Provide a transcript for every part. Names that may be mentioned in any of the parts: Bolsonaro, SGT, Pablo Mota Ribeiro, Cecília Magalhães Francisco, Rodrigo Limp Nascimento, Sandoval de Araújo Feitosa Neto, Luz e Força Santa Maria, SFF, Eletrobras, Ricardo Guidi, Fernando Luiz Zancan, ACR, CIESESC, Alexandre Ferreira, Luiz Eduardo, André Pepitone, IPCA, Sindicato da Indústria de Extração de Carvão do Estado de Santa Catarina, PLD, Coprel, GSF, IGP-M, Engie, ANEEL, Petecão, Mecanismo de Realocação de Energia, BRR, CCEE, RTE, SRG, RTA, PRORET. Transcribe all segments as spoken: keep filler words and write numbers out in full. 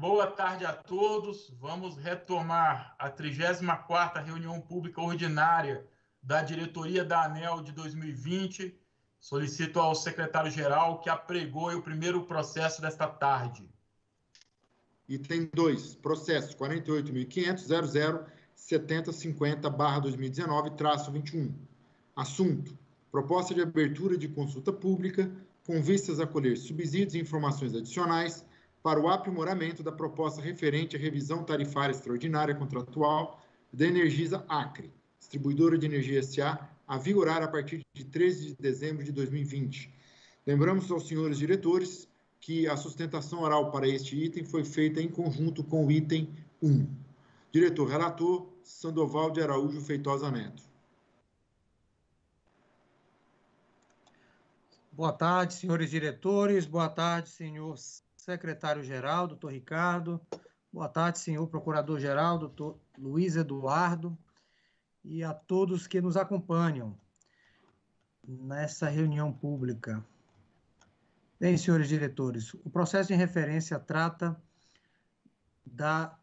Boa tarde a todos. Vamos retomar a trigésima quarta reunião pública ordinária da diretoria da ANEEL de dois mil e vinte. Solicito ao secretário-geral que apregoe o primeiro processo desta tarde. Item dois, processo quarenta e oito mil quinhentos ponto zero zero setenta cinquenta barra dois mil e dezenove traço vinte e um. Assunto: proposta de abertura de consulta pública com vistas a colher subsídios e informações adicionais para o aprimoramento da proposta referente à revisão tarifária extraordinária contratual da Energisa Acre, distribuidora de energia S A, a vigorar a partir de treze de dezembro de dois mil e vinte. Lembramos aos senhores diretores que a sustentação oral para este item foi feita em conjunto com o item um. Diretor relator, Sandoval de Araújo Feitosa Neto. Boa tarde, senhores diretores. Boa tarde, senhor secretário-geral, doutor Ricardo. Boa tarde, senhor procurador-geral, doutor Luiz Eduardo. E a todos que nos acompanham nessa reunião pública. Bem, senhores diretores, o processo de referência trata da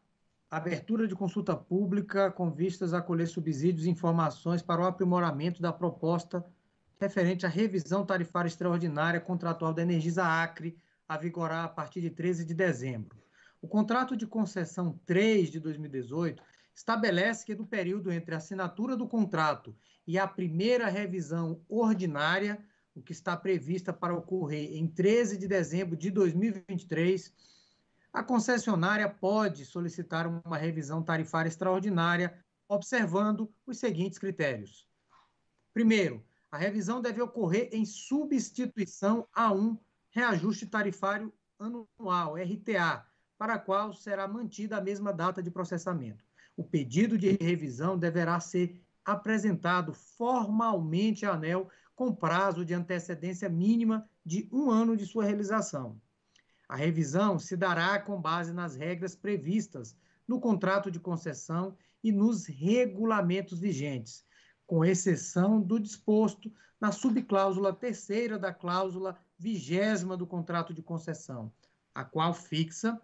abertura de consulta pública com vistas a colher subsídios e informações para o aprimoramento da proposta referente à revisão tarifária extraordinária contratual da Energisa Acre, a vigorar a partir de treze de dezembro. O contrato de concessão três de dois mil e dezoito estabelece que no período entre a assinatura do contrato e a primeira revisão ordinária, o que está prevista para ocorrer em treze de dezembro de dois mil e vinte e três, a concessionária pode solicitar uma revisão tarifária extraordinária, observando os seguintes critérios. Primeiro, a revisão deve ocorrer em substituição a um reajuste tarifário anual, R T A, para a qual será mantida a mesma data de processamento. O pedido de revisão deverá ser apresentado formalmente à ANEEL com prazo de antecedência mínima de um ano de sua realização. A revisão se dará com base nas regras previstas no contrato de concessão e nos regulamentos vigentes, com exceção do disposto na subcláusula terceira da cláusula vigésima do contrato de concessão, a qual fixa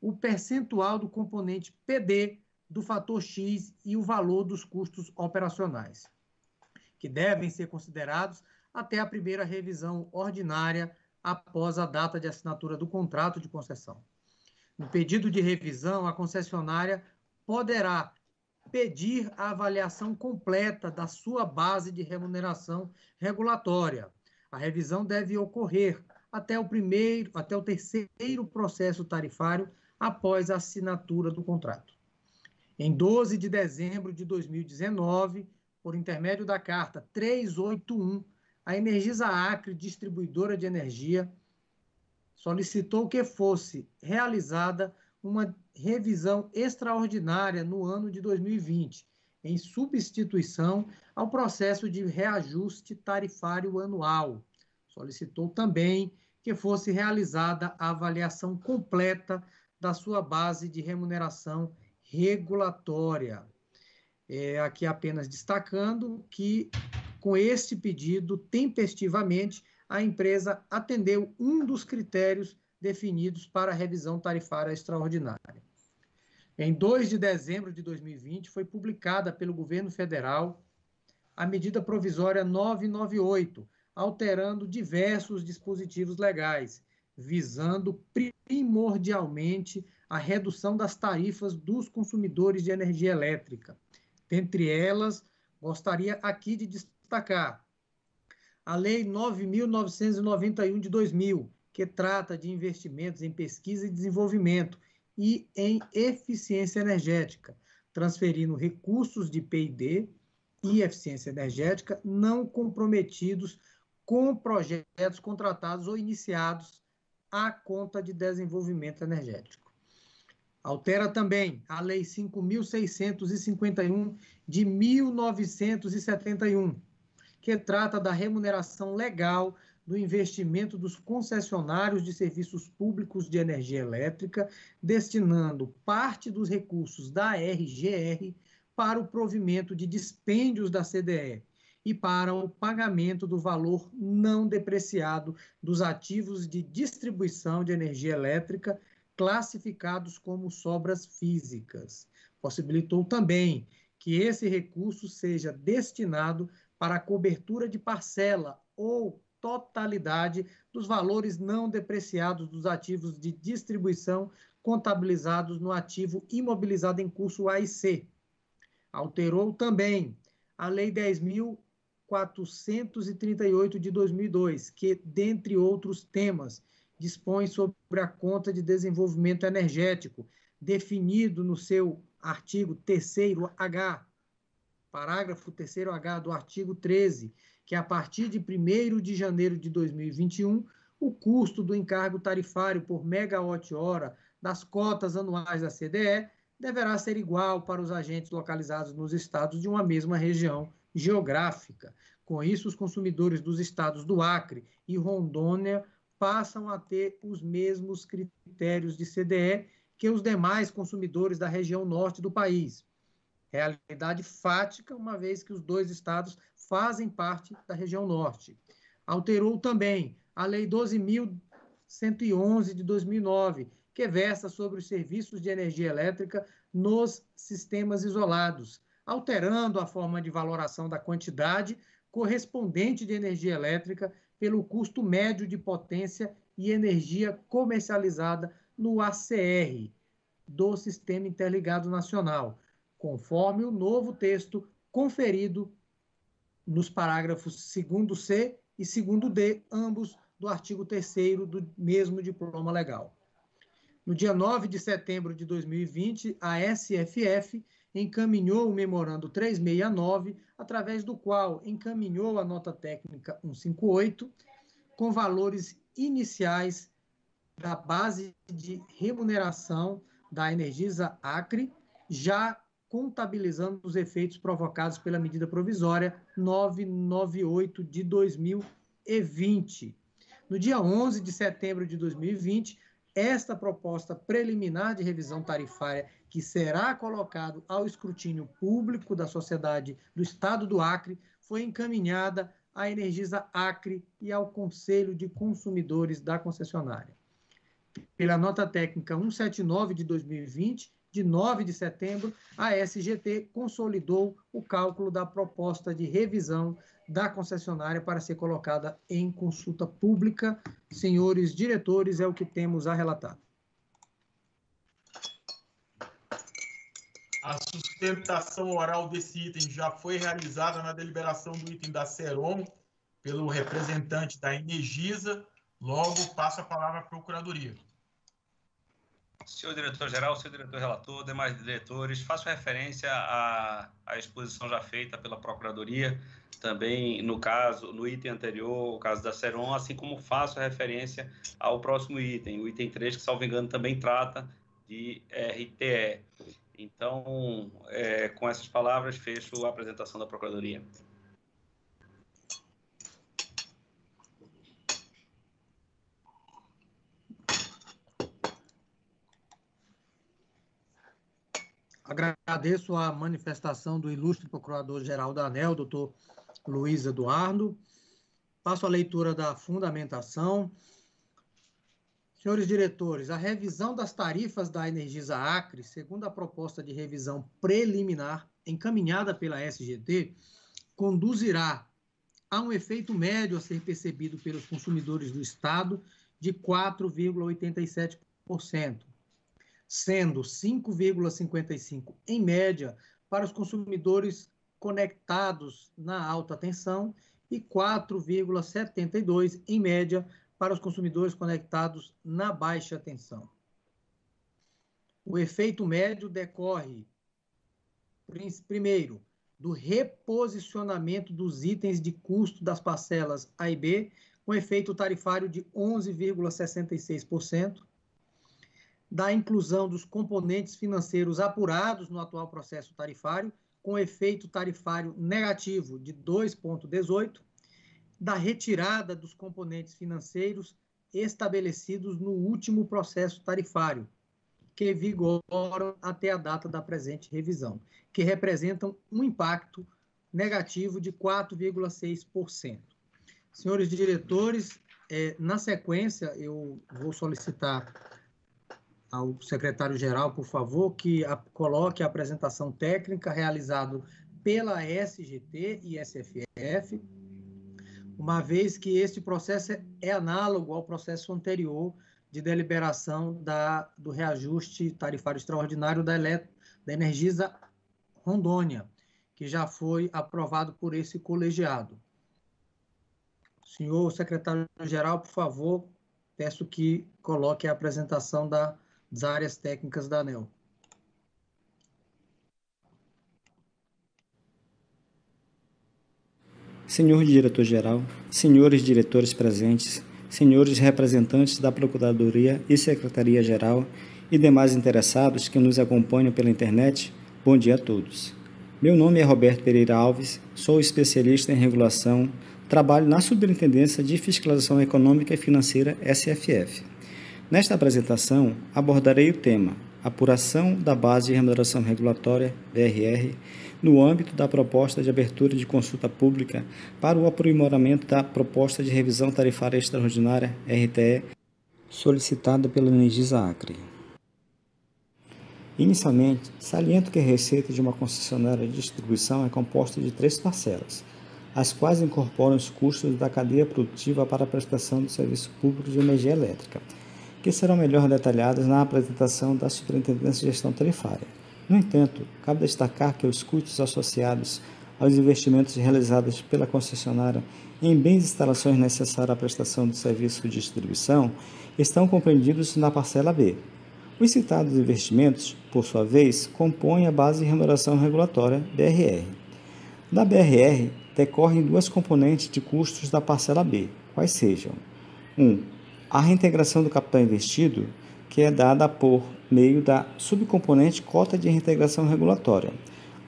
o percentual do componente P D do fator X e o valor dos custos operacionais, que devem ser considerados até a primeira revisão ordinária após a data de assinatura do contrato de concessão. No pedido de revisão, a concessionária poderá pedir a avaliação completa da sua base de remuneração regulatória. A revisão deve ocorrer até o primeiro, até o terceiro processo tarifário após a assinatura do contrato. Em doze de dezembro de dois mil e dezenove, por intermédio da carta trezentos e oitenta e um, a Energisa Acre, distribuidora de energia, solicitou que fosse realizada uma revisão extraordinária no ano de dois mil e vinte, em substituição ao processo de reajuste tarifário anual. Solicitou também que fosse realizada a avaliação completa da sua base de remuneração regulatória. É, aqui apenas destacando que, com este pedido, tempestivamente, a empresa atendeu um dos critérios definidos para a revisão tarifária extraordinária. Em dois de dezembro de dois mil e vinte, foi publicada pelo governo federal a medida provisória novecentos e noventa e oito, alterando diversos dispositivos legais, visando primordialmente a redução das tarifas dos consumidores de energia elétrica. Dentre elas, gostaria aqui de destacar a Lei nove mil novecentos e noventa e um de dois mil, que trata de investimentos em pesquisa e desenvolvimento e em eficiência energética, transferindo recursos de P I D e eficiência energética não comprometidos com projetos contratados ou iniciados à conta de desenvolvimento energético. Altera também a Lei cinco mil seiscentos e cinquenta e um de mil novecentos e setenta e um, que trata da remuneração legal do investimento dos concessionários de serviços públicos de energia elétrica, destinando parte dos recursos da R G R para o provimento de dispêndios da C D E e para o pagamento do valor não depreciado dos ativos de distribuição de energia elétrica classificados como sobras físicas. Possibilitou também que esse recurso seja destinado para a cobertura de parcela ou totalidade dos valores não depreciados dos ativos de distribuição contabilizados no ativo imobilizado em curso A I C. Alterou também a Lei dez mil quatrocentos e trinta e oito de dois mil e dois, que, dentre outros temas, dispõe sobre a conta de desenvolvimento energético, definido no seu artigo terceiro H, parágrafo terceiro H do artigo treze, que a partir de primeiro de janeiro de dois mil e vinte e um, o custo do encargo tarifário por megawatt-hora das cotas anuais da C D E deverá ser igual para os agentes localizados nos estados de uma mesma região geográfica. Com isso, os consumidores dos estados do Acre e Rondônia passam a ter os mesmos critérios de C D E que os demais consumidores da região norte do país. Realidade fática, uma vez que os dois estados fazem parte da região norte. Alterou também a Lei doze mil cento e onze de dois mil e nove, que versa sobre os serviços de energia elétrica nos sistemas isolados, alterando a forma de valoração da quantidade correspondente de energia elétrica pelo custo médio de potência e energia comercializada no A C R do Sistema Interligado Nacional, conforme o novo texto conferido nos parágrafos segundo C e segundo D, ambos do artigo terceiro do mesmo diploma legal. No dia nove de setembro de dois mil e vinte, a S F F encaminhou o memorando trezentos e sessenta e nove, através do qual encaminhou a nota técnica cento e cinquenta e oito, com valores iniciais da base de remuneração da Energisa Acre, já contabilizando os efeitos provocados pela medida provisória novecentos e noventa e oito de dois mil e vinte. No dia onze de setembro de dois mil e vinte, esta proposta preliminar de revisão tarifária, que será colocado ao escrutínio público da sociedade do Estado do Acre, foi encaminhada à Energisa Acre e ao Conselho de Consumidores da concessionária. Pela nota técnica cento e setenta e nove de dois mil e vinte, de nove de setembro, a S G T consolidou o cálculo da proposta de revisão da concessionária para ser colocada em consulta pública. Senhores diretores, é o que temos a relatar. A sustentação oral desse item já foi realizada na deliberação do item da CERON pelo representante da Energisa. Logo, passo a palavra à Procuradoria. Senhor diretor-geral, senhor diretor-relator, demais diretores, faço referência à, à exposição já feita pela Procuradoria, também no caso, no item anterior, o caso da CERON, assim como faço referência ao próximo item, o item três, que, salvo engano, também trata de R T E. Então, é, com essas palavras, fecho a apresentação da Procuradoria. Agradeço a manifestação do ilustre procurador-geral da ANEEL, doutor Luiz Eduardo. Passo a leitura da fundamentação. Senhores diretores, a revisão das tarifas da Energisa Acre, segundo a proposta de revisão preliminar encaminhada pela S G T, conduzirá a um efeito médio a ser percebido pelos consumidores do Estado de quatro vírgula oitenta e sete por cento. Sendo cinco vírgula cinquenta e cinco por cento em média para os consumidores conectados na alta tensão e quatro vírgula setenta e dois por cento em média para os consumidores conectados na baixa tensão. O efeito médio decorre, primeiro, do reposicionamento dos itens de custo das parcelas A e B, com efeito tarifário de onze vírgula sessenta e seis por cento, da inclusão dos componentes financeiros apurados no atual processo tarifário, com efeito tarifário negativo de dois vírgula dezoito por cento, da retirada dos componentes financeiros estabelecidos no último processo tarifário, que vigoram até a data da presente revisão, que representam um impacto negativo de quatro vírgula seis por cento. Senhores diretores, eh, na sequência, eu vou solicitar ao secretário-geral, por favor, que a, coloque a apresentação técnica realizada pela S G T e S F F, uma vez que este processo é análogo ao processo anterior de deliberação da, do reajuste tarifário extraordinário da, elet, da Energisa Rondônia, que já foi aprovado por esse colegiado. Senhor secretário-geral, por favor, peço que coloque a apresentação da, das áreas técnicas da ANEEL. Senhor diretor-geral, senhores diretores presentes, senhores representantes da Procuradoria e Secretaria-Geral e demais interessados que nos acompanham pela internet, bom dia a todos. Meu nome é Roberto Pereira Alves, sou especialista em regulação, trabalho na Superintendência de Fiscalização Econômica e Financeira, S F F. Nesta apresentação, abordarei o tema Apuração da Base de Remuneração Regulatória, B R R, no âmbito da proposta de abertura de consulta pública para o aprimoramento da proposta de revisão tarifária extraordinária, R T E, solicitada pela Energisa Acre. Inicialmente, saliento que a receita de uma concessionária de distribuição é composta de três parcelas, as quais incorporam os custos da cadeia produtiva para a prestação do serviço público de energia elétrica, que serão melhor detalhadas na apresentação da Superintendência de Gestão Tarifária. No entanto, cabe destacar que os custos associados aos investimentos realizados pela concessionária em bens e instalações necessárias à prestação do serviço de distribuição estão compreendidos na parcela B. Os citados investimentos, por sua vez, compõem a base de remuneração regulatória, B R R. Da B R R, decorrem duas componentes de custos da parcela B, quais sejam: um. A reintegração do capital investido, que é dada por meio da subcomponente cota de reintegração regulatória,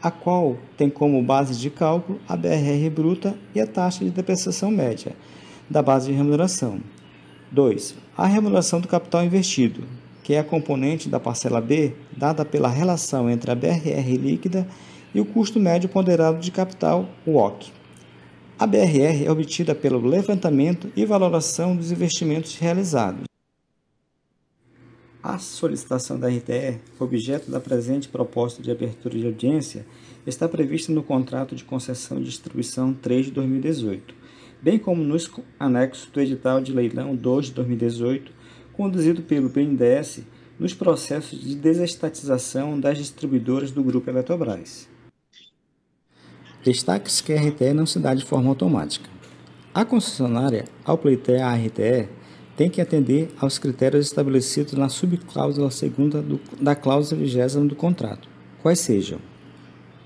a qual tem como base de cálculo a B R R bruta e a taxa de depreciação média da base de remuneração. dois. A remuneração do capital investido, que é a componente da parcela B, dada pela relação entre a B R R líquida e o custo médio ponderado de capital, W O C. A B R R é obtida pelo levantamento e valoração dos investimentos realizados. A solicitação da R T E, objeto da presente proposta de abertura de audiência, está prevista no contrato de concessão de distribuição três de dois mil e dezoito, bem como nos anexos do edital de leilão dois de dois mil e dezoito, conduzido pelo B N D E S nos processos de desestatização das distribuidoras do Grupo Eletrobras. Destaque-se que a R T E não se dá de forma automática. A concessionária, ao pleitear a R T E, tem que atender aos critérios estabelecidos na subcláusula segunda do, da cláusula vigésima do contrato, quais sejam: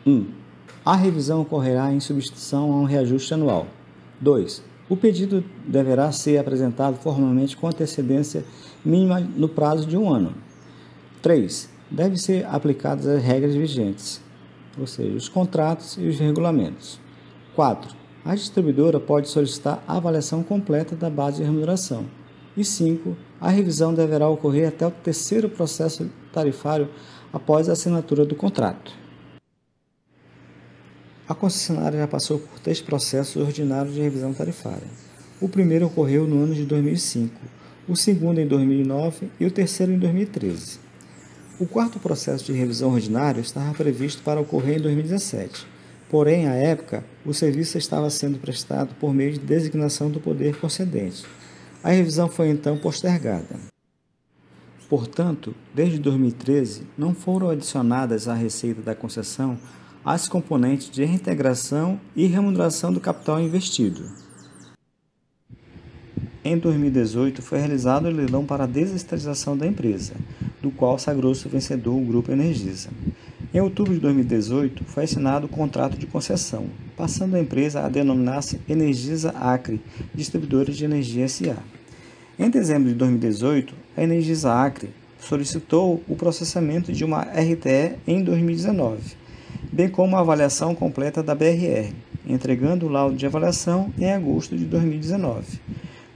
um. A revisão ocorrerá em substituição a um reajuste anual. dois. O pedido deverá ser apresentado formalmente com antecedência mínima no prazo de um ano. três. Devem ser aplicadas as regras vigentes, ou seja, os contratos e os regulamentos. quatro. A distribuidora pode solicitar a avaliação completa da base de remuneração. E cinco. A revisão deverá ocorrer até o terceiro processo tarifário após a assinatura do contrato. A concessionária já passou por três processos ordinários de revisão tarifária. O primeiro ocorreu no ano de dois mil e cinco, o segundo em dois mil e nove e o terceiro em dois mil e treze. O quarto processo de revisão ordinário estava previsto para ocorrer em dois mil e dezessete, porém, à época, o serviço estava sendo prestado por meio de designação do poder concedente. A revisão foi então postergada. Portanto, desde dois mil e treze, não foram adicionadas à receita da concessão as componentes de reintegração e remuneração do capital investido. Em dois mil e dezoito, foi realizado o leilão para a desestatização da empresa, do qual sagrou-se vencedor o Grupo Energisa. Em outubro de dois mil e dezoito, foi assinado o contrato de concessão, passando a empresa a denominar-se Energisa Acre, Distribuidora de Energia S A Em dezembro de dois mil e dezoito, a Energisa Acre solicitou o processamento de uma R T E em dois mil e dezenove, bem como a avaliação completa da B R R, entregando o laudo de avaliação em agosto de dois mil e dezenove.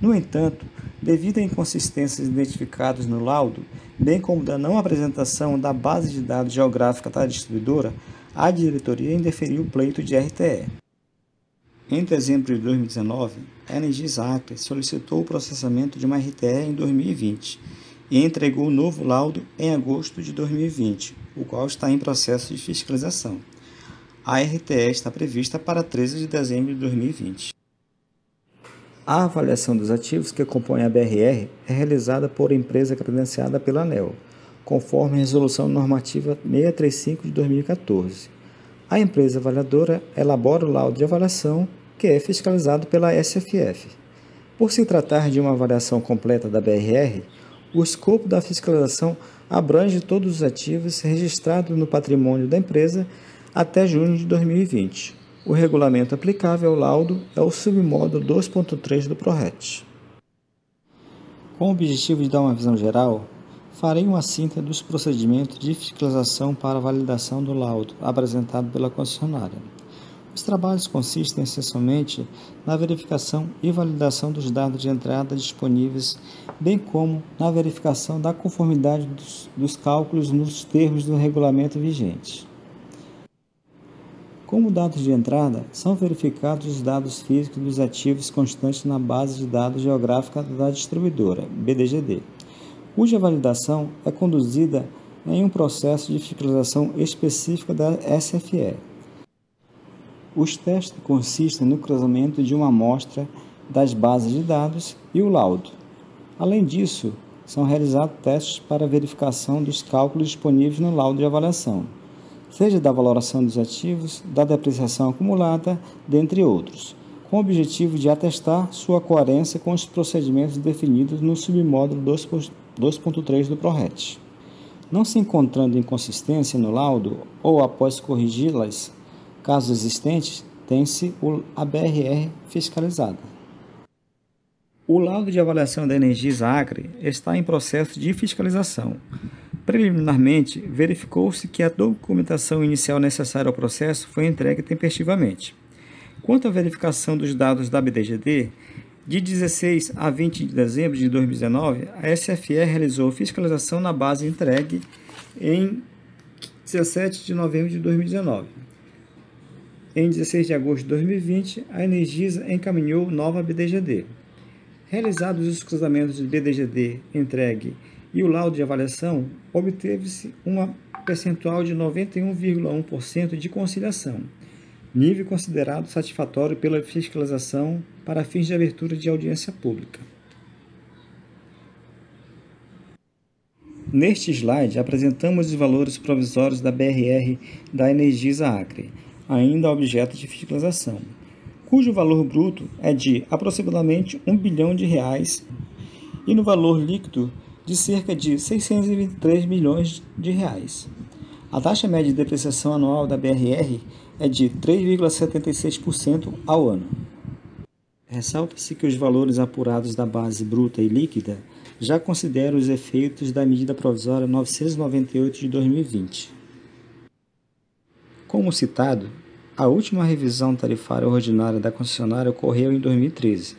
No entanto, devido a inconsistências identificadas no laudo, bem como da não apresentação da base de dados geográfica da distribuidora, a diretoria indeferiu o pleito de R T E. Em dezembro de dois mil e dezenove, a Energisa Acre solicitou o processamento de uma R T E em dois mil e vinte e entregou novo laudo em agosto de dois mil e vinte, o qual está em processo de fiscalização. A R T E está prevista para treze de dezembro de dois mil e vinte. A avaliação dos ativos que compõem a B R R é realizada por empresa credenciada pela ANEEL, conforme a Resolução Normativa seiscentos e trinta e cinco de dois mil e quatorze. A empresa avaliadora elabora o laudo de avaliação, que é fiscalizado pela S F F. Por se tratar de uma avaliação completa da B R R, o escopo da fiscalização abrange todos os ativos registrados no patrimônio da empresa até junho de dois mil e vinte. O regulamento aplicável ao laudo é o submódulo dois ponto três do PRORET. Com o objetivo de dar uma visão geral, farei uma síntese dos procedimentos de fiscalização para a validação do laudo apresentado pela concessionária. Os trabalhos consistem essencialmente na verificação e validação dos dados de entrada disponíveis, bem como na verificação da conformidade dos, dos cálculos nos termos do regulamento vigente. Como dados de entrada, são verificados os dados físicos dos ativos constantes na base de dados geográfica da distribuidora, B D G D. Cuja validação é conduzida em um processo de fiscalização específica da S F E. Os testes consistem no cruzamento de uma amostra das bases de dados e o laudo. Além disso, são realizados testes para verificação dos cálculos disponíveis no laudo de avaliação, seja da valoração dos ativos, da depreciação acumulada, dentre outros, com o objetivo de atestar sua coerência com os procedimentos definidos no submódulo dois ponto três do PRORET. Não se encontrando inconsistência no laudo ou após corrigi-las, caso existentes, tem-se a B R R fiscalizada. O laudo de avaliação da Energisa Acre está em processo de fiscalização. Preliminarmente, verificou-se que a documentação inicial necessária ao processo foi entregue tempestivamente. Quanto à verificação dos dados da B D G D, de dezesseis a vinte de dezembro de dois mil e dezenove, a S F E realizou fiscalização na base entregue em dezessete de novembro de dois mil e dezenove. Em dezesseis de agosto de dois mil e vinte, a Energisa encaminhou nova B D G D. Realizados os cruzamentos de B D G D entregue e o laudo de avaliação, obteve-se um percentual de noventa e um vírgula um por cento de conciliação, nível considerado satisfatório pela fiscalização para fins de abertura de audiência pública. Neste slide, apresentamos os valores provisórios da B R R da Energisa Acre, ainda objeto de fiscalização, cujo valor bruto é de aproximadamente um bilhão de reais e no valor líquido de cerca de seiscentos e vinte e três milhões de reais. A taxa média de depreciação anual da B R R é de três vírgula setenta e seis por cento ao ano. Ressalta-se que os valores apurados da base bruta e líquida já consideram os efeitos da medida provisória novecentos e noventa e oito de dois mil e vinte. Como citado, a última revisão tarifária ordinária da concessionária ocorreu em dois mil e treze.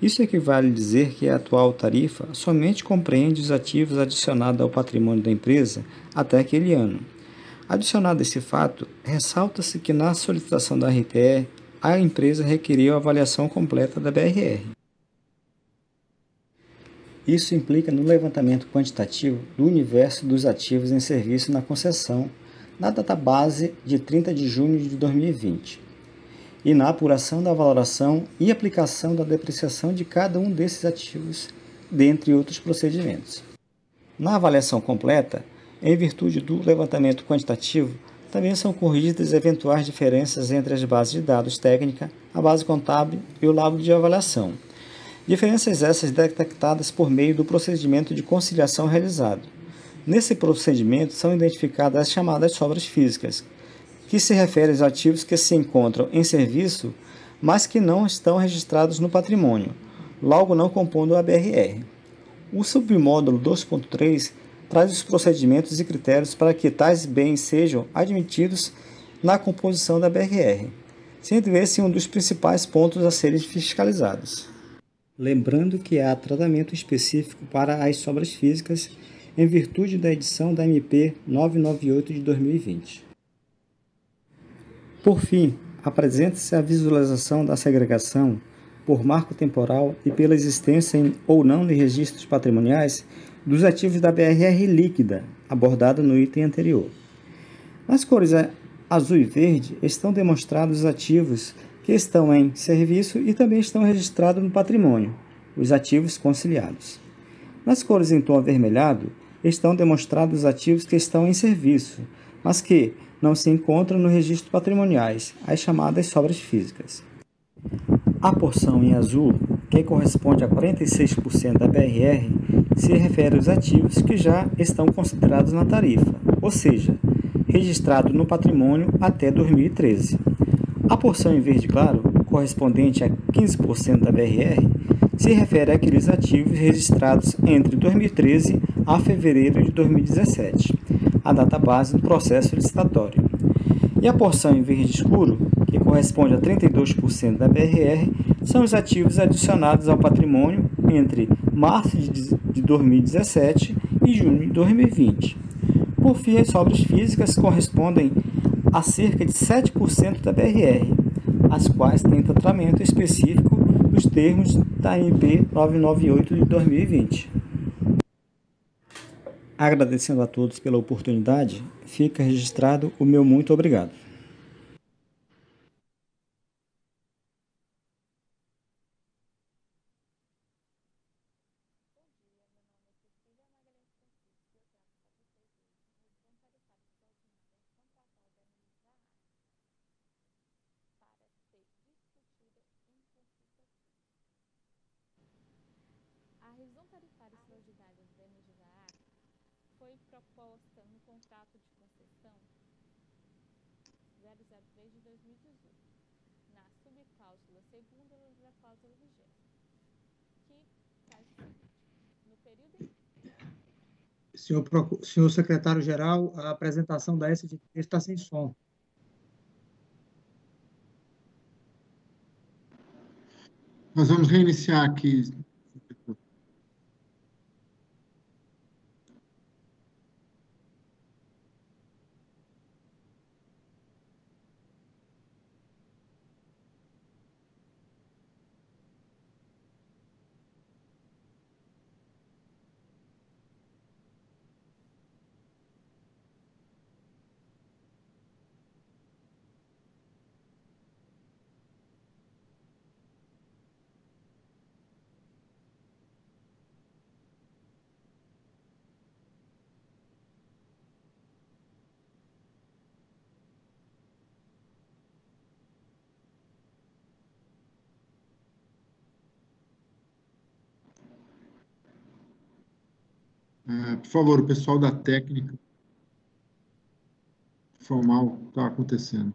Isso equivale a dizer que a atual tarifa somente compreende os ativos adicionados ao patrimônio da empresa até aquele ano. Adicionado a esse fato, ressalta-se que na solicitação da R T E, a empresa requeriu a avaliação completa da B R R. Isso implica no levantamento quantitativo do universo dos ativos em serviço na concessão, na data base de trinta de junho de dois mil e vinte, e na apuração da valoração e aplicação da depreciação de cada um desses ativos, dentre outros procedimentos. Na avaliação completa, em virtude do levantamento quantitativo, também são corrigidas eventuais diferenças entre as bases de dados técnica, a base contábil e o laudo de avaliação. Diferenças essas detectadas por meio do procedimento de conciliação realizado. Nesse procedimento são identificadas as chamadas sobras físicas, que se referem aos ativos que se encontram em serviço, mas que não estão registrados no patrimônio, logo não compondo a B R R. O submódulo dois ponto três traz os procedimentos e critérios para que tais bens sejam admitidos na composição da B R R, sendo esse um dos principais pontos a serem fiscalizados. Lembrando que há tratamento específico para as sobras físicas em virtude da edição da M P novecentos e noventa e oito de dois mil e vinte. Por fim, apresenta-se a visualização da segregação por marco temporal e pela existência em, ou não de registros patrimoniais dos ativos da B R R líquida, abordada no item anterior. Nas cores azul e verde estão demonstrados os ativos que estão em serviço e também estão registrados no patrimônio, os ativos conciliados. Nas cores em tom avermelhado estão demonstrados os ativos que estão em serviço, mas que não se encontram no registro patrimoniais, as chamadas sobras físicas. A porção em azul, que corresponde a quarenta e seis por cento da B R R, se refere aos ativos que já estão considerados na tarifa, ou seja, registrado no patrimônio até dois mil e treze. A porção em verde claro, correspondente a quinze por cento da B R R, se refere àqueles ativos registrados entre dois mil e treze a fevereiro de dois mil e dezessete, a data base do processo licitatório. E a porção em verde escuro, que corresponde a trinta e dois por cento da B R R, são os ativos adicionados ao patrimônio entre março de dois mil e dezessete e junho de dois mil e vinte. Por fim, as sobras físicas correspondem a cerca de sete por cento da B R R, as quais têm tratamento específico nos termos da M P novecentos e noventa e oito de dois mil e vinte. Agradecendo a todos pela oportunidade, fica registrado o meu muito obrigado. A revisão tarifária e solidária da Energisa Acre foi proposta no contrato de concessão zero zero três de dois mil e dezoito, na subcláusula segunda da cláusula vigente, que faz o seguinte: no período. Senhor, senhor secretário-geral, a apresentação da S D T está sem som. Nós vamos reiniciar aqui. É, por favor, o pessoal da técnica, informar o que está acontecendo.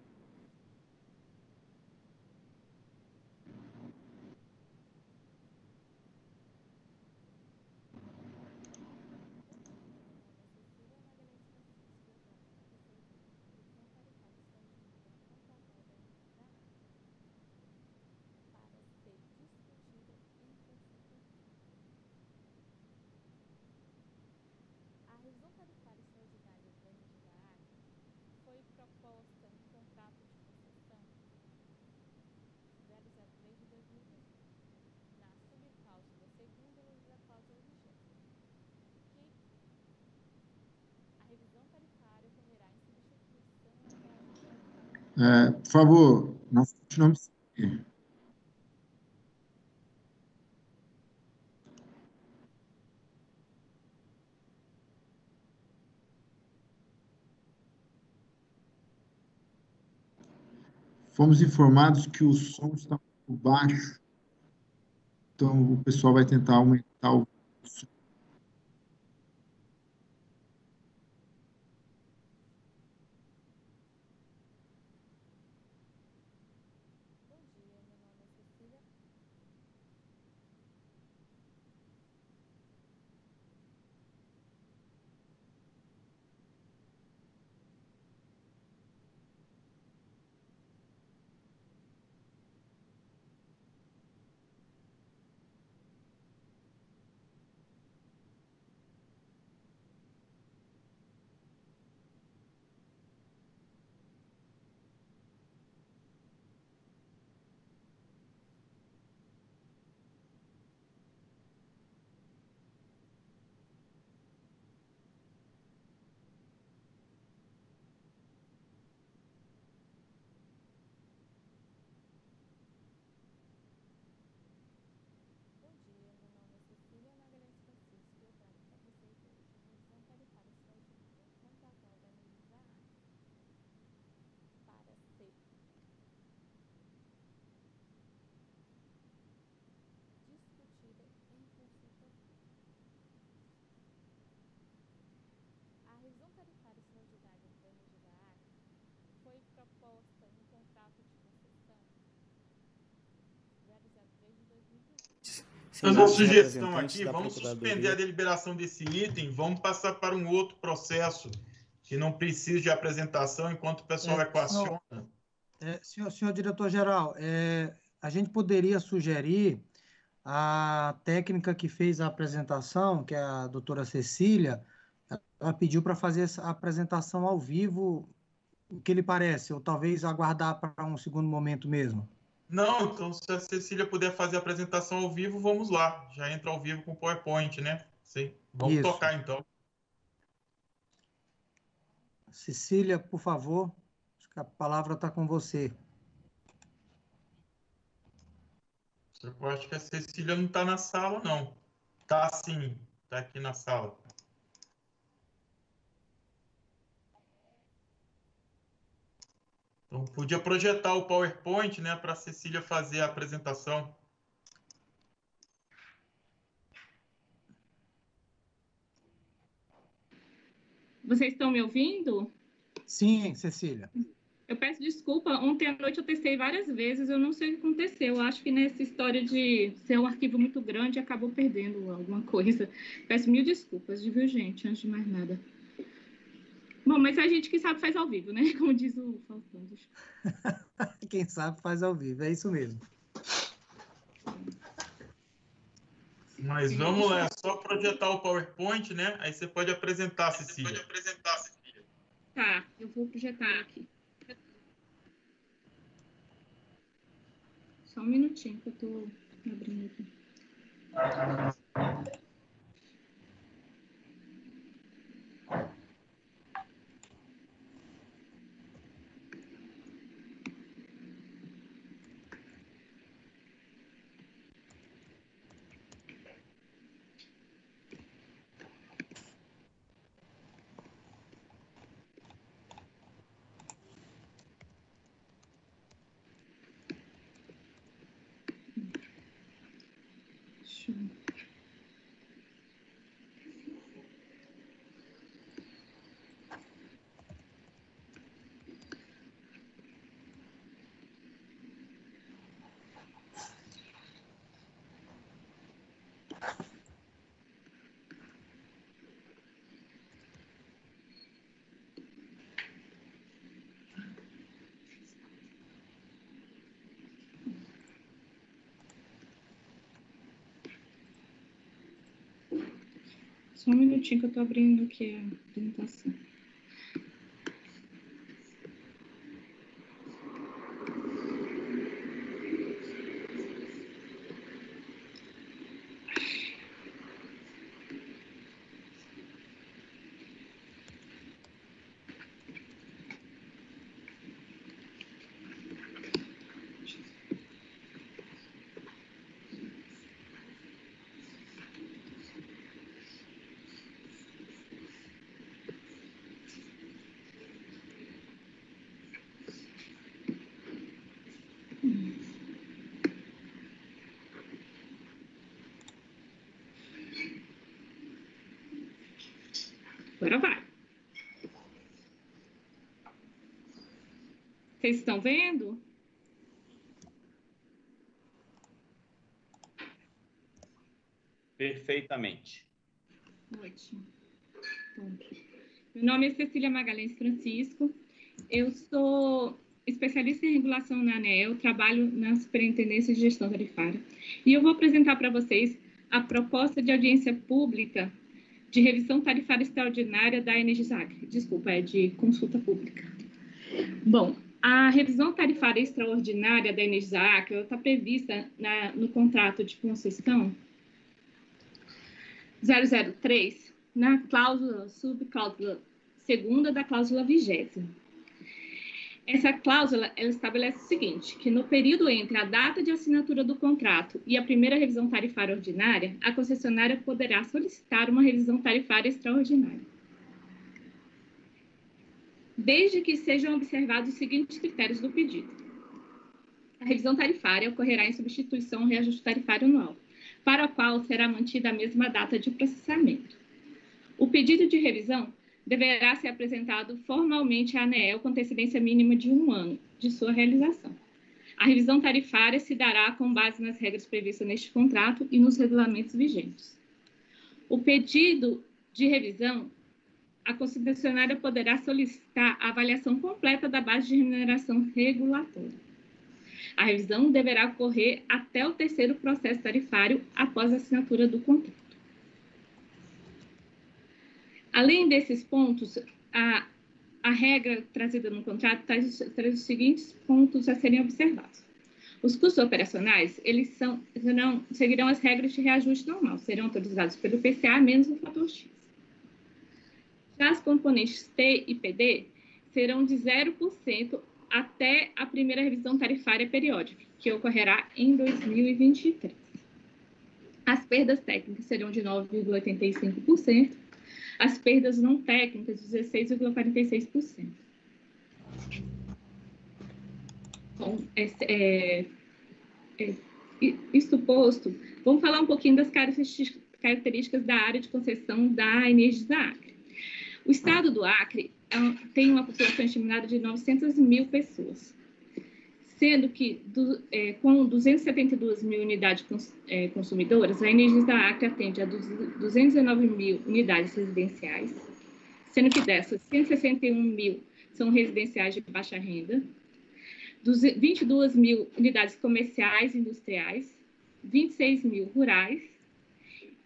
É, por favor, nós continuamos aqui. Fomos informados que o som está muito baixo, então o pessoal vai tentar aumentar o som. Mas uma sugestão aqui, vamos suspender a deliberação desse item, vamos passar para um outro processo que não precisa de apresentação enquanto o pessoal é, equaciona. Não, é, senhor, senhor diretor-geral, é, a gente poderia sugerir a técnica que fez a apresentação, que é a doutora Cecília, ela pediu para fazer essa apresentação ao vivo, o que lhe parece? Ou talvez aguardar para um segundo momento mesmo? Não, então se a Cecília puder fazer a apresentação ao vivo, vamos lá. Já entra ao vivo com o PowerPoint, né? Sim. Vamos Isso. tocar, então. Cecília, por favor, acho que a palavra está com você. Eu acho que a Cecília não está na sala, não. Está sim, está aqui na sala. Então, podia projetar o PowerPoint, né, para a Cecília fazer a apresentação. Vocês estão me ouvindo? Sim, Cecília. Eu peço desculpa, ontem à noite eu testei várias vezes, eu não sei o que aconteceu. Eu acho que nessa história de ser um arquivo muito grande, acabou perdendo alguma coisa. Peço mil desculpas, viu, gente, antes de mais nada. Bom, mas a gente, quem sabe, faz ao vivo, né? Como diz o Falcão. Quem sabe faz ao vivo, é isso mesmo. Mas vamos lá, é só projetar o PowerPoint, né? Aí você pode apresentar, Cecília. Você pode apresentar, Cecília. Tá, eu vou projetar aqui. Só um minutinho que eu tô abrindo aqui. Só um minutinho que eu estou abrindo aqui a apresentação. Agora vai. Vocês estão vendo? Perfeitamente. Ótimo. Bom. Meu nome é Cecília Magalhães Francisco. Eu sou especialista em regulação na ANEEL, trabalho na Superintendência de Gestão Tarifária. E eu vou apresentar para vocês a proposta de audiência pública de revisão tarifária extraordinária da Energisa Acre. Desculpa, é de consulta pública. Bom, a revisão tarifária extraordinária da Energisa Acre está prevista na, no contrato de concessão zero zero três, na cláusula, subcláusula segunda da cláusula vigésima. Essa cláusula, ela estabelece o seguinte, que no período entre a data de assinatura do contrato e a primeira revisão tarifária ordinária, a concessionária poderá solicitar uma revisão tarifária extraordinária, desde que sejam observados os seguintes critérios do pedido. A revisão tarifária ocorrerá em substituição ao reajuste tarifário anual, para o qual será mantida a mesma data de processamento. O pedido de revisão deverá ser apresentado formalmente à ANEEL com antecedência mínima de um ano de sua realização. A revisão tarifária se dará com base nas regras previstas neste contrato e nos regulamentos vigentes. O pedido de revisão, a concessionária poderá solicitar a avaliação completa da base de remuneração regulatória. A revisão deverá ocorrer até o terceiro processo tarifário após a assinatura do contrato. Além desses pontos, a, a regra trazida no contrato traz, traz os seguintes pontos a serem observados. Os custos operacionais, eles são, serão, seguirão as regras de reajuste normal, serão autorizados pelo P C A menos o fator X. Já as componentes T e P D serão de zero por cento até a primeira revisão tarifária periódica, que ocorrerá em dois mil e vinte e três. As perdas técnicas serão de nove vírgula oitenta e cinco por cento, as perdas não técnicas de dezesseis vírgula quarenta e seis por cento. Bom, é, é, é, isto posto, vamos falar um pouquinho das características da área de concessão da Energisa Acre. O estado do Acre tem uma população estimada de novecentas mil pessoas, sendo que do, é, com duzentas e setenta e duas mil unidades cons, é, consumidoras, a Energisa Acre atende a duzentas e nove mil unidades residenciais, sendo que dessas, cento e sessenta e um mil são residenciais de baixa renda, vinte e duas mil unidades comerciais e industriais, vinte e seis mil rurais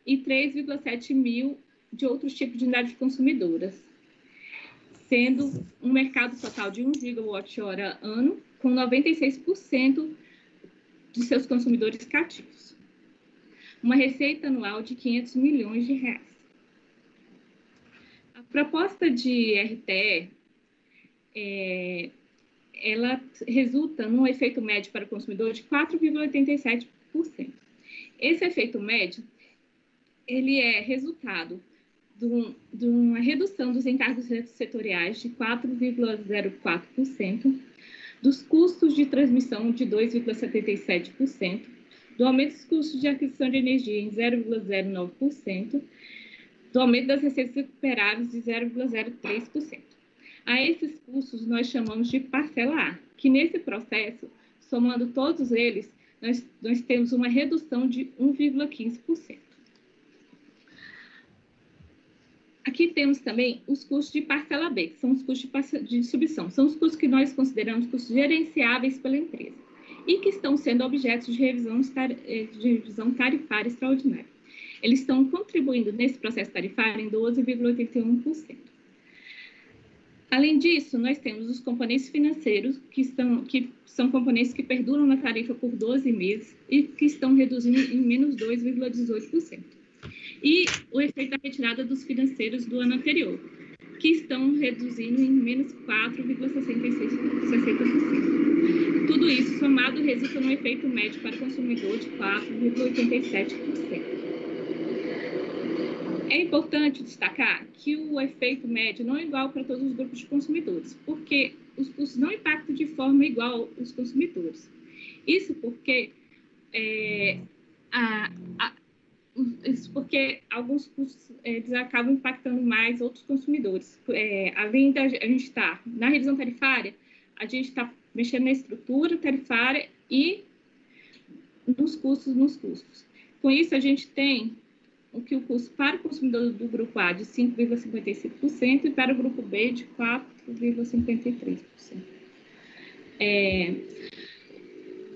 e três vírgula sete mil de outros tipos de unidades consumidoras, sendo um mercado total de um gigawatt-hora ano, com noventa e seis por cento de seus consumidores cativos. Uma receita anual de quinhentos milhões de reais. A proposta de R T E, é, ela resulta num efeito médio para o consumidor de quatro vírgula oitenta e sete por cento. Esse efeito médio, ele é resultado de uma redução dos encargos setoriais de quatro vírgula zero quatro por cento, dos custos de transmissão de dois vírgula setenta e sete por cento, do aumento dos custos de aquisição de energia em zero vírgula zero nove por cento, do aumento das receitas recuperáveis de zero vírgula zero três por cento. A esses custos nós chamamos de parcela A, que nesse processo, somando todos eles, nós, nós temos uma redução de um vírgula quinze por cento. Aqui temos também os custos de parcela B, que são os custos de distribuição, são os custos que nós consideramos custos gerenciáveis pela empresa e que estão sendo objetos de revisão, de revisão tarifária extraordinária. Eles estão contribuindo nesse processo tarifário em doze vírgula oitenta e um por cento. Além disso, nós temos os componentes financeiros, que, estão, que são componentes que perduram na tarifa por doze meses e que estão reduzindo em menos dois vírgula dezoito por cento. E o efeito da retirada dos financeiros do ano anterior, que estão reduzindo em menos quatro vírgula sessenta e seis por cento. Tudo isso somado resulta num efeito médio para o consumidor de quatro vírgula oitenta e sete por cento. É importante destacar que o efeito médio não é igual para todos os grupos de consumidores, porque os custos não impactam de forma igual os consumidores. Isso porque é, a, a Isso porque alguns custos eles acabam impactando mais outros consumidores. É, além da a gente estar na revisão tarifária, a gente está mexendo na estrutura tarifária e nos custos, nos custos. Com isso, a gente tem o que o custo para o consumidor do grupo A de cinco vírgula cinquenta e cinco por cento e para o grupo B de quatro vírgula cinquenta e três por cento. É...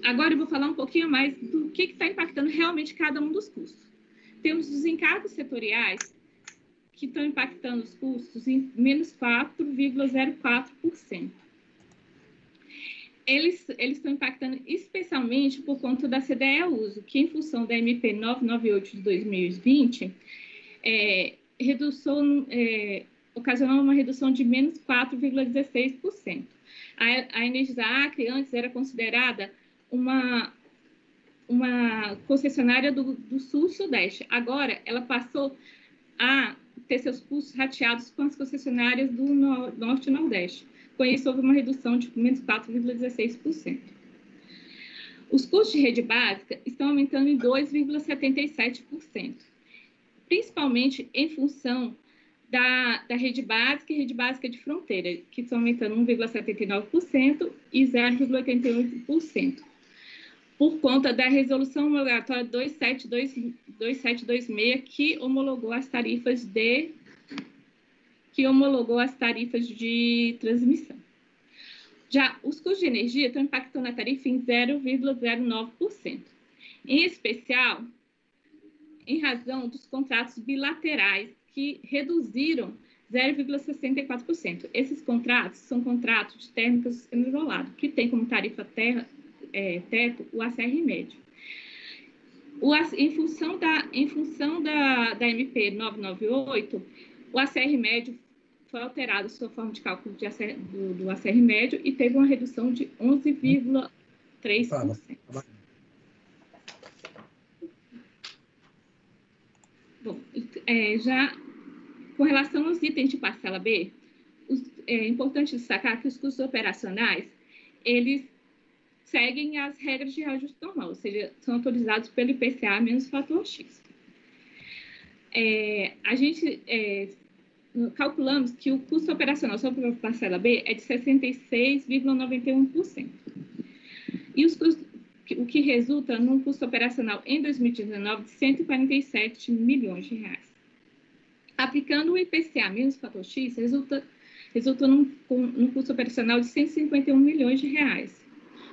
Agora eu vou falar um pouquinho mais do que está impactando realmente cada um dos custos. Temos os encargos setoriais que estão impactando os custos em menos quatro vírgula zero quatro por cento. Eles, eles estão impactando especialmente por conta da C D E uso, que em função da M P novecentos e noventa e oito de dois mil e vinte, é, redução, é, ocasionou uma redução de menos quatro vírgula dezesseis por cento. A, a Energisa Acre antes era considerada uma... uma concessionária do, do Sul-Sudeste. Agora, ela passou a ter seus custos rateados com as concessionárias do no, Norte e Nordeste. Com isso, houve uma redução de menos quatro vírgula dezesseis por cento. Os custos de rede básica estão aumentando em dois vírgula setenta e sete por cento, principalmente em função da, da rede básica e rede básica de fronteira, que estão aumentando um vírgula setenta e nove por cento e zero vírgula oitenta e oito por cento. por conta da resolução homologatória dois sete dois seis que homologou as tarifas de que homologou as tarifas de transmissão. Já os custos de energia estão impactando a tarifa em zero vírgula zero nove por cento. Em especial, em razão dos contratos bilaterais que reduziram zero vírgula sessenta e quatro por cento. Esses contratos são contratos de térmicas do sistema isolado, que tem como tarifa terra, é, teto o A C R médio. O, em função, da, em função da, da M P novecentos e noventa e oito, o A C R médio foi alterado sua forma de cálculo de A C R, do, do A C R médio e teve uma redução de onze vírgula três por cento. Bom, é, já... Com relação aos itens de parcela B, é importante destacar que os custos operacionais, eles seguem as regras de reajuste normal, ou seja, são autorizados pelo I P C A menos fator X. É, a gente é, calculamos que o custo operacional só para a parcela B é de sessenta e seis vírgula noventa e um por cento. E os custos, o que resulta num custo operacional em dois mil e dezenove de cento e quarenta e sete milhões de reais. Aplicando o I P C A menos fator X, resulta, resultou num, num custo operacional de cento e cinquenta e um milhões de reais,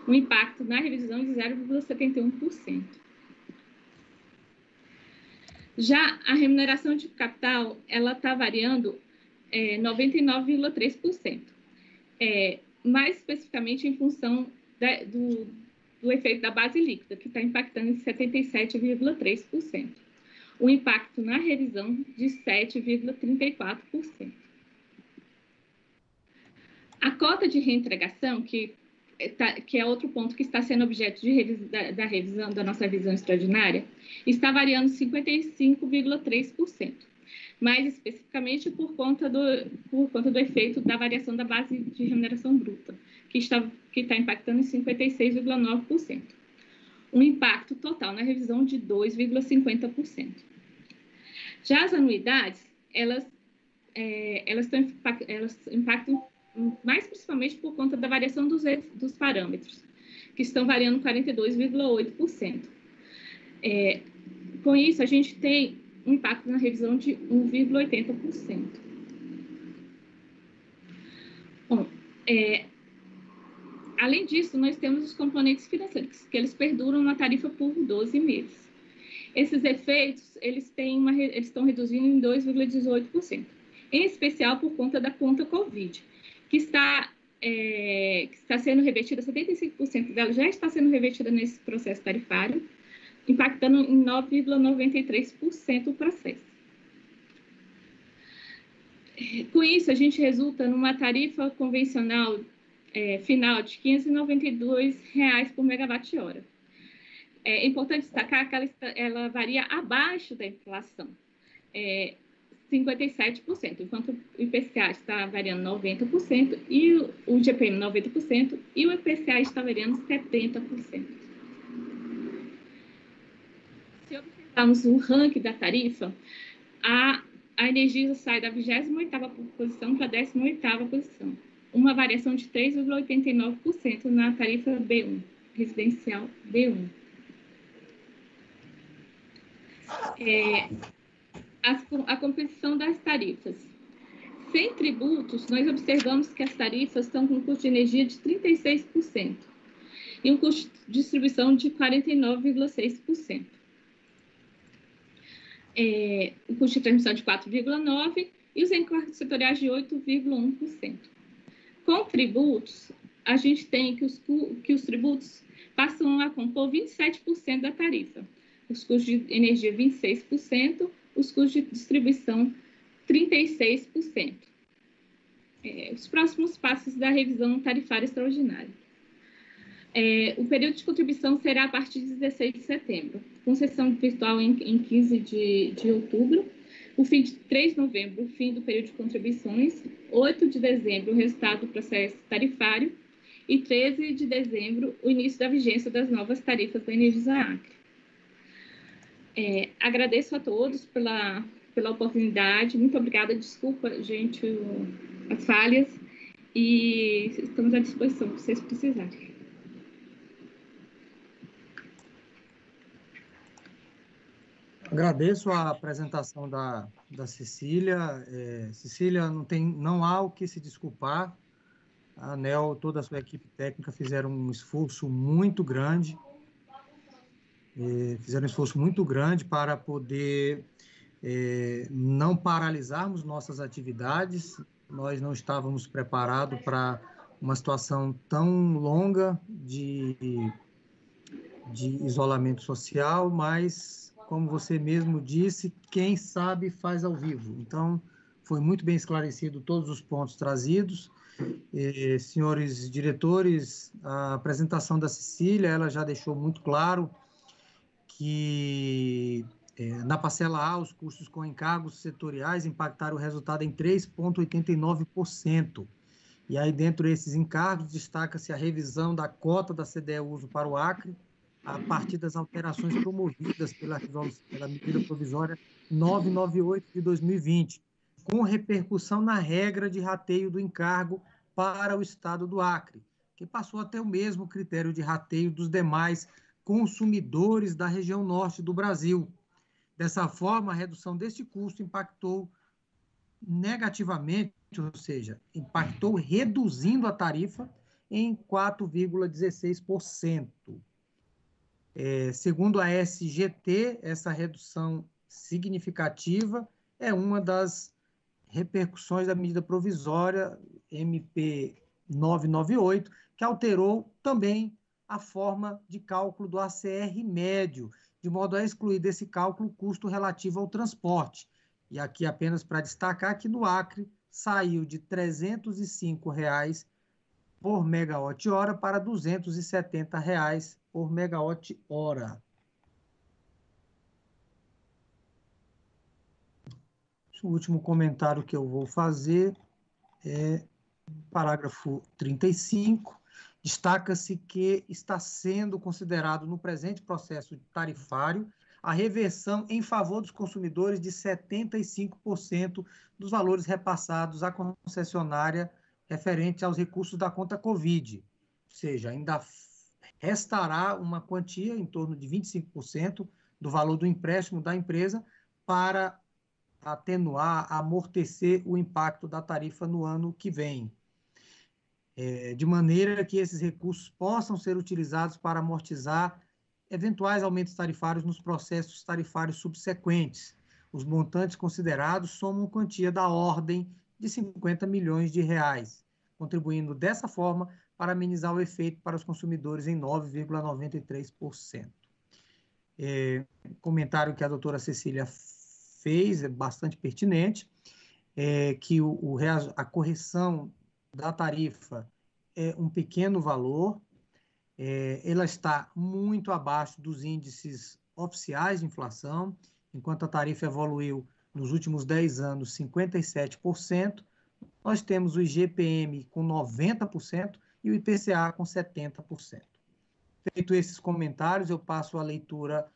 um impacto na revisão de zero vírgula setenta e um por cento. Já a remuneração de capital, ela está variando é, noventa e nove vírgula três por cento, é, mais especificamente em função da, do, do efeito da base líquida, que está impactando em setenta e sete vírgula três por cento. O impacto na revisão de sete vírgula trinta e quatro por cento. A cota de reentregação, que, que é outro ponto que está sendo objeto de revisão, da, da revisão, da nossa revisão extraordinária, está variando cinquenta e cinco vírgula três por cento, mais especificamente por conta, do, por conta do efeito da variação da base de remuneração bruta, que está, que está impactando em cinquenta e seis vírgula nove por cento. Um impacto total na revisão de dois vírgula cinquenta por cento. Já as anuidades, elas, é, elas, tão, elas impactam mais principalmente por conta da variação dos, dos parâmetros, que estão variando quarenta e dois vírgula oito por cento. É, com isso, a gente tem um impacto na revisão de um vírgula oitenta por cento. Bom, é... Além disso, nós temos os componentes financeiros, que eles perduram na tarifa por doze meses. Esses efeitos, eles, têm uma, eles estão reduzindo em dois vírgula dezoito por cento, em especial por conta da conta Covid, que está, é, que está sendo revertida, setenta e cinco por cento dela já está sendo revertida nesse processo tarifário, impactando em nove vírgula noventa e três por cento o processo. Com isso, a gente resulta numa tarifa convencional É, final de quinhentos e noventa e dois reais por megawatt-hora. É importante destacar que ela, está, ela varia abaixo da inflação, é, cinquenta e sete por cento, enquanto o I P C A está variando noventa por cento, e o, o G P M noventa por cento, e o I P C A está variando setenta por cento. Se observarmos o ranking da tarifa, a, a Energisa sai da vigésima oitava posição para a décima oitava posição. Uma variação de três vírgula oitenta e nove por cento na tarifa B um, residencial B um. É, a, a composição das tarifas. Sem tributos, nós observamos que as tarifas estão com um custo de energia de trinta e seis por cento e um custo de distribuição de quarenta e nove vírgula seis por cento. É, o custo de transmissão de quatro vírgula nove por cento e os encargos setoriais de oito vírgula um por cento. Com tributos, a gente tem que os, que os tributos passam a compor vinte e sete por cento da tarifa, os custos de energia vinte e seis por cento, os custos de distribuição trinta e seis por cento. É, os próximos passos da revisão tarifária extraordinária. É, o período de contribuição será a partir de dezesseis de setembro, com sessão virtual em, em quinze de outubro, o fim de três de novembro, o fim do período de contribuições, oito de dezembro, o resultado do processo tarifário e treze de dezembro, o início da vigência das novas tarifas da Energisa Acre. É, agradeço a todos pela, pela oportunidade, muito obrigada, desculpa, gente, o, as falhas, e estamos à disposição, se vocês precisarem. Agradeço a apresentação da, da Cecília. É, Cecília, não, tem, não há o que se desculpar. A ANEEL, toda a sua equipe técnica, fizeram um esforço muito grande, é, fizeram um esforço muito grande para poder é, não paralisarmos nossas atividades. Nós não estávamos preparados para uma situação tão longa de, de isolamento social, mas, como você mesmo disse, quem sabe faz ao vivo. Então, foi muito bem esclarecido todos os pontos trazidos. Eh, senhores diretores, a apresentação da Cecília, ela já deixou muito claro que eh, na parcela A, os custos com encargos setoriais impactaram o resultado em três vírgula oitenta e nove por cento. E aí, dentro desses encargos, destaca-se a revisão da cota da C D U uso para o Acre, a partir das alterações promovidas pela, pela medida provisória novecentos e noventa e oito de dois mil e vinte, com repercussão na regra de rateio do encargo para o Estado do Acre, que passou a ter o mesmo critério de rateio dos demais consumidores da região norte do Brasil. Dessa forma, a redução deste custo impactou negativamente, ou seja, impactou reduzindo a tarifa em quatro vírgula dezesseis por cento. É, segundo a S G T, essa redução significativa é uma das repercussões da medida provisória M P novecentos e noventa e oito, que alterou também a forma de cálculo do A C R médio, de modo a excluir desse cálculo o custo relativo ao transporte. E aqui apenas para destacar que no Acre saiu de trezentos e cinco reais por megawatt-hora para duzentos e setenta reais por megawatt-hora. O último comentário que eu vou fazer é parágrafo trinta e cinco. Destaca-se que está sendo considerado no presente processo tarifário a reversão em favor dos consumidores de setenta e cinco por cento dos valores repassados à concessionária referente aos recursos da conta Covid. Ou seja, ainda restará uma quantia em torno de vinte e cinco por cento do valor do empréstimo da empresa para atenuar, amortecer o impacto da tarifa no ano que vem. É, de maneira que esses recursos possam ser utilizados para amortizar eventuais aumentos tarifários nos processos tarifários subsequentes. Os montantes considerados somam quantia da ordem de cinquenta milhões de reais, contribuindo dessa forma para amenizar o efeito para os consumidores em nove vírgula noventa e três por cento. É, comentário que a doutora Cecília fez é bastante pertinente, é, que o, o, a correção da tarifa é um pequeno valor. É, ela está muito abaixo dos índices oficiais de inflação, enquanto a tarifa evoluiu nos últimos dez anos cinquenta e sete por cento, nós temos o I G P M com noventa por cento e o I P C A com setenta por cento. Feito esses comentários, eu passo a leitura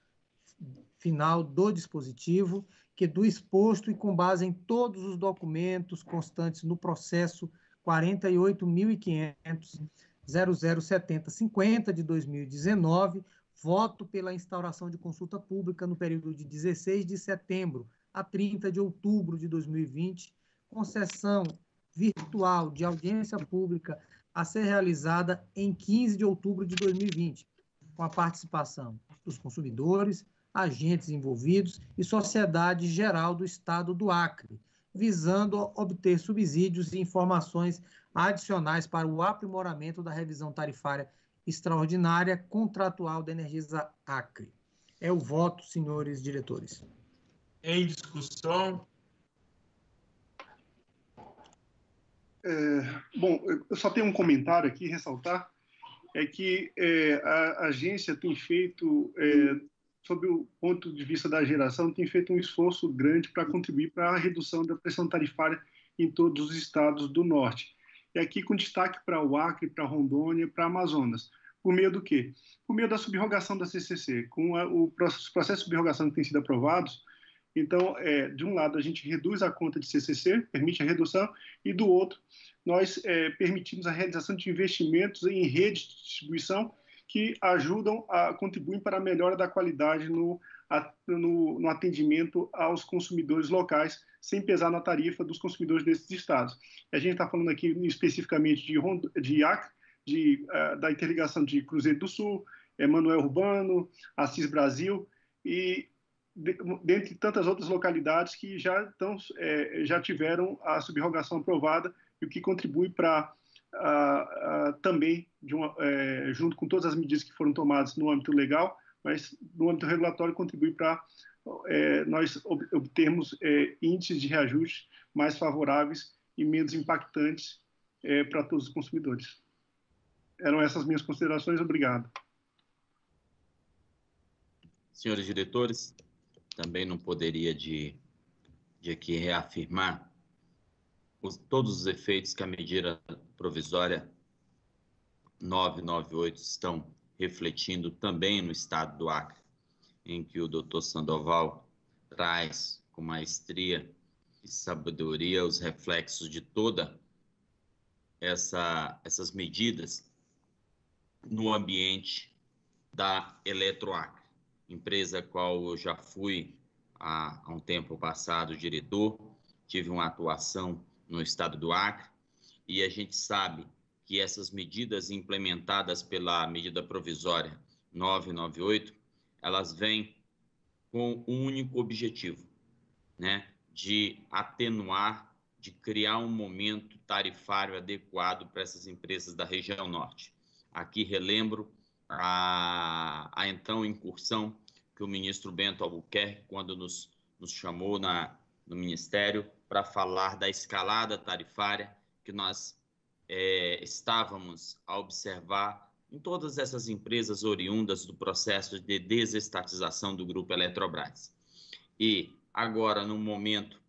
final do dispositivo, que do exposto e com base em todos os documentos constantes no processo quarenta e oito mil e quinhentos ponto zero zero sete zero cinco zero de dois mil e dezenove, voto pela instauração de consulta pública no período de dezesseis de setembro a trinta de outubro de dois mil e vinte, com sessão virtual de audiência pública a ser realizada em quinze de outubro de dois mil e vinte, com a participação dos consumidores, agentes envolvidos e sociedade geral do Estado do Acre, visando obter subsídios e informações adicionais para o aprimoramento da revisão tarifária extraordinária contratual da Energisa Acre. É o voto, senhores diretores. Em discussão. É, bom, eu só tenho um comentário aqui, ressaltar, é que é, a agência tem feito, é, sob o ponto de vista da geração, tem feito um esforço grande para contribuir para a redução da pressão tarifária em todos os estados do norte. E aqui com destaque para o Acre, para Rondônia, para Amazonas. Por meio do quê? Por meio da subrogação da C C C. Com a, o processo de subrogação que tem sido aprovado, então, é, de um lado, a gente reduz a conta de C C C, permite a redução, e do outro, nós é, permitimos a realização de investimentos em redes de distribuição que ajudam a contribuem para a melhora da qualidade no a, no, no atendimento aos consumidores locais, sem pesar na tarifa dos consumidores desses estados. A gente está falando aqui especificamente de, Rondo, de Acre, de, uh, da interligação de Cruzeiro do Sul, Manuel Urbano, Assis Brasil e de, dentre tantas outras localidades que já, estão, é, já tiveram a subrogação aprovada, e o que contribui para uh, uh, também, de uma, uh, junto com todas as medidas que foram tomadas no âmbito legal, mas no âmbito regulatório contribui para uh, nós ob obtermos uh, índices de reajuste mais favoráveis e menos impactantes uh, para todos os consumidores. Eram essas minhas considerações, obrigado. Senhores diretores, também não poderia de, de aqui reafirmar os, todos os efeitos que a medida provisória novecentos e noventa e oito estão refletindo também no estado do Acre, em que o doutor Sandoval traz com maestria e sabedoria os reflexos de toda essa, essas medidas no ambiente da Eletroacre, empresa qual eu já fui há, há um tempo passado diretor, tive uma atuação no estado do Acre, e a gente sabe que essas medidas implementadas pela medida provisória novecentos e noventa e oito, elas vêm com um único objetivo, né, de atenuar, de criar um momento tarifário adequado para essas empresas da região norte. Aqui relembro A, a então incursão que o ministro Bento Albuquerque, quando nos, nos chamou na, no Ministério para falar da escalada tarifária que nós é, estávamos a observar em todas essas empresas oriundas do processo de desestatização do Grupo Eletrobras. E agora, no momento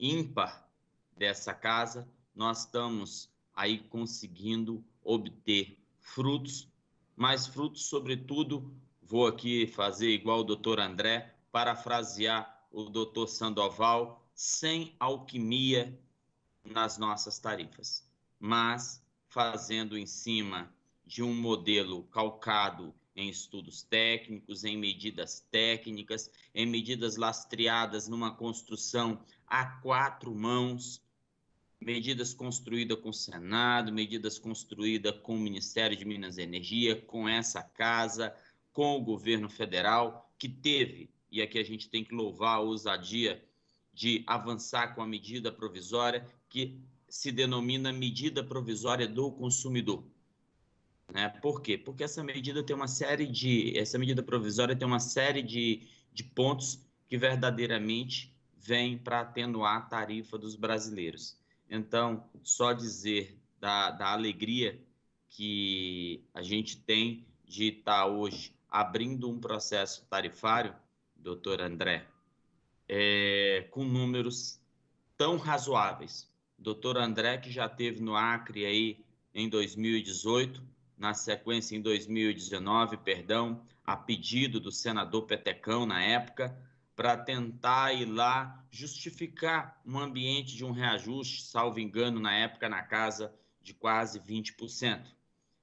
ímpar dessa casa, nós estamos aí conseguindo obter frutos, mas frutos, sobretudo, vou aqui fazer igual o doutor André, parafrasear o doutor Sandoval, sem alquimia nas nossas tarifas, mas fazendo em cima de um modelo calcado em estudos técnicos, em medidas técnicas, em medidas lastreadas numa construção a quatro mãos, medidas construídas com o Senado, medidas construídas com o Ministério de Minas e Energia, com essa casa, com o governo federal, que teve, e aqui a gente tem que louvar a ousadia de avançar com a medida provisória, que se denomina medida provisória do consumidor. Né? Por quê? Porque essa medida tem uma série de, essa medida provisória tem uma série de, de pontos que verdadeiramente vêm para atenuar a tarifa dos brasileiros. Então, só dizer da, da alegria que a gente tem de estar hoje abrindo um processo tarifário, doutor André, é, com números tão razoáveis. Doutor André, que já teve no Acre aí em dois mil e dezoito, na sequência em dois mil e dezenove, perdão, a pedido do senador Petecão na época, para tentar ir lá justificar um ambiente de um reajuste, salvo engano, na época, na casa de quase vinte por cento.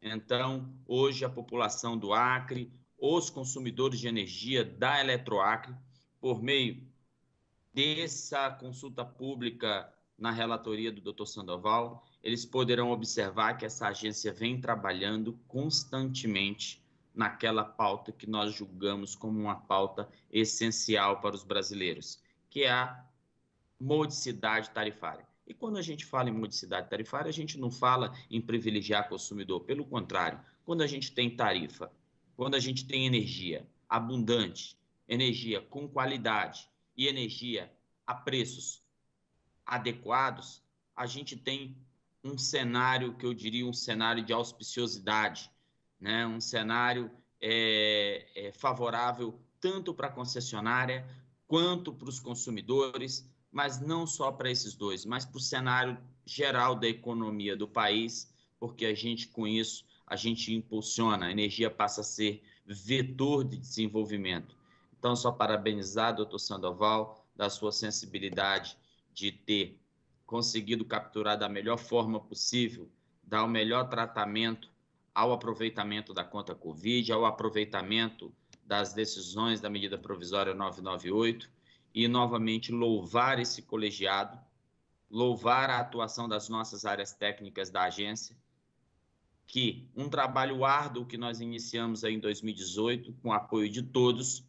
Então, hoje, a população do Acre, os consumidores de energia da Eletroacre, por meio dessa consulta pública na relatoria do doutor Sandoval, eles poderão observar que essa agência vem trabalhando constantemente naquela pauta que nós julgamos como uma pauta essencial para os brasileiros, que é a modicidade tarifária. E quando a gente fala em modicidade tarifária, a gente não fala em privilegiar o consumidor, pelo contrário, quando a gente tem tarifa, quando a gente tem energia abundante, energia com qualidade e energia a preços adequados, a gente tem um cenário que eu diria um cenário de auspiciosidade, né, um cenário é, é, favorável tanto para a concessionária quanto para os consumidores, mas não só para esses dois, mas para o cenário geral da economia do país, porque a gente, com isso, a gente impulsiona, a energia passa a ser vetor de desenvolvimento. Então, só parabenizar, doutor Sandoval, da sua sensibilidade de ter conseguido capturar da melhor forma possível, dar o melhor tratamento ao aproveitamento da conta Covid, ao aproveitamento das decisões da medida provisória novecentos e noventa e oito e, novamente, louvar esse colegiado, louvar a atuação das nossas áreas técnicas da agência, que um trabalho árduo que nós iniciamos aí em dois mil e dezoito, com o apoio de todos,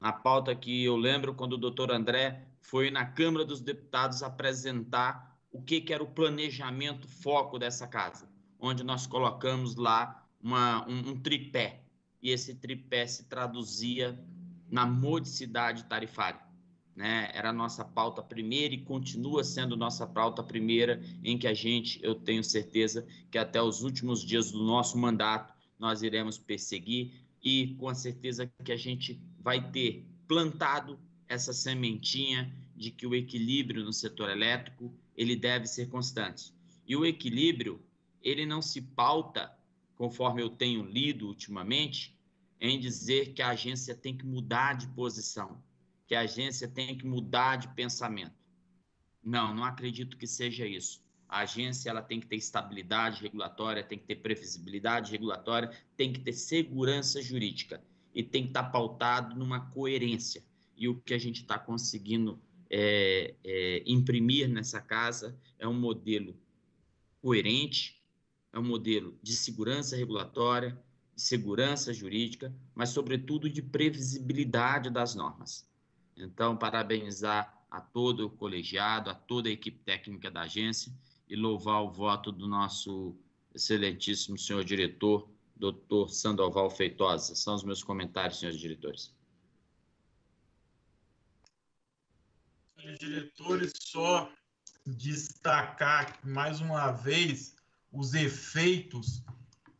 na pauta que eu lembro quando o doutor André foi na Câmara dos Deputados apresentar o que, que era o planejamento foco dessa casa, onde nós colocamos lá uma, um, um tripé, e esse tripé se traduzia na modicidade tarifária, né? Era a nossa pauta primeira e continua sendo nossa pauta primeira, em que a gente, eu tenho certeza, que até os últimos dias do nosso mandato nós iremos perseguir e com a certeza que a gente vai ter plantado essa sementinha de que o equilíbrio no setor elétrico, ele deve ser constante. E o equilíbrio, ele não se pauta, conforme eu tenho lido ultimamente, em dizer que a agência tem que mudar de posição, que a agência tem que mudar de pensamento. Não, não acredito que seja isso. A agência ela tem que ter estabilidade regulatória, tem que ter previsibilidade regulatória, tem que ter segurança jurídica e tem que estar pautado numa coerência. E o que a gente está conseguindo é, é, imprimir nessa casa é um modelo coerente, é um modelo de segurança regulatória, de segurança jurídica, mas, sobretudo, de previsibilidade das normas. Então, parabenizar a todo o colegiado, a toda a equipe técnica da agência e louvar o voto do nosso excelentíssimo senhor diretor, doutor Sandoval Feitosa. São os meus comentários, senhores diretores. Senhores diretores, só destacar mais uma vez os efeitos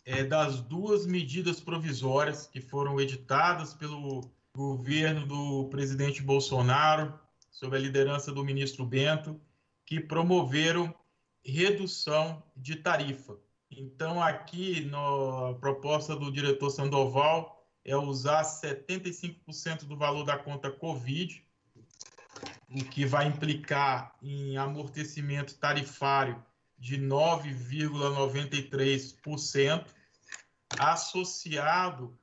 é, das duas medidas provisórias que foram editadas pelo governo do presidente Bolsonaro, sob a liderança do ministro Bento, que promoveram redução de tarifa. Então, aqui, na proposta do diretor Sandoval, é usar setenta e cinco por cento do valor da conta Covid, o que vai implicar em amortecimento tarifário de nove vírgula noventa e três por cento, associado...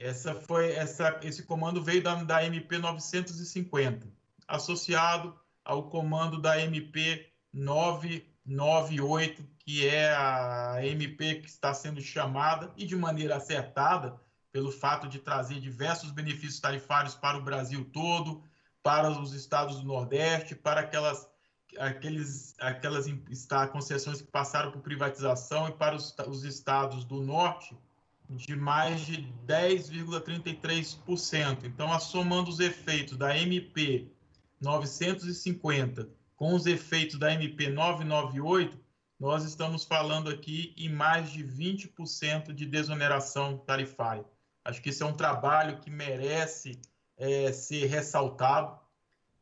Essa foi, essa, esse comando veio da, da M P novecentos e cinquenta, associado ao comando da M P novecentos e noventa e oito, que é a M P que está sendo chamada, e de maneira acertada, pelo fato de trazer diversos benefícios tarifários para o Brasil todo, para os estados do Nordeste, para aquelas, aqueles, aquelas está, concessões que passaram por privatização e para os, os estados do Norte, de mais de dez vírgula trinta e três por cento. Então, somando os efeitos da M P novecentos e cinquenta com os efeitos da M P novecentos e noventa e oito, nós estamos falando aqui em mais de vinte por cento de desoneração tarifária. Acho que isso é um trabalho que merece é, ser ressaltado.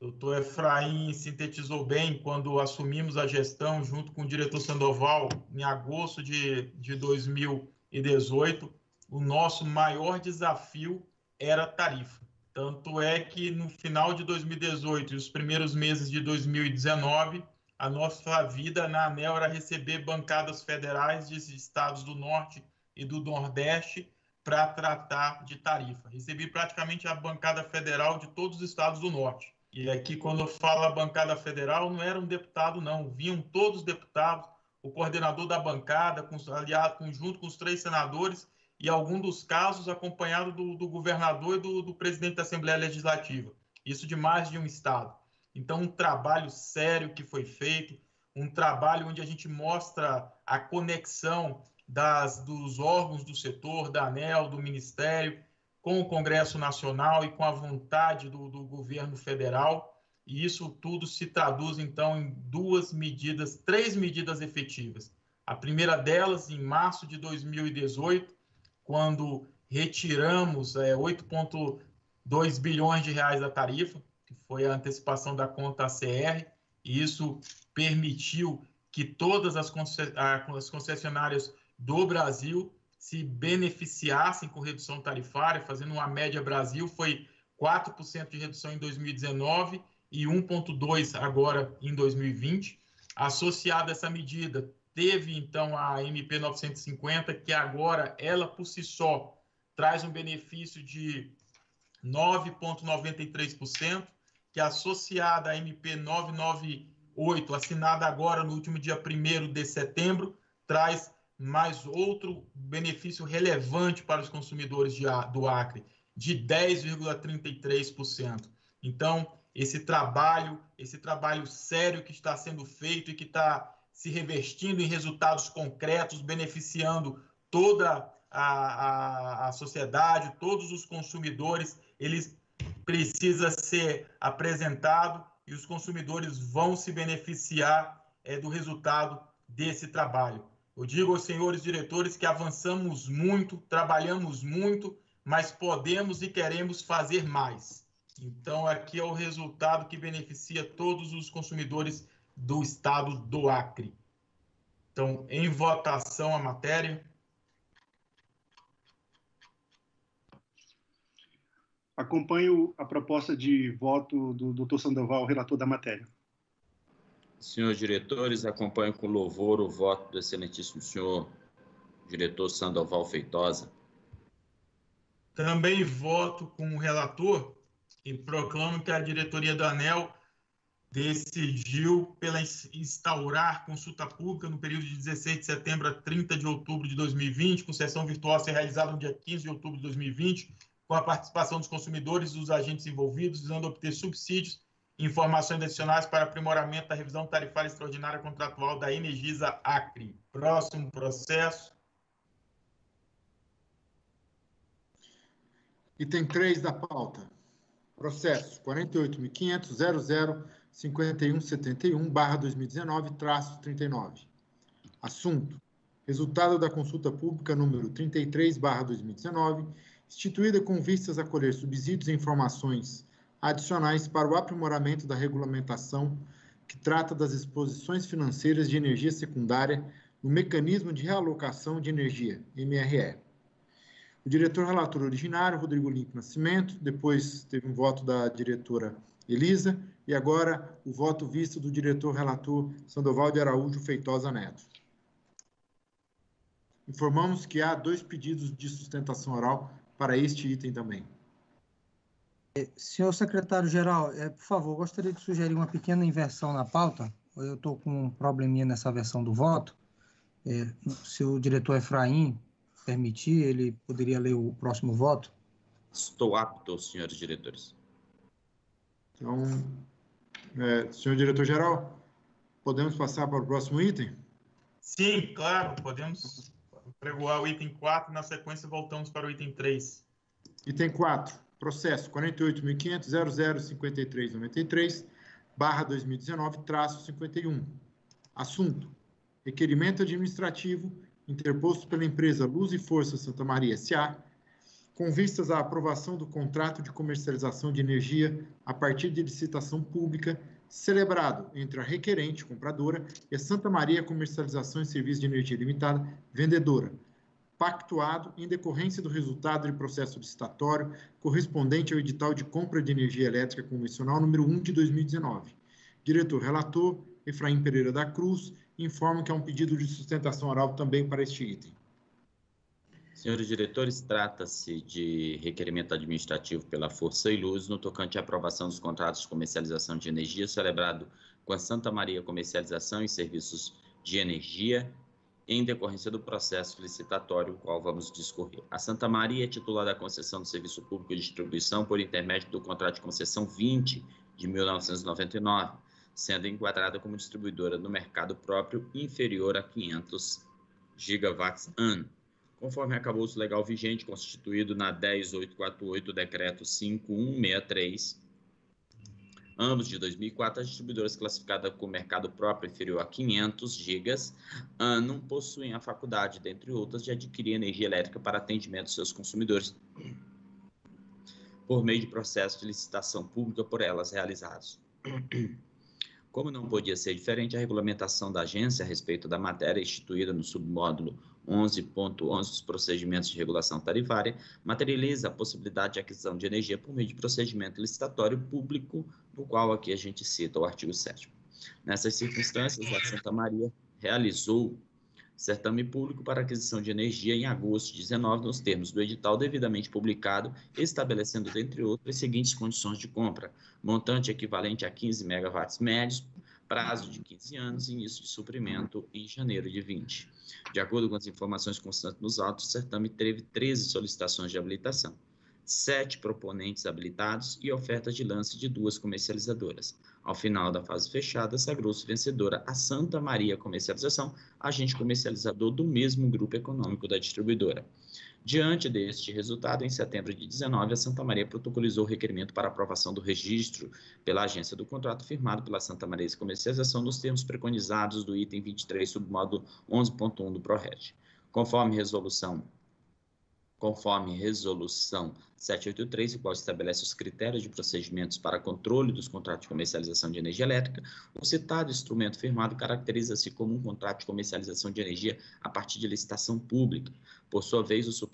O doutor Efraim sintetizou bem quando assumimos a gestão, junto com o diretor Sandoval, em agosto de, de dois mil e dezoito, o nosso maior desafio era a tarifa. Tanto é que no final de dois mil e dezoito e os primeiros meses de dois mil e dezenove, a nossa vida na ANEEL era receber bancadas federais de estados do Norte e do Nordeste para tratar de tarifa. Recebi praticamente a bancada federal de todos os estados do Norte. E aqui, quando eu falo bancada federal, não era um deputado, não. Vinham todos os deputados, o coordenador da bancada, com, aliado junto com os três senadores e, em algum dos casos, acompanhado do, do governador e do, do presidente da Assembleia Legislativa. Isso de mais de um estado. Então, um trabalho sério que foi feito, um trabalho onde a gente mostra a conexão das, dos órgãos do setor, da ANEEL, do Ministério, com o Congresso Nacional e com a vontade do, do governo federal. E isso tudo se traduz, então, em duas medidas, três medidas efetivas. A primeira delas, em março de dois mil e dezoito, quando retiramos é, oito vírgula dois bilhões de reais da tarifa, que foi a antecipação da conta A C R, e isso permitiu que todas as concessionárias do Brasil se beneficiassem com redução tarifária, fazendo uma média Brasil, foi quatro por cento de redução em dois mil e dezenove, e um vírgula dois por cento agora em dois mil e vinte. Associada a essa medida, teve então a M P novecentos e cinquenta, que agora ela por si só traz um benefício de nove vírgula noventa e três por cento, que é associada à M P novecentos e noventa e oito, assinada agora no último dia primeiro de setembro, traz mais outro benefício relevante para os consumidores de, do Acre, de dez vírgula trinta e três por cento. Então, esse trabalho, esse trabalho sério que está sendo feito e que está se revestindo em resultados concretos, beneficiando toda a, a, a sociedade, todos os consumidores, eles precisa ser apresentado e os consumidores vão se beneficiar é, do resultado desse trabalho. Eu digo aos senhores diretores que avançamos muito, trabalhamos muito, mas podemos e queremos fazer mais. Então, aqui é o resultado que beneficia todos os consumidores do estado do Acre. Então, em votação a matéria. Acompanho a proposta de voto do doutor Sandoval, relator da matéria. Senhores diretores, acompanho com louvor o voto do excelentíssimo senhor diretor Sandoval Feitosa. Também voto com o relator e proclamo que a diretoria da ANEEL decidiu pela instaurar consulta pública no período de dezesseis de setembro a trinta de outubro de dois mil e vinte, com sessão virtual a ser realizada no dia quinze de outubro de dois mil e vinte, com a participação dos consumidores e dos agentes envolvidos, visando obter subsídios e informações adicionais para aprimoramento da revisão tarifária extraordinária contratual da Energisa Acre. Próximo processo. Item três da pauta. Processo quarenta e oito mil quinhentos ponto zero zero cinco um sete um barra dois mil e dezenove traço trinta e nove. Assunto. Resultado da consulta pública número trinta e três barra dois mil e dezenove, instituída com vistas a colher subsídios e informações adicionais para o aprimoramento da regulamentação que trata das exposições financeiras de energia secundária no mecanismo de realocação de energia, M R E. O diretor-relator originário, Rodrigo Limp Nascimento, depois teve um voto da diretora Elisa e agora o voto visto do diretor-relator Sandoval de Araújo Feitosa Neto. Informamos que há dois pedidos de sustentação oral para este item também. Senhor secretário-geral, é, por favor, gostaria de sugerir uma pequena inversão na pauta. Eu estou com um probleminha nessa versão do voto. É, se o diretor Efraim permitir, ele poderia ler o próximo voto? Estou apto, senhores diretores. Então, é, senhor diretor-geral, podemos passar para o próximo item? Sim, claro, podemos pregoar o item quatro, na sequência voltamos para o item três. Item quatro. Processo quarenta e oito mil quinhentos ponto zero zero cinco três nove três barra dois mil e dezenove traço cinquenta e um. Assunto. Requerimento administrativo interposto pela empresa Luz e Força Santa Maria S A com vistas à aprovação do contrato de comercialização de energia a partir de licitação pública celebrado entre a requerente, compradora, e a Santa Maria Comercialização e Serviços de Energia Limitada, vendedora, pactuado em decorrência do resultado de processo licitatório correspondente ao edital de compra de energia elétrica convencional número um de dois mil e dezenove. Diretor relator, Efraim Pereira da Cruz, informa que há um pedido de sustentação oral também para este item. Senhores diretores, trata-se de requerimento administrativo pela Força e Luz no tocante à aprovação dos contratos de comercialização de energia celebrado com a Santa Maria Comercialização e Serviços de Energia em decorrência do processo licitatório, o qual vamos discorrer. A Santa Maria é titular da concessão do Serviço Público de Distribuição por intermédio do contrato de concessão vinte de mil novecentos e noventa e nove, sendo enquadrada como distribuidora no mercado próprio inferior a quinhentos gigawatts-ano, conforme acabouço legal vigente constituído na dez mil oitocentos e quarenta e oito, decreto cinco mil cento e sessenta e três, ambos de dois mil e quatro, as distribuidoras classificadas com mercado próprio inferior a quinhentos gigas ano possuem a faculdade, dentre outras, de adquirir energia elétrica para atendimento dos seus consumidores por meio de processo de licitação pública por elas realizados. Como não podia ser diferente, a regulamentação da agência a respeito da matéria instituída no submódulo onze ponto onze dos procedimentos de regulação tarifária materializa a possibilidade de aquisição de energia por meio de procedimento licitatório público, no qual aqui a gente cita o artigo sétimo. Nessas circunstâncias, a Santa Maria realizou certame público para aquisição de energia em agosto de dezenove, nos termos do edital devidamente publicado, estabelecendo, dentre outras, as seguintes condições de compra: montante equivalente a quinze megawatts médios, prazo de quinze anos, início de suprimento em janeiro de vinte. De acordo com as informações constantes nos autos, o certame teve treze solicitações de habilitação, sete proponentes habilitados e ofertas de lance de duas comercializadoras. Ao final da fase fechada, sagrou-se vencedora a Santa Maria Comercialização, agente comercializador do mesmo grupo econômico da distribuidora. Diante deste resultado, em setembro de dezenove, a Santa Maria protocolizou o requerimento para aprovação do registro pela agência do contrato firmado pela Santa Maria Comercialização nos termos preconizados do item vinte e três, submódulo onze ponto um do PROREG. Conforme resolução Conforme resolução setecentos e oitenta e três, o qual estabelece os critérios de procedimentos para controle dos contratos de comercialização de energia elétrica, o citado instrumento firmado caracteriza-se como um contrato de comercialização de energia a partir de licitação pública. Por sua vez, o,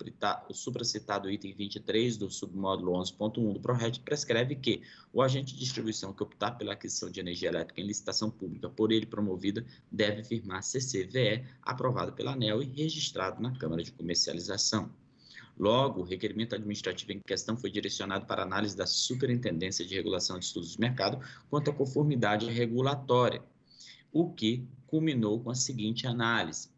o supracitado item vinte e três do submódulo onze ponto um do PROREG prescreve que o agente de distribuição que optar pela aquisição de energia elétrica em licitação pública por ele promovida deve firmar C C V E, aprovado pela ANEEL e registrado na Câmara de Comercialização. Logo, o requerimento administrativo em questão foi direcionado para análise da Superintendência de Regulação de Estudos de Mercado quanto à conformidade regulatória, o que culminou com a seguinte análise.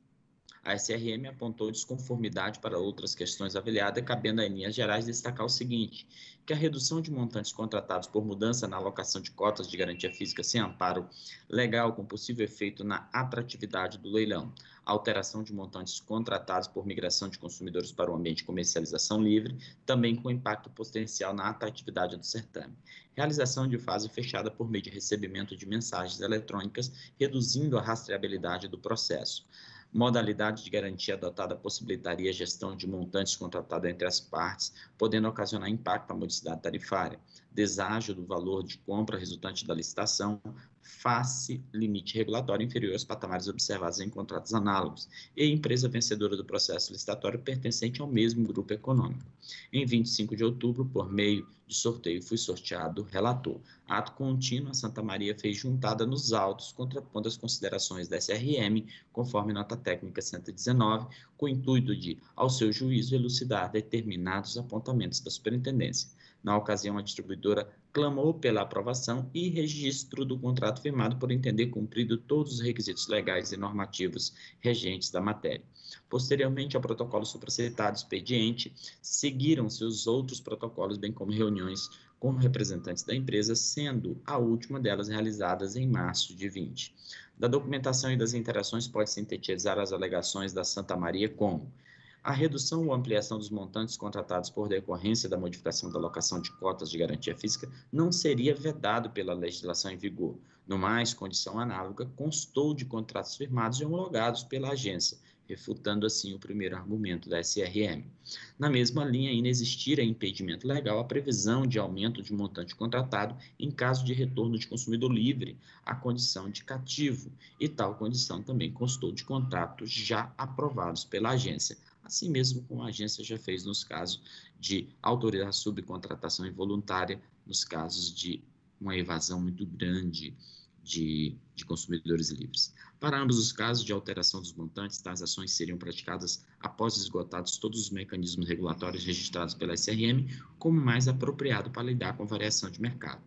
A S R M apontou desconformidade para outras questões avaliadas, cabendo a linhas gerais destacar o seguinte, que a redução de montantes contratados por mudança na alocação de cotas de garantia física sem amparo legal, com possível efeito na atratividade do leilão, a alteração de montantes contratados por migração de consumidores para o ambiente de comercialização livre, também com impacto potencial na atratividade do certame, realização de fase fechada por meio de recebimento de mensagens eletrônicas, reduzindo a rastreabilidade do processo. Modalidade de garantia adotada possibilitaria a gestão de montantes contratados entre as partes, podendo ocasionar impacto à modicidade tarifária, deságio do valor de compra resultante da licitação, face limite regulatório inferior aos patamares observados em contratos análogos, e empresa vencedora do processo licitatório pertencente ao mesmo grupo econômico. Em vinte e cinco de outubro, por meio de sorteio, foi sorteado o relator. Ato contínuo, a Santa Maria fez juntada nos autos, contrapondo as considerações da S R M, conforme nota técnica cento e dezenove, com o intuito de, ao seu juízo, elucidar determinados apontamentos da superintendência. Na ocasião, a distribuidora clamou pela aprovação e registro do contrato firmado por entender cumprido todos os requisitos legais e normativos regentes da matéria. Posteriormente ao protocolo supracitado expediente, seguiram-se os outros protocolos, bem como reuniões com representantes da empresa, sendo a última delas realizadas em março de vinte. Da documentação e das interações pode sintetizar as alegações da Santa Maria como: a redução ou ampliação dos montantes contratados por decorrência da modificação da alocação de cotas de garantia física não seria vedado pela legislação em vigor. No mais, condição análoga constou de contratos firmados e homologados pela agência, refutando assim o primeiro argumento da S R M. Na mesma linha, inexistirá impedimento legal à previsão de aumento de montante contratado em caso de retorno de consumidor livre à condição de cativo, e tal condição também constou de contratos já aprovados pela agência, assim mesmo como a agência já fez nos casos de autorizar subcontratação involuntária, nos casos de uma evasão muito grande de, de consumidores livres. Para ambos os casos de alteração dos montantes, tais ações seriam praticadas após esgotados todos os mecanismos regulatórios registrados pela S R M, como mais apropriado para lidar com a variação de mercado.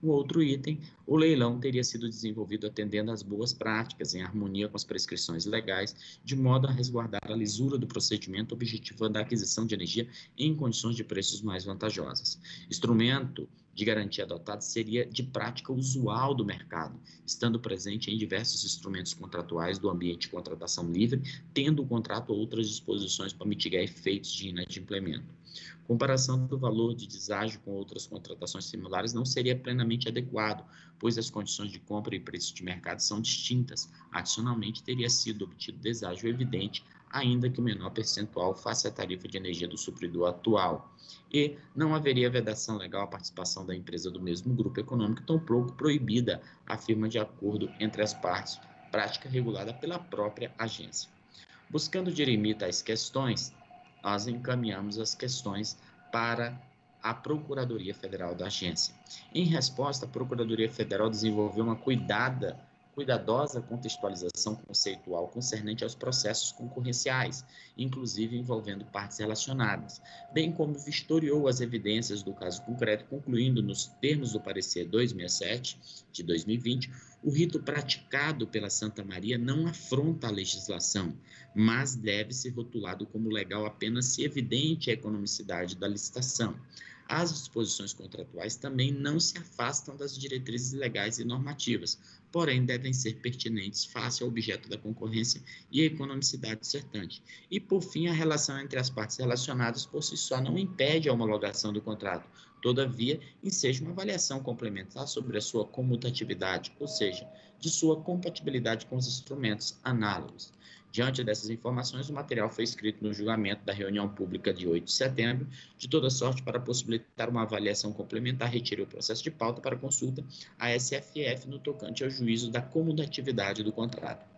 O outro item, o leilão teria sido desenvolvido atendendo às boas práticas, em harmonia com as prescrições legais, de modo a resguardar a lisura do procedimento, objetivando a aquisição de energia em condições de preços mais vantajosas. Instrumento de garantia adotado seria de prática usual do mercado, estando presente em diversos instrumentos contratuais do ambiente de contratação livre, tendo o contrato ou outras disposições para mitigar efeitos de inadimplemento. Comparação do valor de deságio com outras contratações similares não seria plenamente adequado, pois as condições de compra e preços de mercado são distintas. Adicionalmente, teria sido obtido deságio evidente, ainda que o menor percentual face à tarifa de energia do supridor atual. E não haveria vedação legal à participação da empresa do mesmo grupo econômico, tampouco proibida a firma de acordo entre as partes, prática regulada pela própria agência. Buscando dirimir tais questões, nós encaminhamos as questões para a Procuradoria Federal da agência. Em resposta, a Procuradoria Federal desenvolveu uma cuidada cuidadosa contextualização conceitual concernente aos processos concorrenciais, inclusive envolvendo partes relacionadas, bem como vistoriou as evidências do caso concreto, concluindo, nos termos do parecer duzentos e sessenta e sete de dois mil e vinte, o rito praticado pela Santa Maria não afronta a legislação, mas deve ser rotulado como legal apenas se evidente a economicidade da licitação. As disposições contratuais também não se afastam das diretrizes legais e normativas, porém devem ser pertinentes face ao objeto da concorrência e à economicidade certamente. E, por fim, a relação entre as partes relacionadas por si só não impede a homologação do contrato, todavia, enseja uma avaliação complementar sobre a sua comutatividade, ou seja, de sua compatibilidade com os instrumentos análogos. Diante dessas informações, o material foi escrito no julgamento da reunião pública de oito de setembro, de toda sorte para possibilitar uma avaliação complementar, retirei o processo de pauta para consulta à S F F no tocante ao juízo da comutatividade do contrato.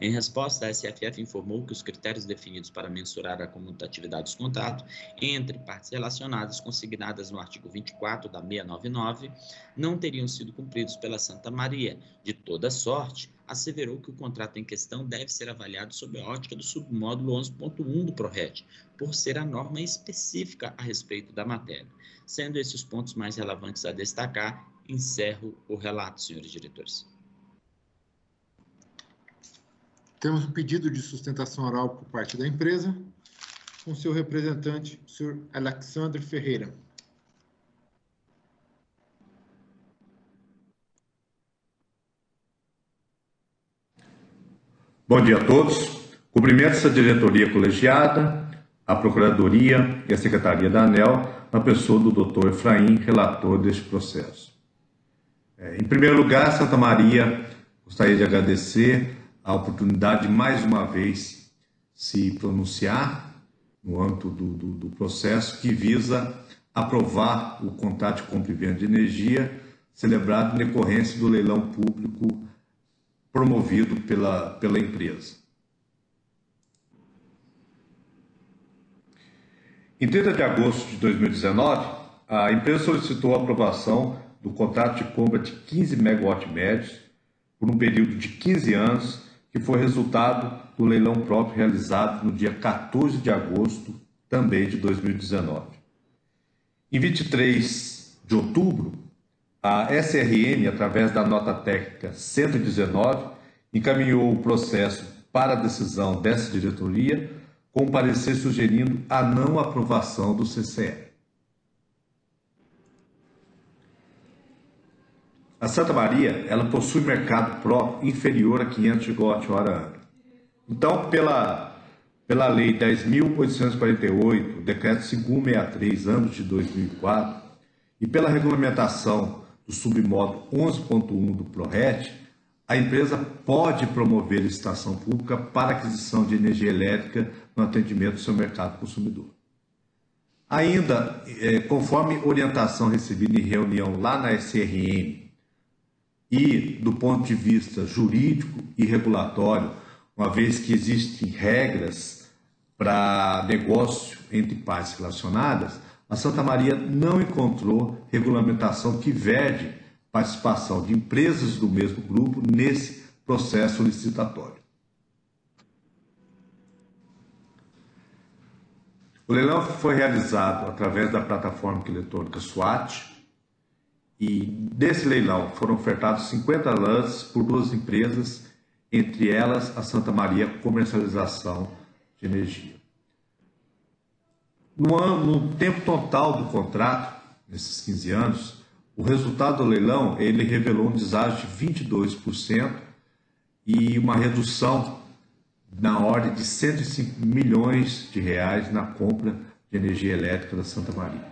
Em resposta, a S F F informou que os critérios definidos para mensurar a comutatividade dos contratos entre partes relacionadas consignadas no artigo vinte e quatro da seiscentos e noventa e nove não teriam sido cumpridos pela Santa Maria. De toda sorte, asseverou que o contrato em questão deve ser avaliado sob a ótica do submódulo onze ponto um do PRORET, por ser a norma específica a respeito da matéria. Sendo esses pontos mais relevantes a destacar, encerro o relato, senhores diretores. Temos um pedido de sustentação oral por parte da empresa, com seu representante, o senhor Alexandre Ferreira. Bom dia a todos. Cumprimento essa diretoria colegiada, a Procuradoria e a Secretaria da ANEEL, na pessoa do doutor Efraim, relator deste processo. É, em primeiro lugar, Santa Maria, gostaria de agradecer a oportunidade de mais uma vez se pronunciar no âmbito do, do, do processo que visa aprovar o contrato de compra e venda de energia celebrado em decorrência do leilão público promovido pela, pela empresa. Em trinta de agosto de dois mil e dezenove, a empresa solicitou a aprovação do contrato de compra de quinze megawatt-médios por um período de quinze anos, que foi resultado do leilão próprio realizado no dia quatorze de agosto, também de dois mil e dezenove. Em vinte e três de outubro, a S R N, através da nota técnica cento e dezenove, encaminhou o processo para a decisão dessa diretoria, com um parecer sugerindo a não aprovação do C C E. A Santa Maria, ela possui mercado próprio inferior a quinhentos gigawatts-hora. Então, pela, pela Lei dez mil oitocentos e quarenta e oito, Decreto quinhentos e sessenta e três, anos de dois mil e quatro, e pela regulamentação do submódulo onze ponto um do PRORET, a empresa pode promover licitação pública para aquisição de energia elétrica no atendimento do seu mercado consumidor. Ainda, eh, conforme orientação recebida em reunião lá na S R M e do ponto de vista jurídico e regulatório, uma vez que existem regras para negócio entre partes relacionadas, a Santa Maria não encontrou regulamentação que vede participação de empresas do mesmo grupo nesse processo licitatório. O leilão foi realizado através da plataforma eletrônica SWAT e desse leilão foram ofertados cinquenta lances por duas empresas, entre elas a Santa Maria Comercialização de Energia. No, ano, no tempo total do contrato, nesses quinze anos, o resultado do leilão ele revelou um deságio de vinte e dois por cento e uma redução na ordem de cento e cinco milhões de reais na compra de energia elétrica da Santa Maria.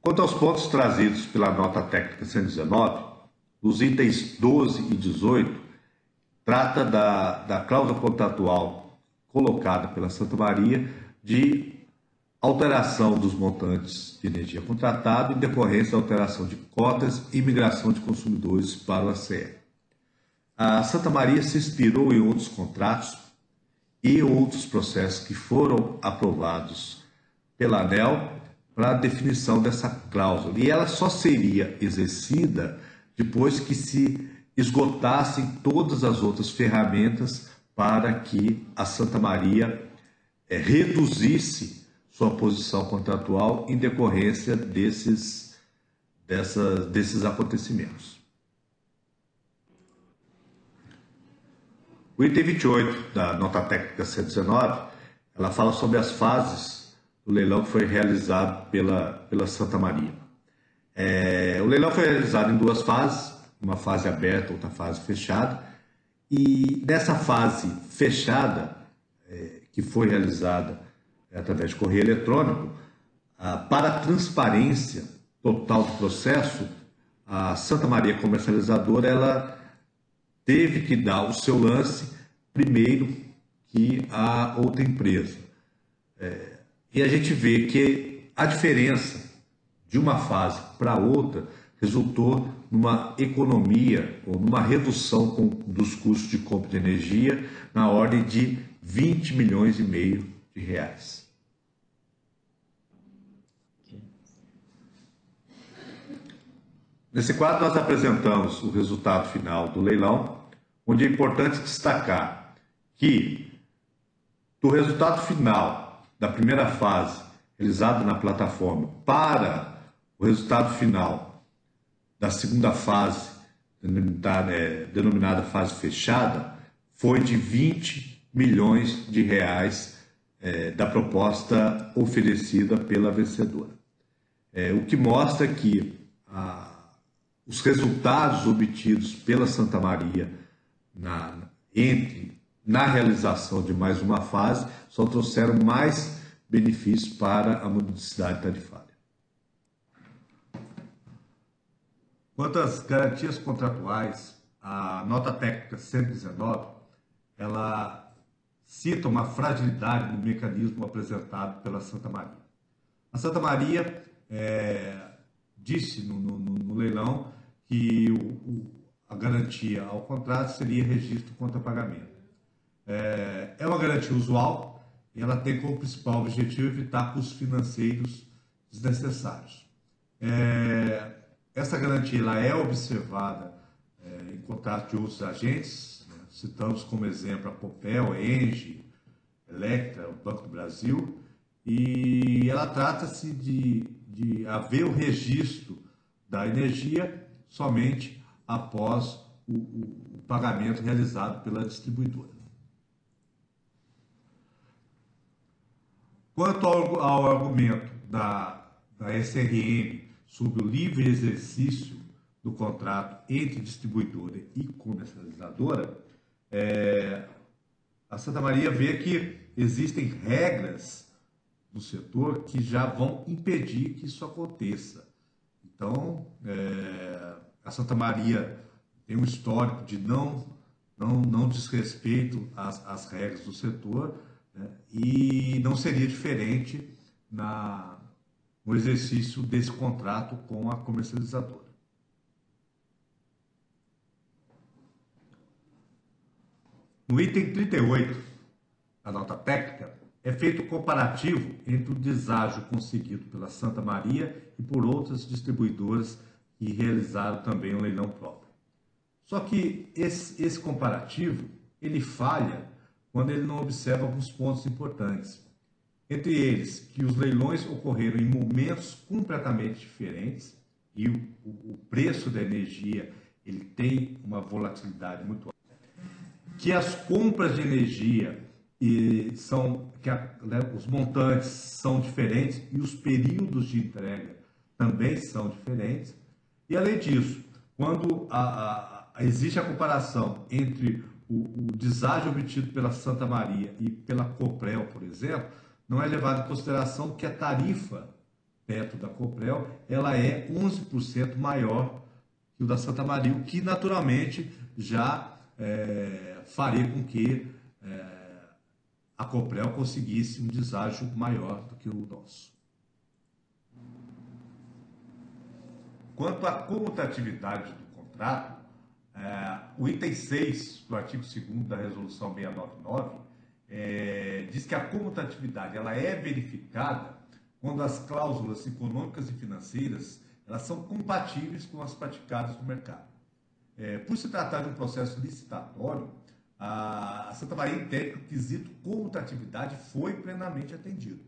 Quanto aos pontos trazidos pela nota técnica cento e dezenove, os itens doze e dezoito trata da, da cláusula contratual colocada pela Santa Maria de alteração dos montantes de energia contratada em decorrência da alteração de cotas e migração de consumidores para o A C E. A Santa Maria se inspirou em outros contratos e outros processos que foram aprovados pela ANEEL para a definição dessa cláusula. E ela só seria exercida depois que se esgotassem todas as outras ferramentas para que a Santa Maria é, reduzisse sua posição contratual em decorrência desses, dessa, desses acontecimentos. O item vinte e oito da nota técnica cento e dezenove, ela fala sobre as fases do leilão que foi realizado pela, pela Santa Maria. É, o leilão foi realizado em duas fases, uma fase aberta, outra fase fechada, e nessa fase fechada, é, que foi realizada através de correio eletrônico, ah, para a transparência total do processo, a Santa Maria Comercializadora ela teve que dar o seu lance primeiro que a outra empresa. É, e a gente vê que a diferença de uma fase para outra resultou numa economia ou numa redução com, dos custos de compra de energia na ordem de vinte milhões e meio de reais. Nesse quadro nós apresentamos o resultado final do leilão, onde é importante destacar que do resultado final da primeira fase realizada na plataforma para o resultado final da segunda fase, denominada fase fechada, foi de vinte milhões de reais é, da proposta oferecida pela vencedora. É, o que mostra que a, os resultados obtidos pela Santa Maria na, entre, na realização de mais uma fase só trouxeram mais benefícios para a modicidade tarifária. Quanto às garantias contratuais, a nota técnica cento e dezenove, ela cita uma fragilidade do mecanismo apresentado pela Santa Maria. A Santa Maria é, disse no, no, no leilão que o, o, a garantia ao contrato seria registro contra pagamento. É, é uma garantia usual e ela tem como principal objetivo evitar custos financeiros desnecessários. É, Essa garantia ela é observada é, em contrato de outros agentes, né? Citamos como exemplo a Copel, a Engie, Electra, o Banco do Brasil, e ela trata-se de, de haver o registro da energia somente após o, o pagamento realizado pela distribuidora. Quanto ao, ao argumento da, da S R M, sobre o livre exercício do contrato entre distribuidora e comercializadora, é, a Santa Maria vê que existem regras no setor que já vão impedir que isso aconteça. Então, é, a Santa Maria tem um histórico de não, não, não desrespeito às, às regras do setor, né, e não seria diferente na... o exercício desse contrato com a comercializadora. No item trinta e oito da nota técnica, é feito o comparativo entre o deságio conseguido pela Santa Maria e por outras distribuidoras que realizaram também um leilão próprio. Só que esse, esse comparativo, ele falha quando ele não observa alguns pontos importantes. Entre eles, que os leilões ocorreram em momentos completamente diferentes e o, o preço da energia ele tem uma volatilidade muito alta. Que as compras de energia e são, que a, né, os montantes são diferentes e os períodos de entrega também são diferentes. E além disso, quando a, a, existe a comparação entre o, o deságio obtido pela Santa Maria e pela Coprel, por exemplo, não é levado em consideração que a tarifa teto da Coprel ela é onze por cento maior que o da Santa Maria, o que naturalmente já é, faria com que é, a Coprel conseguisse um deságio maior do que o nosso. Quanto à comutatividade do contrato, é, o item seis do artigo segundo da Resolução seiscentos e noventa e nove, É, diz que a comutatividade ela é verificada quando as cláusulas econômicas e financeiras elas são compatíveis com as praticadas no mercado. É, por se tratar de um processo licitatório, a Santa Maria entende que o quesito contratividade foi plenamente atendido.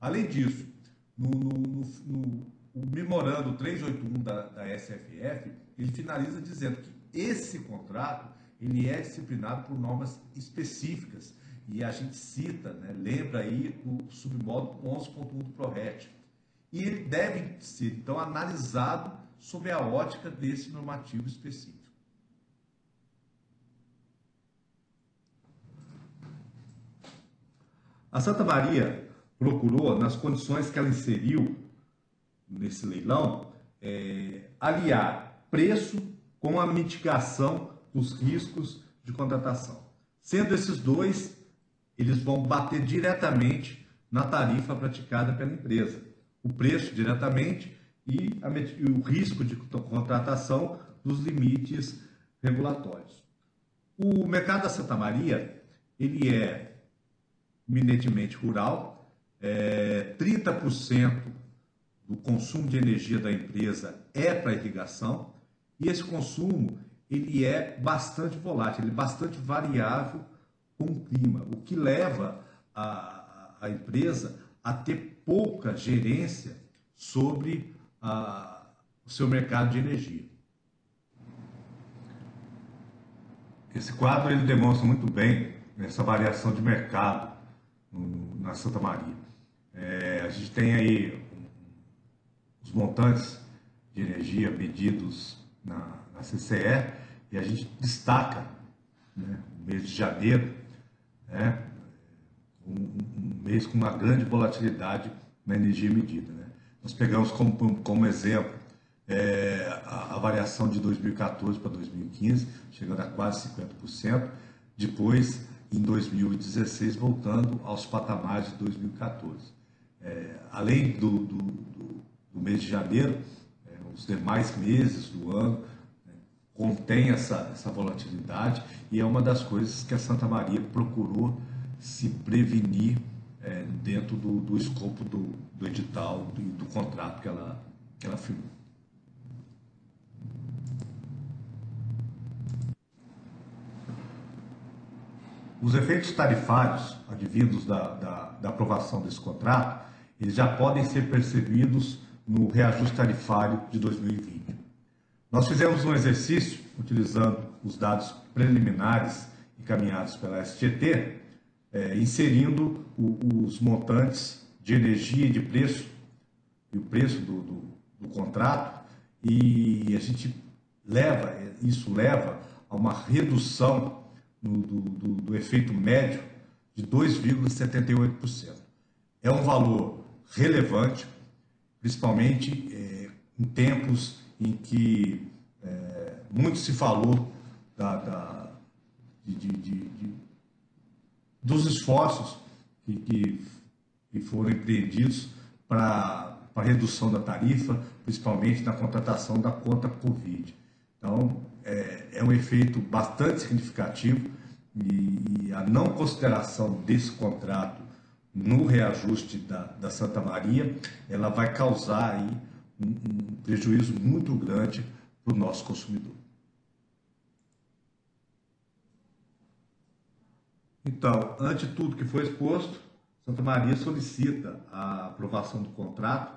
Além disso, no, no, no, no memorando trezentos e oitenta e um da, da S F F, ele finaliza dizendo que esse contrato ele é disciplinado por normas específicas, e a gente cita, né, lembra aí o submódulo onze ponto um do PRORET, e ele deve ser, então, analisado sob a ótica desse normativo específico. A Santa Maria procurou, nas condições que ela inseriu nesse leilão, é, aliar preço com a mitigação dos riscos de contratação. Sendo esses dois, eles vão bater diretamente na tarifa praticada pela empresa. O preço diretamente e, a, e o risco de contratação dos limites regulatórios. O mercado da Santa Maria, ele é eminentemente rural, é, trinta por cento do consumo de energia da empresa é para irrigação, e esse consumo ele é bastante volátil, ele é bastante variável com o clima, o que leva a, a empresa a ter pouca gerência sobre a, o seu mercado de energia. Esse quadro ele demonstra muito bem essa variação de mercado no, na Santa Maria. É, a gente tem aí os montantes de energia medidos na, na C C E, e a gente destaca, né, o mês de janeiro, né, um, um mês com uma grande volatilidade na energia medida, né? Nós pegamos como, como exemplo é, a, a variação de dois mil e quatorze para dois mil e quinze, chegando a quase cinquenta por cento, depois em dois mil e dezesseis voltando aos patamares de dois mil e quatorze. É, além do, do, do, do mês de janeiro, os demais meses do ano, né, contém essa, essa volatilidade, e é uma das coisas que a Santa Maria procurou se prevenir é, dentro do, do escopo do, do edital e do, do contrato que ela, que ela firmou. Os efeitos tarifários advindos da, da, da aprovação desse contrato, eles já podem ser percebidos no reajuste tarifário de dois mil e vinte. Nós fizemos um exercício, utilizando os dados preliminares encaminhados pela S T T, é, inserindo o, os montantes de energia e de preço, e o preço do, do, do contrato, e a gente leva, isso leva a uma redução no, do, do, do efeito médio de dois vírgula setenta e oito por cento. É um valor relevante, principalmente é, em tempos em que é, muito se falou da, da, de, de, de, dos esforços que, que, que foram empreendidos para a redução da tarifa, principalmente na contratação da conta Covid. Então, é, é um efeito bastante significativo, e, e a não consideração desse contrato no reajuste da, da Santa Maria, ela vai causar aí um, um prejuízo muito grande para o nosso consumidor. Então, ante tudo que foi exposto, Santa Maria solicita a aprovação do contrato,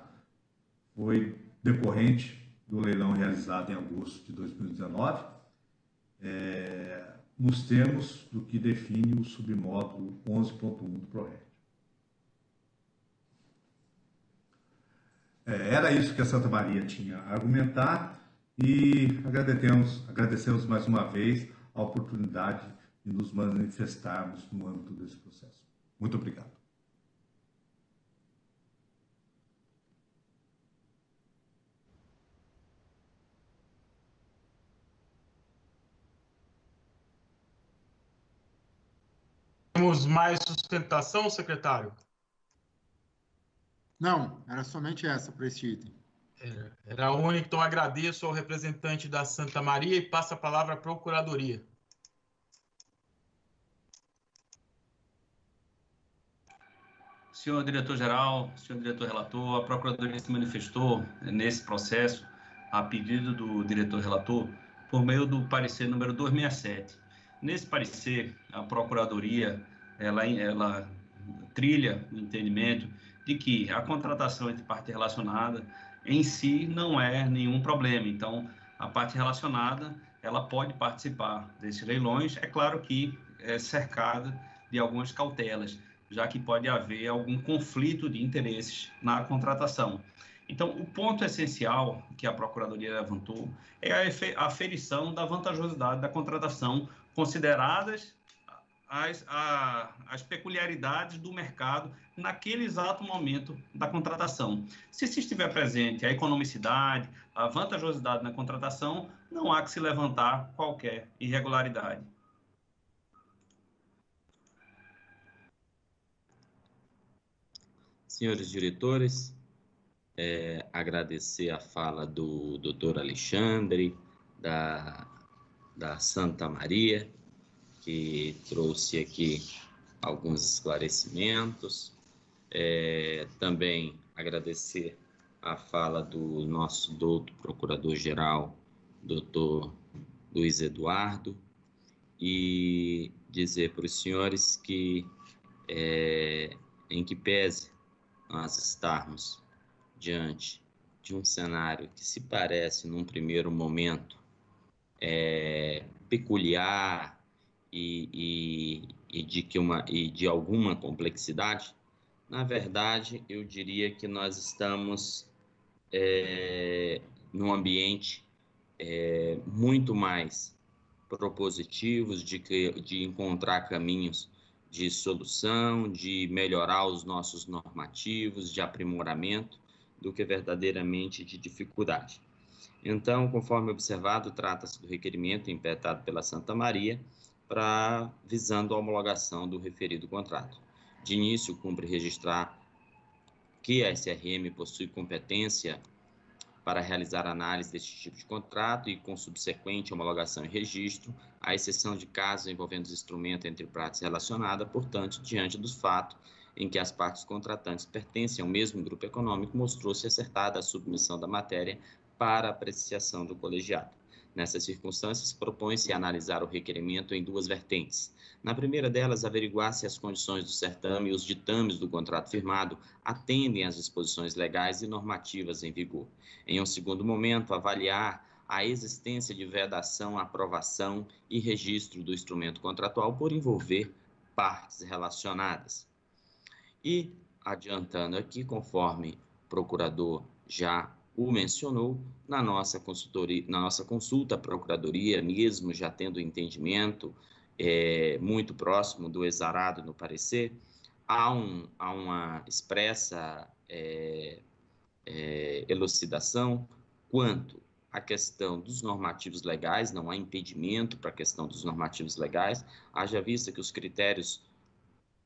foi decorrente do leilão realizado em agosto de dois mil e dezenove, é, nos termos do que define o submódulo onze ponto um do PRORET. Era isso que a Santa Maria tinha a argumentar, e agradecemos, agradecemos mais uma vez a oportunidade de nos manifestarmos no âmbito desse processo. Muito obrigado. Temos mais sustentação, secretário? Não, era somente essa para este item. Era, era a única, então agradeço ao representante da Santa Maria e passo a palavra à Procuradoria. senhor diretor-geral, senhor diretor-relator, a Procuradoria se manifestou nesse processo a pedido do diretor-relator por meio do parecer número duzentos e sessenta e sete. Nesse parecer, a Procuradoria, ela, ela trilha o entendimento de que a contratação entre parte relacionada em si não é nenhum problema. Então, a parte relacionada, ela pode participar desses leilões, é claro que é cercada de algumas cautelas, já que pode haver algum conflito de interesses na contratação. Então, o ponto essencial que a Procuradoria levantou é a aferição da vantajosidade da contratação, consideradas as, a, as peculiaridades do mercado naquele exato momento da contratação. Se se estiver presente a economicidade, a vantajosidade na contratação, não há que se levantar qualquer irregularidade. Senhores diretores, é, agradecer a fala do doutor Alexandre, da, da Santa Maria, que trouxe aqui alguns esclarecimentos. É, também agradecer a fala do nosso doutor procurador-geral, doutor Luiz Eduardo, e dizer para os senhores que, é, em que pese nós estarmos diante de um cenário que se parece, num primeiro momento, é, peculiar e, e, e, de que uma, e de alguma complexidade, na verdade, eu diria que nós estamos é, num ambiente é, muito mais propositivos de, que, de encontrar caminhos de solução, de melhorar os nossos normativos, de aprimoramento, do que verdadeiramente de dificuldade. Então, conforme observado, trata-se do requerimento impetrado pela Santa Maria para visando a homologação do referido contrato. De início, cumpre registrar que a S R M possui competência para realizar análise deste tipo de contrato e com subsequente homologação e registro, à exceção de casos envolvendo os instrumentos entre partes relacionadas, portanto, diante do fato em que as partes contratantes pertencem ao mesmo grupo econômico, mostrou-se acertada a submissão da matéria para apreciação do colegiado. Nessas circunstâncias, propõe-se analisar o requerimento em duas vertentes. Na primeira delas, averiguar se as condições do certame e os ditames do contrato firmado atendem às disposições legais e normativas em vigor. Em um segundo momento, avaliar a existência de vedação, aprovação e registro do instrumento contratual por envolver partes relacionadas. E, adiantando aqui, conforme o procurador já o mencionou, na nossa consultoria, na nossa consulta à Procuradoria, mesmo já tendo entendimento é, muito próximo do exarado no parecer, há, um, há uma expressa é, é, elucidação quanto à questão dos normativos legais, não há impedimento para a questão dos normativos legais, haja vista que os critérios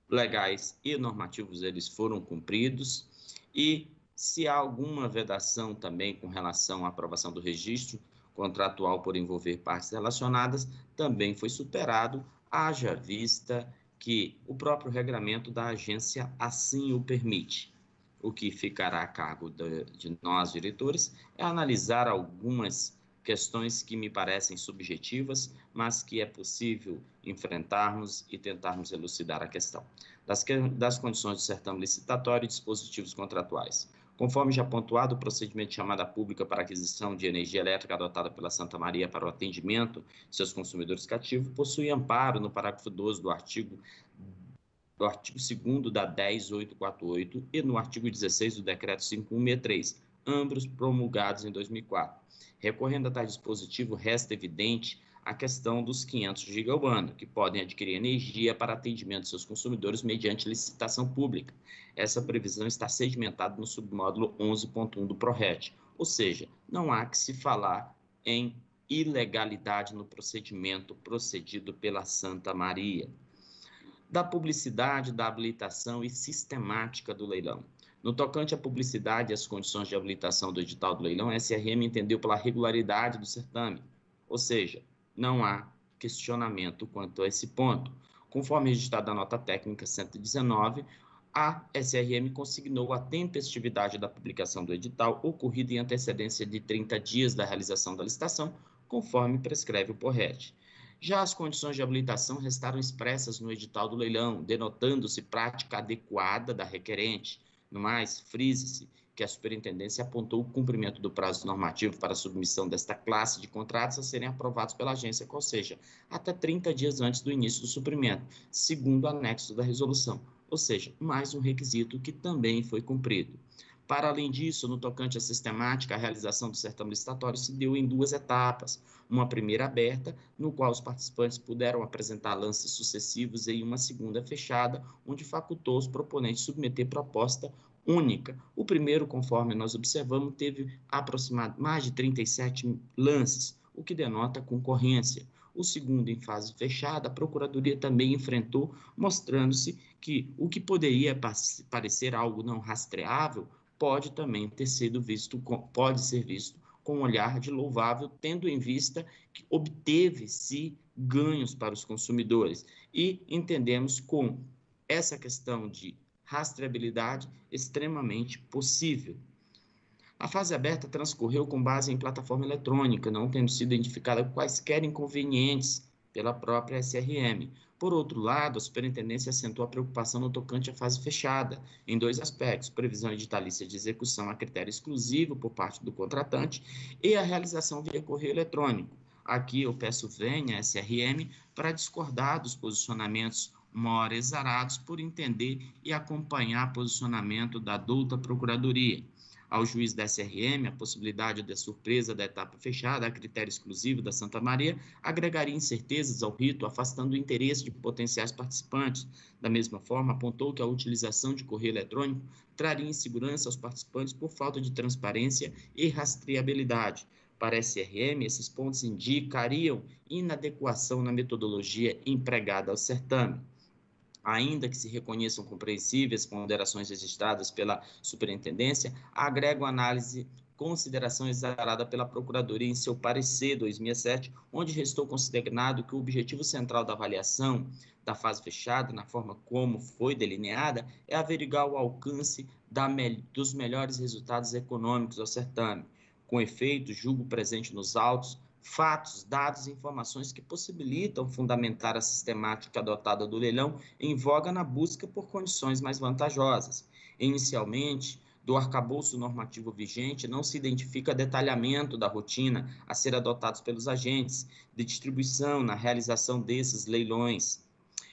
legais e normativos eles foram cumpridos e se há alguma vedação também com relação à aprovação do registro contratual por envolver partes relacionadas, também foi superado, haja vista que o próprio regramento da agência assim o permite. O que ficará a cargo de, de nós, diretores, é analisar algumas questões que me parecem subjetivas, mas que é possível enfrentarmos e tentarmos elucidar a questão. Das, que, das condições do certame licitatório e dispositivos contratuais. Conforme já pontuado, o procedimento de chamada pública para aquisição de energia elétrica adotada pela Santa Maria para o atendimento de seus consumidores cativos possui amparo no parágrafo doze do artigo, do artigo segundo da dez mil oitocentos e quarenta e oito e no artigo dezesseis do decreto cinco mil cento e sessenta e três, ambos promulgados em dois mil e quatro. Recorrendo a tal dispositivo, resta evidente a questão dos quinhentos gigawatts, que podem adquirir energia para atendimento de seus consumidores mediante licitação pública. Essa previsão está sedimentada no submódulo onze ponto um do PRORET, ou seja, não há que se falar em ilegalidade no procedimento procedido pela Santa Maria. Da publicidade, da habilitação e sistemática do leilão. No tocante à publicidade e às condições de habilitação do edital do leilão, a S R M entendeu pela regularidade do certame, ou seja, não há questionamento quanto a esse ponto. Conforme registrado na nota técnica cento e dezenove, a S R M consignou a tempestividade da publicação do edital ocorrida em antecedência de trinta dias da realização da licitação, conforme prescreve o PRORET. Já as condições de habilitação restaram expressas no edital do leilão, denotando-se prática adequada da requerente. No mais, frise-se que a superintendência apontou o cumprimento do prazo normativo para a submissão desta classe de contratos a serem aprovados pela agência, ou seja, até trinta dias antes do início do suprimento, segundo o anexo da resolução, ou seja, mais um requisito que também foi cumprido. Para além disso, no tocante à sistemática, a realização do certame licitatório se deu em duas etapas, uma primeira aberta, no qual os participantes puderam apresentar lances sucessivos, e uma segunda fechada, onde facultou os proponentes submeter proposta única. O primeiro, conforme nós observamos, teve aproximadamente mais de trinta e sete lances, o que denota concorrência. O segundo, em fase fechada, a Procuradoria também enfrentou, mostrando-se que o que poderia parecer algo não rastreável pode também ter sido visto, pode ser visto com um olhar de louvável, tendo em vista que obteve-se ganhos para os consumidores. E entendemos com essa questão de rastreabilidade extremamente possível. A fase aberta transcorreu com base em plataforma eletrônica, não tendo sido identificada quaisquer inconvenientes pela própria S R M. Por outro lado, a superintendência assentou a preocupação no tocante à fase fechada, em dois aspectos, previsão editalícia de execução a critério exclusivo por parte do contratante e a realização via correio eletrônico. Aqui eu peço venha à S R M para discordar dos posicionamentos uma hora exarados por entender e acompanhar posicionamento da douta Procuradoria. Ao juiz da S R M, a possibilidade da surpresa da etapa fechada a critério exclusivo da Santa Maria agregaria incertezas ao rito, afastando o interesse de potenciais participantes. Da mesma forma, apontou que a utilização de correio eletrônico traria insegurança aos participantes por falta de transparência e rastreabilidade. Para a S R M, esses pontos indicariam inadequação na metodologia empregada ao certame. Ainda que se reconheçam compreensíveis ponderações registradas pela superintendência, agregam análise consideração exarada pela Procuradoria em seu parecer dois mil e sete, onde restou consignado que o objetivo central da avaliação da fase fechada, na forma como foi delineada, é averiguar o alcance da me- dos melhores resultados econômicos ao certame. Com efeito, julgo presente nos autos fatos, dados e informações que possibilitam fundamentar a sistemática adotada do leilão em voga na busca por condições mais vantajosas. Inicialmente, do arcabouço normativo vigente, não se identifica detalhamento da rotina a ser adotados pelos agentes de distribuição na realização desses leilões.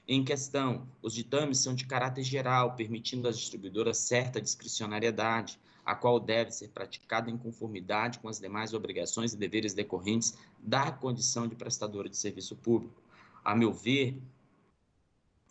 Em questão, os ditames são de caráter geral, permitindo às distribuidoras certa discricionariedade, a qual deve ser praticada em conformidade com as demais obrigações e deveres decorrentes da condição de prestadora de serviço público. A meu ver,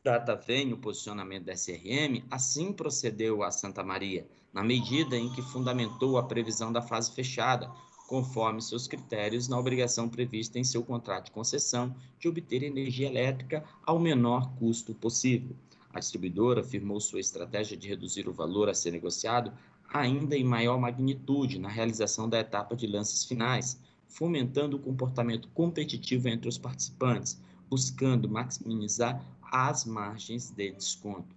data vem o posicionamento da S R M, assim procedeu a Santa Maria, na medida em que fundamentou a previsão da fase fechada, conforme seus critérios na obrigação prevista em seu contrato de concessão de obter energia elétrica ao menor custo possível. A distribuidora afirmou sua estratégia de reduzir o valor a ser negociado ainda em maior magnitude na realização da etapa de lances finais, fomentando o comportamento competitivo entre os participantes, buscando maximizar as margens de desconto.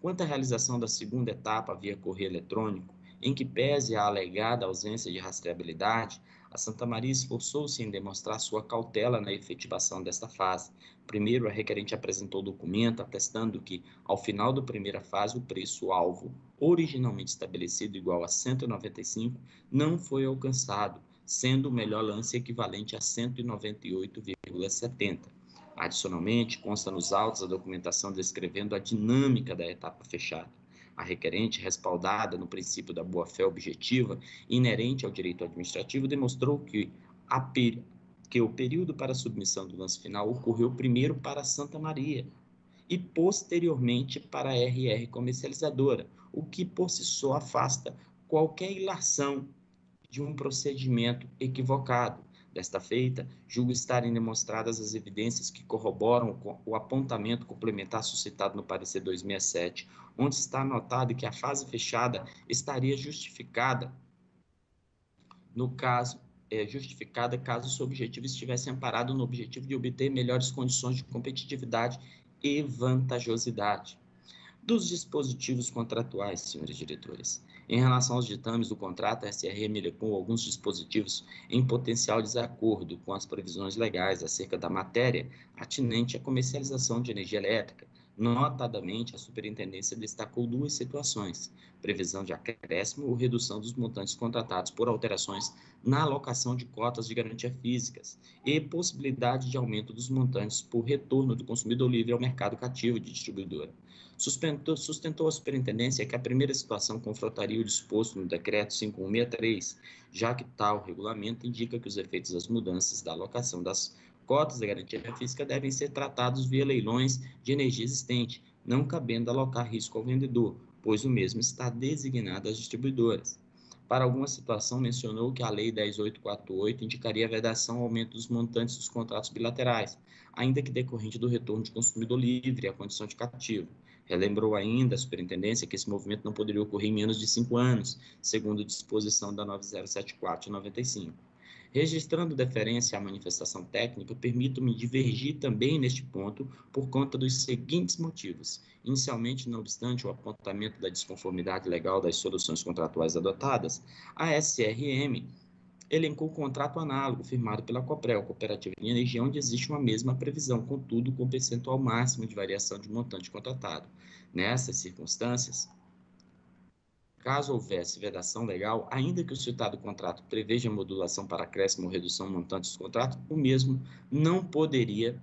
Quanto à realização da segunda etapa via correio eletrônico, em que pese a alegada ausência de rastreabilidade, a Santa Maria esforçou-se em demonstrar sua cautela na efetivação desta fase. Primeiro, a requerente apresentou documento atestando que, ao final da primeira fase, o preço-alvo, originalmente estabelecido igual a cento e noventa e cinco, não foi alcançado, sendo o melhor lance equivalente a cento e noventa e oito vírgula setenta. Adicionalmente, consta nos autos a documentação descrevendo a dinâmica da etapa fechada. A requerente, respaldada no princípio da boa-fé objetiva, inerente ao direito administrativo, demonstrou que, a peri- que o período para a submissão do lance final ocorreu primeiro para Santa Maria e posteriormente para a R R comercializadora, o que por si só afasta qualquer ilação de um procedimento equivocado. Desta feita, julgo estarem demonstradas as evidências que corroboram o apontamento complementar suscitado no parecer dois mil e sete, onde está anotado que a fase fechada estaria justificada, no caso, é, justificada caso seu objetivo estivesse amparado no objetivo de obter melhores condições de competitividade e vantajosidade. dos dispositivos contratuais, senhores diretores. Em relação aos ditames do contrato, a S R E elencou alguns dispositivos em potencial desacordo com as previsões legais acerca da matéria atinente à comercialização de energia elétrica. Notadamente, a superintendência destacou duas situações: previsão de acréscimo ou redução dos montantes contratados por alterações na alocação de cotas de garantia físicas e possibilidade de aumento dos montantes por retorno do consumidor livre ao mercado cativo de distribuidora. Sustentou, sustentou a superintendência que a primeira situação confrontaria o disposto no decreto cinco mil cento e sessenta e três, já que tal regulamento indica que os efeitos das mudanças da alocação das cotas da garantia física devem ser tratados via leilões de energia existente, não cabendo alocar risco ao vendedor, pois o mesmo está designado às distribuidoras. Para alguma situação, mencionou que a Lei dez mil oitocentos e quarenta e oito indicaria a vedação ao aumento dos montantes dos contratos bilaterais, ainda que decorrente do retorno de consumidor livre à condição de cativo. Relembrou ainda a superintendência que esse movimento não poderia ocorrer em menos de cinco anos, segundo disposição da nove mil setenta e quatro de noventa e cinco. Registrando deferência à manifestação técnica, permito-me divergir também neste ponto por conta dos seguintes motivos. Inicialmente, não obstante o apontamento da desconformidade legal das soluções contratuais adotadas, a S R M elencou um contrato análogo firmado pela Coprel, Cooperativa de Energia, onde existe uma mesma previsão, contudo, com percentual máximo de variação de montante contratado. Nessas circunstâncias, caso houvesse vedação legal, ainda que o citado contrato preveja modulação para acréscimo ou redução montante do contrato, o mesmo não poderia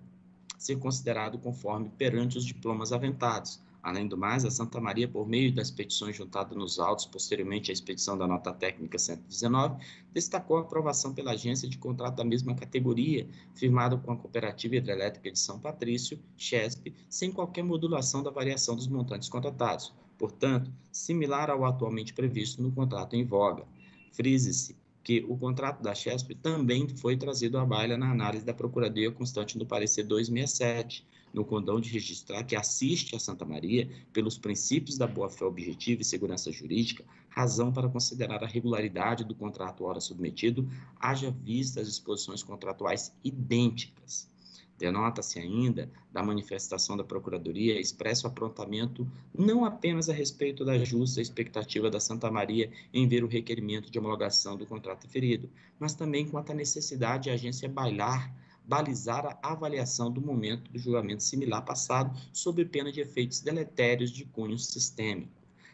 ser considerado conforme perante os diplomas aventados. Além do mais, a Santa Maria, por meio das petições juntadas nos autos, posteriormente à expedição da nota técnica cento e dezenove, destacou a aprovação pela agência de contrato da mesma categoria, firmado com a Cooperativa Hidrelétrica de São Patrício, C H E S P, sem qualquer modulação da variação dos montantes contratados. Portanto, similar ao atualmente previsto no contrato em voga. Frise-se que o contrato da C H E S P também foi trazido à baila na análise da Procuradoria Constante no parecer duzentos e sessenta e sete, no condão de registrar que assiste a Santa Maria, pelos princípios da boa-fé objetiva e segurança jurídica, razão para considerar a regularidade do contrato ora submetido, haja vista as disposições contratuais idênticas. Denota-se ainda da manifestação da Procuradoria expresso aprontamento não apenas a respeito da justa expectativa da Santa Maria em ver o requerimento de homologação do contrato referido, mas também quanto à necessidade de a agência bailar, balizar a avaliação do momento do julgamento similar passado sob pena de efeitos deletérios de cunho sistêmico.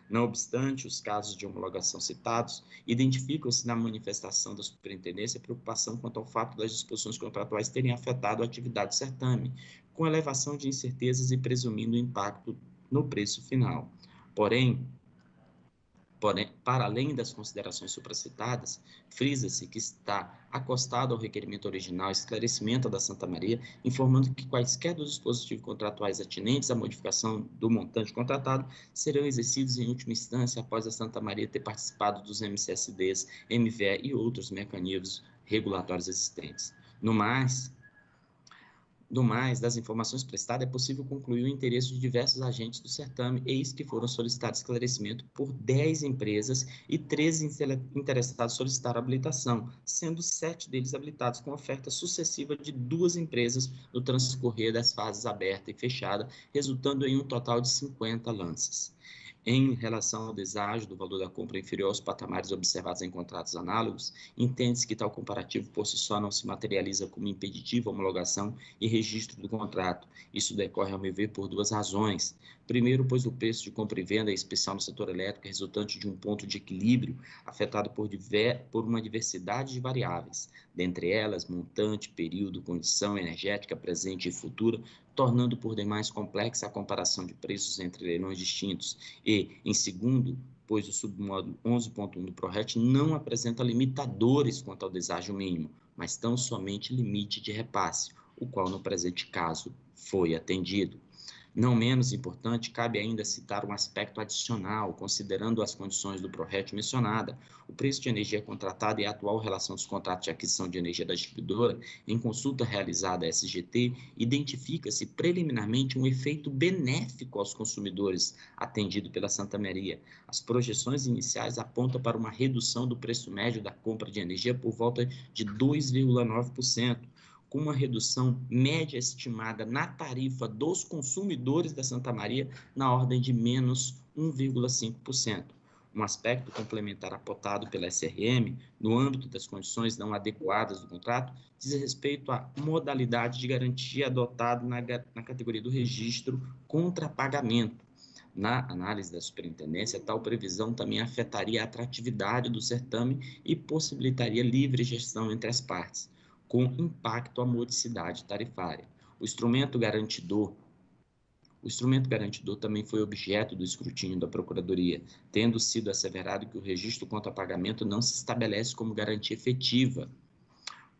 Não obstante, os casos de homologação citados identificam-se na manifestação da superintendência preocupação quanto ao fato das disposições contratuais terem afetado a atividade do certame, com elevação de incertezas e presumindo impacto no preço final. Porém, Porém, para além das considerações supracitadas, frisa-se que está acostado ao requerimento original esclarecimento da Santa Maria, informando que quaisquer dos dispositivos contratuais atinentes à modificação do montante contratado serão exercidos em última instância após a Santa Maria ter participado dos M C S Ds, M V E e outros mecanismos regulatórios existentes. No mais... Do mais, das informações prestadas, é possível concluir o interesse de diversos agentes do certame, eis que foram solicitados esclarecimento por dez empresas e treze interessados solicitaram habilitação, sendo sete deles habilitados com oferta sucessiva de duas empresas no transcorrer das fases aberta e fechada, resultando em um total de cinquenta lances. Em relação ao deságio do valor da compra inferior aos patamares observados em contratos análogos, entende-se que tal comparativo por si só não se materializa como impeditivo à homologação e registro do contrato. Isso decorre, ao meu ver, por duas razões. Primeiro, pois o preço de compra e venda, em especial no setor elétrico, é resultante de um ponto de equilíbrio afetado por, diver... por uma diversidade de variáveis, dentre elas montante, período, condição energética presente e futura, tornando por demais complexa a comparação de preços entre leilões distintos e, em segundo, pois o submódulo onze ponto um do PRORET não apresenta limitadores quanto ao deságio mínimo, mas tão somente limite de repasse, o qual no presente caso foi atendido. Não menos importante, cabe ainda citar um aspecto adicional, considerando as condições do PRORET mencionada, o preço de energia contratada e a atual relação dos contratos de aquisição de energia da distribuidora, em consulta realizada à S G T, identifica-se preliminarmente um efeito benéfico aos consumidores atendido pela Santa Maria. As projeções iniciais apontam para uma redução do preço médio da compra de energia por volta de dois vírgula nove por cento, com uma redução média estimada na tarifa dos consumidores da Santa Maria na ordem de menos um vírgula cinco por cento. Um aspecto complementar apontado pela S R M no âmbito das condições não adequadas do contrato diz respeito à modalidade de garantia adotada na, na categoria do registro contra pagamento. Na análise da superintendência, tal previsão também afetaria a atratividade do certame e possibilitaria livre gestão entre as partes, com impacto à modicidade tarifária. O instrumento garantidor, o instrumento garantidor também foi objeto do escrutínio da Procuradoria, tendo sido asseverado que o registro contra pagamento não se estabelece como garantia efetiva.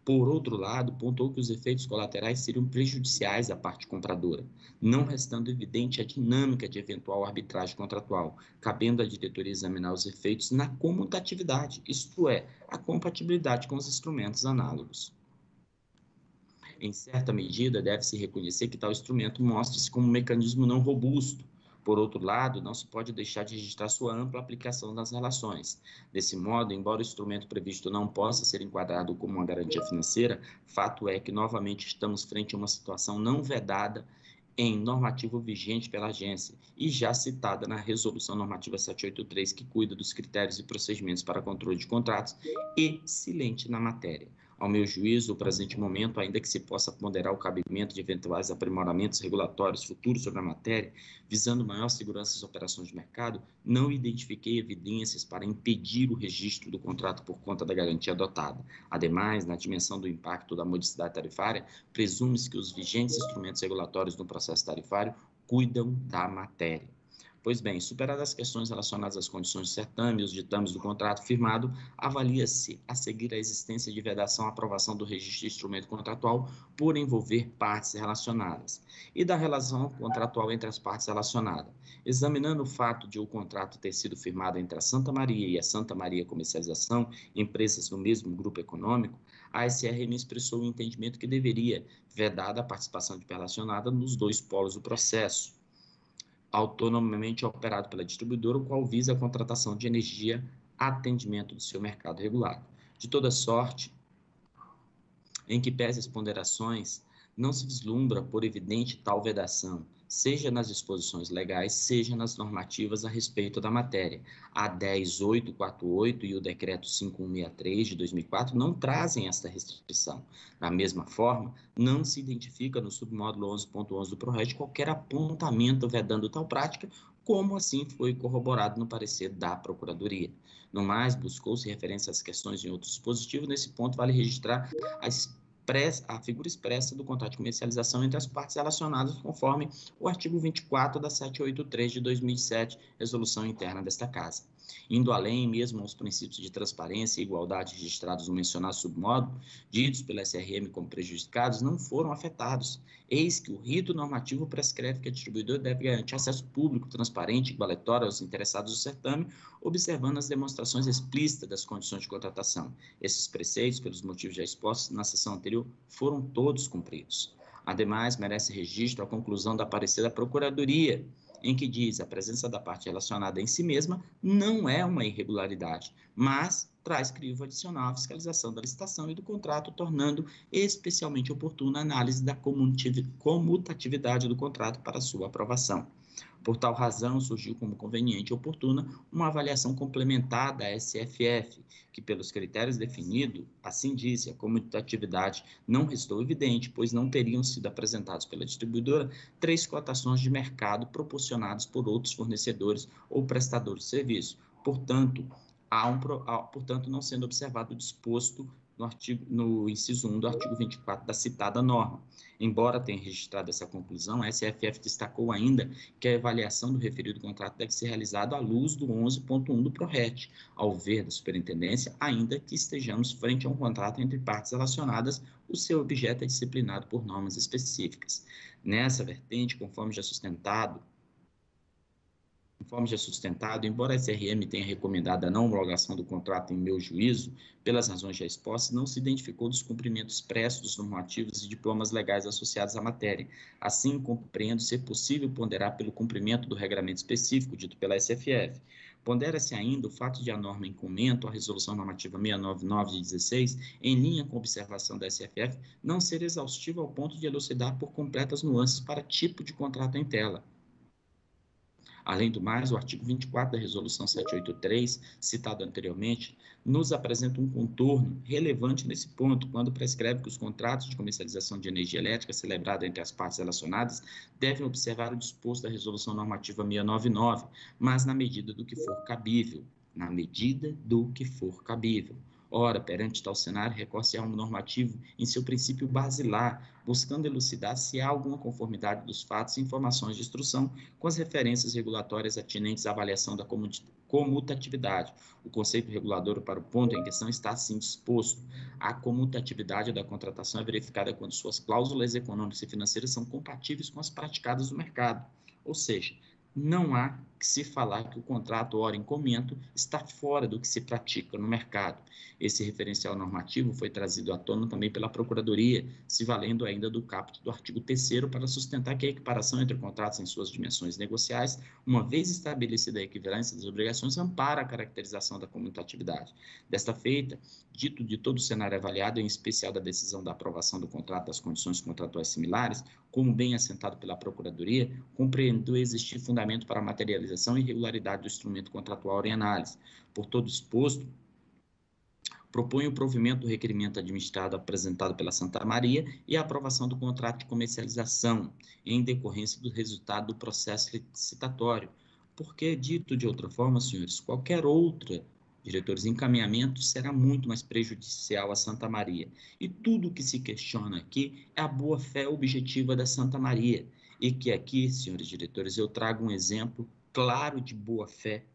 Por outro lado, pontuou que os efeitos colaterais seriam prejudiciais à parte compradora, não restando evidente a dinâmica de eventual arbitragem contratual, cabendo à diretoria examinar os efeitos na comutatividade, isto é, a compatibilidade com os instrumentos análogos. Em certa medida, deve-se reconhecer que tal instrumento mostra-se como um mecanismo não robusto. Por outro lado, não se pode deixar de registrar sua ampla aplicação nas relações. Desse modo, embora o instrumento previsto não possa ser enquadrado como uma garantia financeira, fato é que, novamente, estamos frente a uma situação não vedada em normativo vigente pela agência e já citada na Resolução Normativa setecentos e oitenta e três, que cuida dos critérios e procedimentos para controle de contratos e silente na matéria. Ao meu juízo, o presente momento, ainda que se possa ponderar o cabimento de eventuais aprimoramentos regulatórios futuros sobre a matéria, visando maior segurança das operações de mercado, não identifiquei evidências para impedir o registro do contrato por conta da garantia adotada. Ademais, na dimensão do impacto da modicidade tarifária, presume-se que os vigentes instrumentos regulatórios no processo tarifário cuidam da matéria. Pois bem, superadas as questões relacionadas às condições de certame e os ditames do contrato firmado, avalia-se a seguir a existência de vedação à aprovação do registro de instrumento contratual por envolver partes relacionadas e da relação contratual entre as partes relacionadas. Examinando o fato de o contrato ter sido firmado entre a Santa Maria e a Santa Maria Comercialização, empresas do mesmo grupo econômico, a S R M expressou o entendimento que deveria, vedada a participação de relacionada nos dois polos do processo, autonomamente operado pela distribuidora, o qual visa a contratação de energia atendimento do seu mercado regulado. De toda sorte, em que pese as ponderações, não se vislumbra por evidente tal vedação, seja nas disposições legais, seja nas normativas a respeito da matéria. A dez mil oitocentos e quarenta e oito e o Decreto cinco mil cento e sessenta e três de dois mil e quatro não trazem esta restrição. Da mesma forma, não se identifica no submódulo onze ponto onze do PRORET qualquer apontamento vedando tal prática, como assim foi corroborado no parecer da Procuradoria. No mais, buscou-se referência às questões em outros dispositivos. Nesse ponto, vale registrar as a figura expressa do contrato de comercialização entre as partes relacionadas conforme o artigo vinte e quatro da setecentos e oitenta e três de dois mil e sete, resolução interna desta Casa. Indo além mesmo aos princípios de transparência e igualdade registrados no mencionado submódulo, ditos pela S R M como prejudicados, não foram afetados. Eis que o rito normativo prescreve que a distribuidora deve garantir acesso público, transparente e igualatório aos interessados do certame, observando as demonstrações explícitas das condições de contratação. Esses preceitos, pelos motivos já expostos na sessão anterior, foram todos cumpridos. Ademais, merece registro a conclusão da parecer da Procuradoria, em que diz a presença da parte relacionada em si mesma não é uma irregularidade, mas traz crivo adicional à fiscalização da licitação e do contrato, tornando especialmente oportuna a análise da comutatividade do contrato para sua aprovação. Por tal razão, surgiu como conveniente e oportuna uma avaliação complementar da S F F, que pelos critérios definidos, assim diz, a comutatividade não restou evidente, pois não teriam sido apresentados pela distribuidora três cotações de mercado proporcionadas por outros fornecedores ou prestadores de serviço. Portanto, há um, portanto não sendo observado o disposto no, artigo, no inciso um do artigo vinte e quatro da citada norma. Embora tenha registrado essa conclusão, a S F F destacou ainda que a avaliação do referido contrato deve ser realizada à luz do onze ponto um do PRORET, ao ver da superintendência, ainda que estejamos frente a um contrato entre partes relacionadas, o seu objeto é disciplinado por normas específicas. Nessa vertente, conforme já sustentado, Conforme já sustentado, embora a S R M tenha recomendado a não homologação do contrato em meu juízo, pelas razões já expostas, não se identificou descumprimento expresso dos normativos e diplomas legais associados à matéria. Assim, compreendo ser possível ponderar pelo cumprimento do regramento específico dito pela S F F. Pondera-se ainda o fato de a norma em comento, a resolução normativa seiscentos e noventa e nove de dezesseis, em linha com a observação da S F F, não ser exaustiva ao ponto de elucidar por completas nuances para tipo de contrato em tela. Além do mais, o artigo vinte e quatro da resolução setecentos e oitenta e três, citado anteriormente, nos apresenta um contorno relevante nesse ponto, quando prescreve que os contratos de comercialização de energia elétrica celebrados entre as partes relacionadas devem observar o disposto da resolução normativa seiscentos e noventa e nove, mas na medida do que for cabível, na medida do que for cabível. Ora, perante tal cenário, recorre-se a um normativo em seu princípio basilar, buscando elucidar se há alguma conformidade dos fatos e informações de instrução com as referências regulatórias atinentes à avaliação da comutatividade. O conceito regulador para o ponto em questão está assim disposto. A comutatividade da contratação é verificada quando suas cláusulas econômicas e financeiras são compatíveis com as praticadas do mercado, ou seja, não há que se falar que o contrato, ora em comento, está fora do que se pratica no mercado. Esse referencial normativo foi trazido à tona também pela Procuradoria, se valendo ainda do caput do artigo terceiro para sustentar que a equiparação entre contratos em suas dimensões negociais, uma vez estabelecida a equivalência das obrigações, ampara a caracterização da comutatividade. Desta feita, dito de todo o cenário avaliado, em especial da decisão da aprovação do contrato das condições contratuais similares, como bem assentado pela Procuradoria, compreendeu existir fundamento para a materialização e regularidade do instrumento contratual em análise. Por todo exposto, propõe o provimento do requerimento administrado apresentado pela Santa Maria e a aprovação do contrato de comercialização, em decorrência do resultado do processo licitatório. Porque, dito de outra forma, senhores, qualquer outra, diretores, encaminhamento será muito mais prejudicial à Santa Maria. E tudo o que se questiona aqui é a boa-fé objetiva da Santa Maria. E que aqui, senhores diretores, eu trago um exemplo claro de boa-fé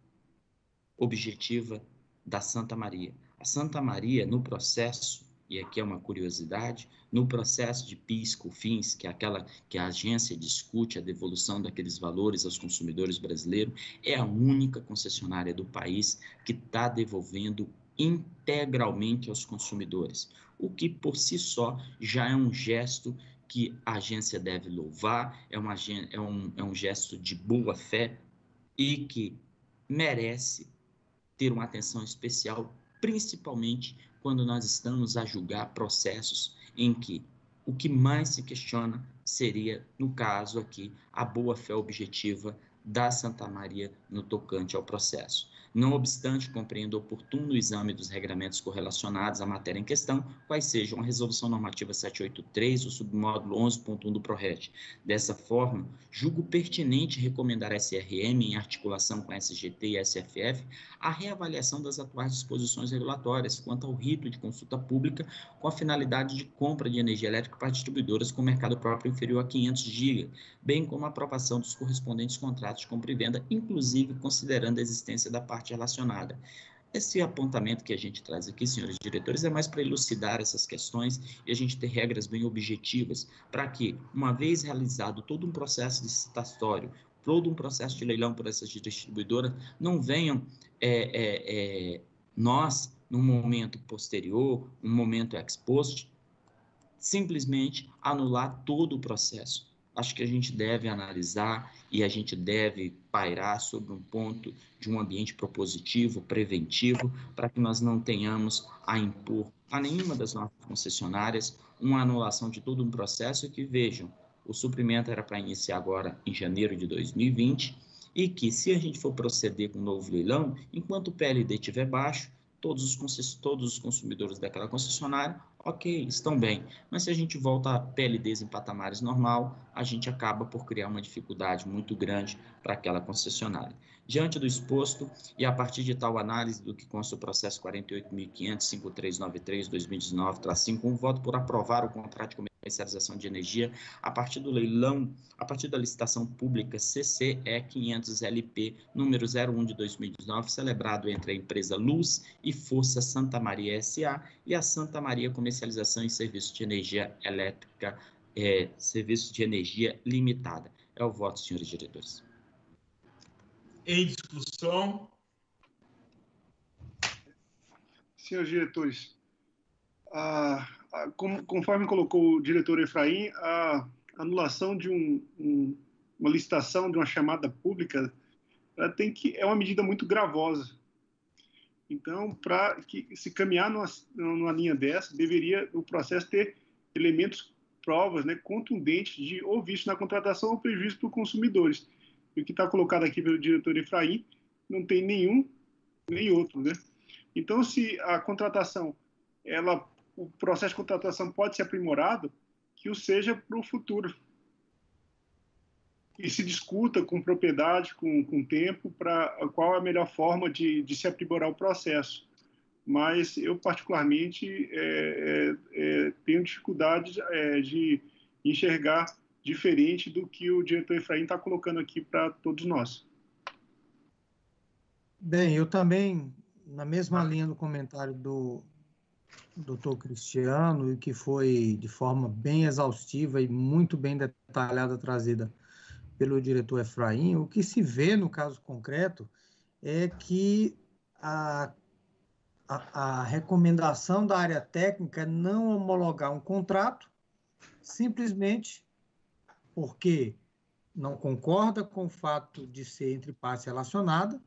objetiva da Santa Maria. A Santa Maria, no processo, e aqui é uma curiosidade, no processo de PIS/COFINS, que é aquela que a agência discute a devolução daqueles valores aos consumidores brasileiros, é a única concessionária do país que está devolvendo integralmente aos consumidores, o que por si só já é um gesto que a agência deve louvar, é, uma, é, um, é um gesto de boa fé e que merece ter uma atenção especial, principalmente quando nós estamos a julgar processos em que o que mais se questiona seria, no caso aqui, a boa fé objetiva da Santa Maria no tocante ao processo. Não obstante, compreendo oportuno o exame dos regramentos correlacionados à matéria em questão, quais sejam a Resolução Normativa setecentos e oitenta e três, o submódulo onze ponto um do PRORET. Dessa forma, julgo pertinente recomendar à S R M, em articulação com a S G T e a S F F, a reavaliação das atuais disposições regulatórias quanto ao rito de consulta pública com a finalidade de compra de energia elétrica para distribuidoras com mercado próprio inferior a quinhentos gigas, bem como a aprovação dos correspondentes contratos de compra e venda, inclusive considerando a existência da parte relacionada. Esse apontamento que a gente traz aqui, senhores diretores, é mais para elucidar essas questões e a gente ter regras bem objetivas para que, uma vez realizado todo um processo licitatório, todo um processo de leilão por essas distribuidoras, não venham é, é, é, nós, num momento posterior, um momento ex post, simplesmente anular todo o processo. Acho que a gente deve analisar e a gente deve pairar sobre um ponto de um ambiente propositivo, preventivo, para que nós não tenhamos a impor a nenhuma das nossas concessionárias uma anulação de todo um processo que, vejam, o suprimento era para iniciar agora em janeiro de dois mil e vinte e que, se a gente for proceder com um novo leilão, enquanto o P L D estiver baixo, todos os, todos os consumidores daquela concessionária, ok, estão bem, mas se a gente volta a P L Ds em patamares normal, a gente acaba por criar uma dificuldade muito grande para aquela concessionária. Diante do exposto e a partir de tal análise do que consta o processo quarenta e oito mil quinhentos, cinco mil trezentos e noventa e três, dois mil e dezenove, traço cinco, um, voto por aprovar o contrato de comercialização de energia a partir do leilão, a partir da licitação pública C C E quinhentos L P, número zero um de dois mil e dezenove, celebrado entre a empresa Luz e Força Santa Maria S A e a Santa Maria Comercialização e Serviços de Energia Elétrica, é, Serviços de Energia Limitada. É o voto, senhores diretores. Em discussão. Senhores diretores, ah, como, conforme colocou o diretor Efraim, a anulação de um, um, uma licitação de uma chamada pública ela tem que, é uma medida muito gravosa. Então, para que se caminhar numa, numa linha dessa, deveria o processo ter elementos, provas, né, contundentes de ou vício na contratação ou prejuízo para os consumidores. E o que está colocado aqui pelo diretor Efraim não tem nenhum nem outro, né? Então, se a contratação, ela, o processo de contratação pode ser aprimorado, que o seja para o futuro. E se discuta com propriedade, com, com tempo, para qual é a melhor forma de, de se aprimorar o processo. Mas eu, particularmente, é, é, é, tenho dificuldade é, de enxergar diferente do que o diretor Efraim está colocando aqui para todos nós. Bem, eu também, na mesma linha do comentário do doutor Cristiano, e que foi de forma bem exaustiva e muito bem detalhada trazida pelo diretor Efraim, o que se vê no caso concreto é que a, a, a recomendação da área técnica é não homologar um contrato simplesmente porque não concorda com o fato de ser entre partes relacionada,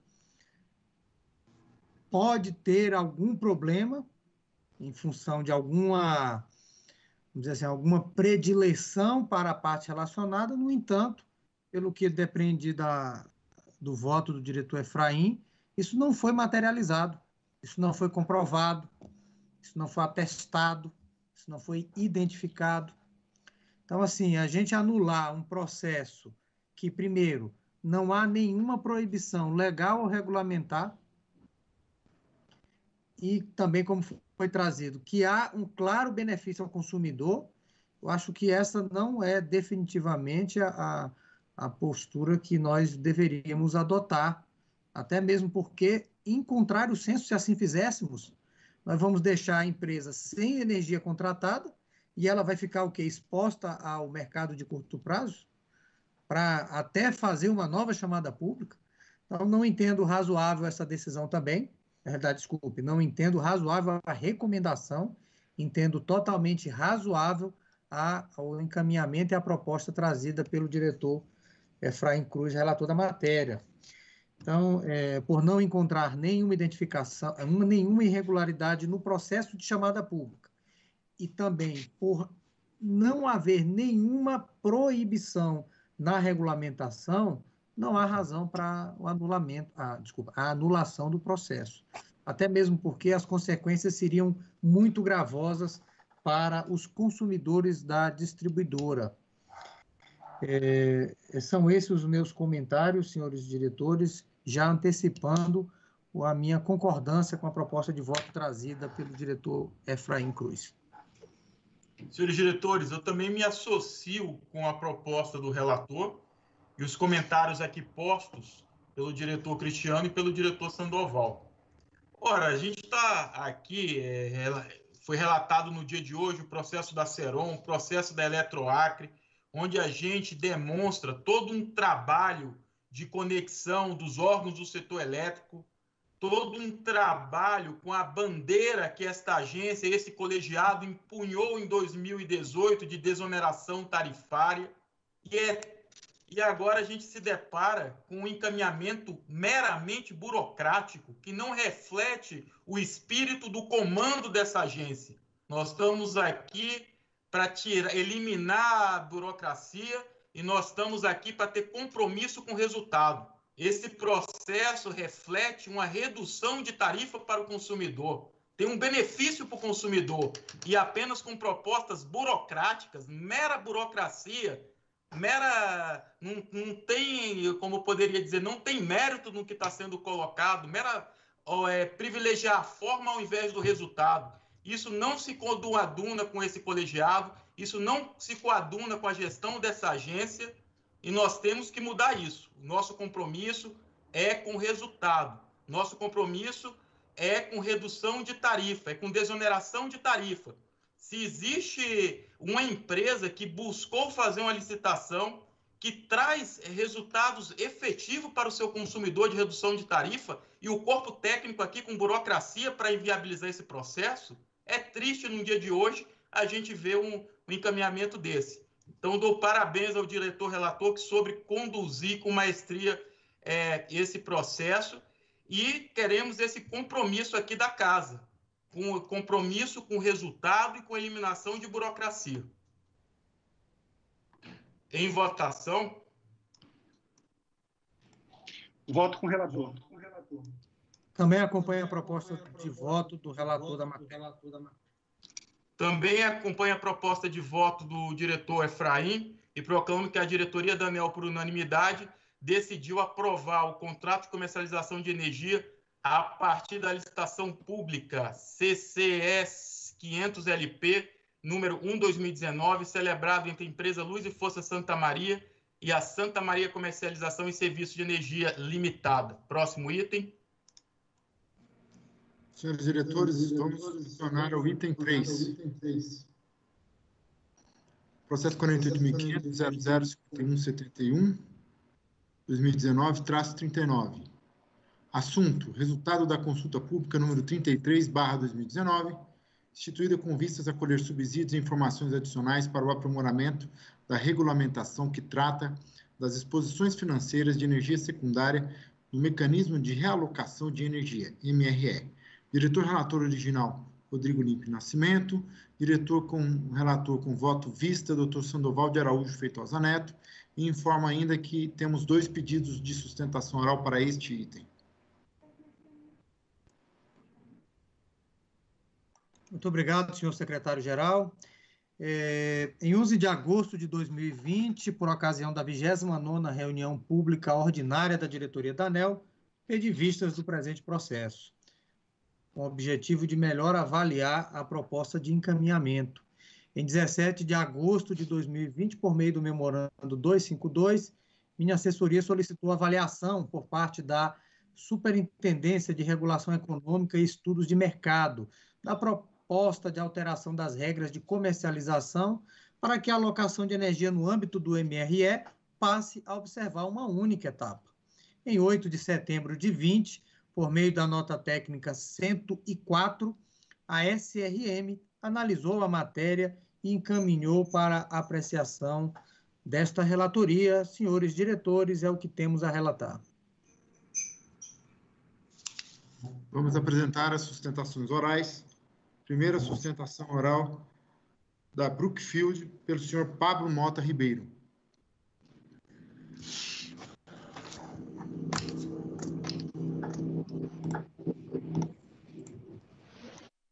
pode ter algum problema em função de alguma, vamos dizer assim, alguma predileção para a parte relacionada. No entanto, pelo que depende da, do voto do diretor Efraim, isso não foi materializado, isso não foi comprovado, isso não foi atestado, isso não foi identificado. Então, assim, a gente anular um processo que, primeiro, não há nenhuma proibição legal ou regulamentar, e também, como foi trazido, que há um claro benefício ao consumidor, eu acho que essa não é definitivamente a, a postura que nós deveríamos adotar, até mesmo porque, em contrário senso, se assim fizéssemos, nós vamos deixar a empresa sem energia contratada e ela vai ficar o quê? Exposta ao mercado de curto prazo para até fazer uma nova chamada pública. Então, não entendo razoável essa decisão também. Na verdade, desculpe, não entendo razoável a recomendação, entendo totalmente razoável a, ao encaminhamento e a proposta trazida pelo diretor Efraim Cruz, relator da matéria. Então, é, por não encontrar nenhuma identificação, nenhuma irregularidade no processo de chamada pública e também por não haver nenhuma proibição na regulamentação, não há razão para o anulamento, ah, desculpa, a anulação do processo. Até mesmo porque as consequências seriam muito gravosas para os consumidores da distribuidora. É, são esses os meus comentários, senhores diretores, já antecipando a minha concordância com a proposta de voto trazida pelo diretor Efraim Cruz. Senhores diretores, eu também me associo com a proposta do relator e os comentários aqui postos pelo diretor Cristiano e pelo diretor Sandoval. Ora, a gente está aqui, é, foi relatado no dia de hoje o processo da CERON, o processo da Eletroacre, onde a gente demonstra todo um trabalho de conexão dos órgãos do setor elétrico, todo um trabalho com a bandeira que esta agência, esse colegiado empunhou em dois mil e dezoito de desoneração tarifária, e é E agora a gente se depara com um encaminhamento meramente burocrático que não reflete o espírito do comando dessa agência. Nós estamos aqui para tirar, eliminar a burocracia e nós estamos aqui para ter compromisso com o resultado. Esse processo reflete uma redução de tarifa para o consumidor. Tem um benefício para o consumidor e apenas com propostas burocráticas, mera burocracia, mera, não, não tem, como eu poderia dizer, não tem mérito no que está sendo colocado, mera ó, é, privilegiar a forma ao invés do resultado. Isso não se coaduna com esse colegiado, isso não se coaduna com a gestão dessa agência e nós temos que mudar isso. Nosso compromisso é com resultado, nosso compromisso é com redução de tarifa, é com desoneração de tarifa. Se existe uma empresa que buscou fazer uma licitação que traz resultados efetivos para o seu consumidor de redução de tarifa e o corpo técnico aqui com burocracia para inviabilizar esse processo, é triste no dia de hoje a gente ver um, um encaminhamento desse. Então, dou parabéns ao diretor relator que soube conduzir com maestria é, esse processo e queremos esse compromisso aqui da casa, com compromisso com o resultado e com a eliminação de burocracia. Em votação. Voto com o relator. Também acompanha a proposta de voto do relator da matéria. Também acompanha a proposta de voto do diretor Efraim e proclamo que a diretoria da ANEEL, por unanimidade, decidiu aprovar o contrato de comercialização de energia a partir da licitação pública C C S quinhentos L P, número um barra dois mil e dezenove, celebrado entre a empresa Luz e Força Santa Maria e a Santa Maria Comercialização e Serviços de Energia Limitada. Próximo item. Senhores diretores, vamos funcionar ao item três. Processo quarenta e oito mil quinhentos, zero zero cinquenta e um setenta e um, dois mil e dezenove, traço trinta e nove. Assunto: resultado da consulta pública número trinta e três barra dois mil e dezenove, instituída com vistas a colher subsídios e informações adicionais para o aprimoramento da regulamentação que trata das exposições financeiras de energia secundária no mecanismo de realocação de energia, M R E. Diretor relator original, Rodrigo Limp Nascimento. Diretor com relator com voto vista, doutor Sandoval de Araújo Feitosa Neto. E informa ainda que temos dois pedidos de sustentação oral para este item. Muito obrigado, senhor secretário-geral. É, em onze de agosto de dois mil e vinte, por ocasião da vigésima nona reunião pública ordinária da diretoria da ANEEL, pedi vistas do presente processo, com o objetivo de melhor avaliar a proposta de encaminhamento. Em dezessete de agosto de dois mil e vinte, por meio do memorando duzentos e cinquenta e dois, minha assessoria solicitou avaliação por parte da Superintendência de Regulação Econômica e Estudos de Mercado da proposta de alteração das regras de comercialização para que a alocação de energia no âmbito do M R E passe a observar uma única etapa. Em oito de setembro de vinte, por meio da nota técnica cento e quatro, a S R M analisou a matéria e encaminhou para apreciação desta relatoria. Senhores diretores, é o que temos a relatar. Vamos apresentar as sustentações orais. Primeira sustentação oral da Brookfield, pelo senhor Pablo Mota Ribeiro.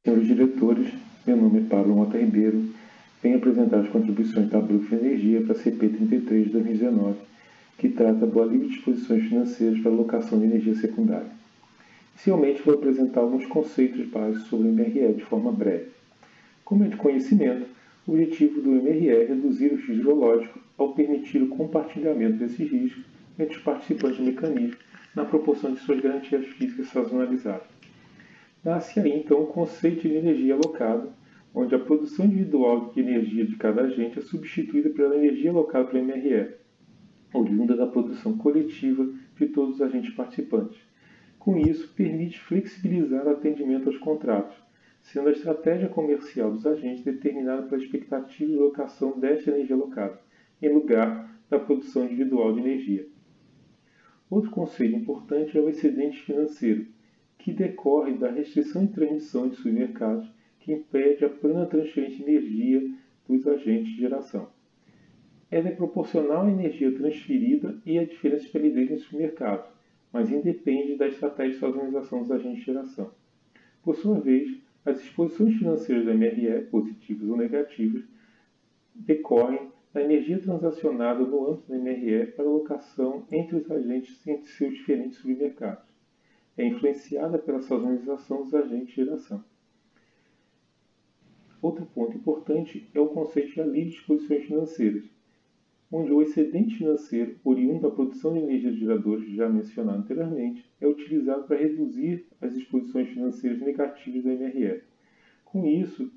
Senhores diretores, meu nome é Pablo Mota Ribeiro. Venho apresentar as contribuições da Brookfield Energia para a C P trinta e três de dois mil e dezenove, que trata do alívio de disposições financeiras para alocação de energia secundária. Inicialmente, vou apresentar alguns conceitos básicos sobre o M R E de forma breve. Como é de conhecimento, o objetivo do M R E é reduzir o risco hidrológico ao permitir o compartilhamento desses riscos entre os participantes do mecanismo na proporção de suas garantias físicas sazonalizadas. Nasce aí, então, o conceito de energia alocada, onde a produção individual de energia de cada agente é substituída pela energia alocada pelo M R E, oriunda da produção coletiva de todos os agentes participantes. Com isso, permite flexibilizar o atendimento aos contratos, sendo a estratégia comercial dos agentes determinada pela expectativa de locação desta energia alocada, em lugar da produção individual de energia. Outro conceito importante é o excedente financeiro, que decorre da restrição de transmissão de submercados, que impede a plena transferência de energia dos agentes de geração. Ela é proporcional à energia transferida e à diferença de liquidez nos submercados, mas independe da estratégia de sazonalização dos agentes de geração. Por sua vez, as exposições financeiras da M R E, positivas ou negativas, decorrem da energia transacionada no âmbito da M R E para alocação entre os agentes e entre seus diferentes submercados. É influenciada pela sazonalização dos agentes de geração. Outro ponto importante é o conceito de alívio de exposições financeiras, onde o excedente financeiro, oriundo da produção de energia dos geradores já mencionado anteriormente, é utilizado para reduzir as exposições financeiras negativas da M R E. Com isso,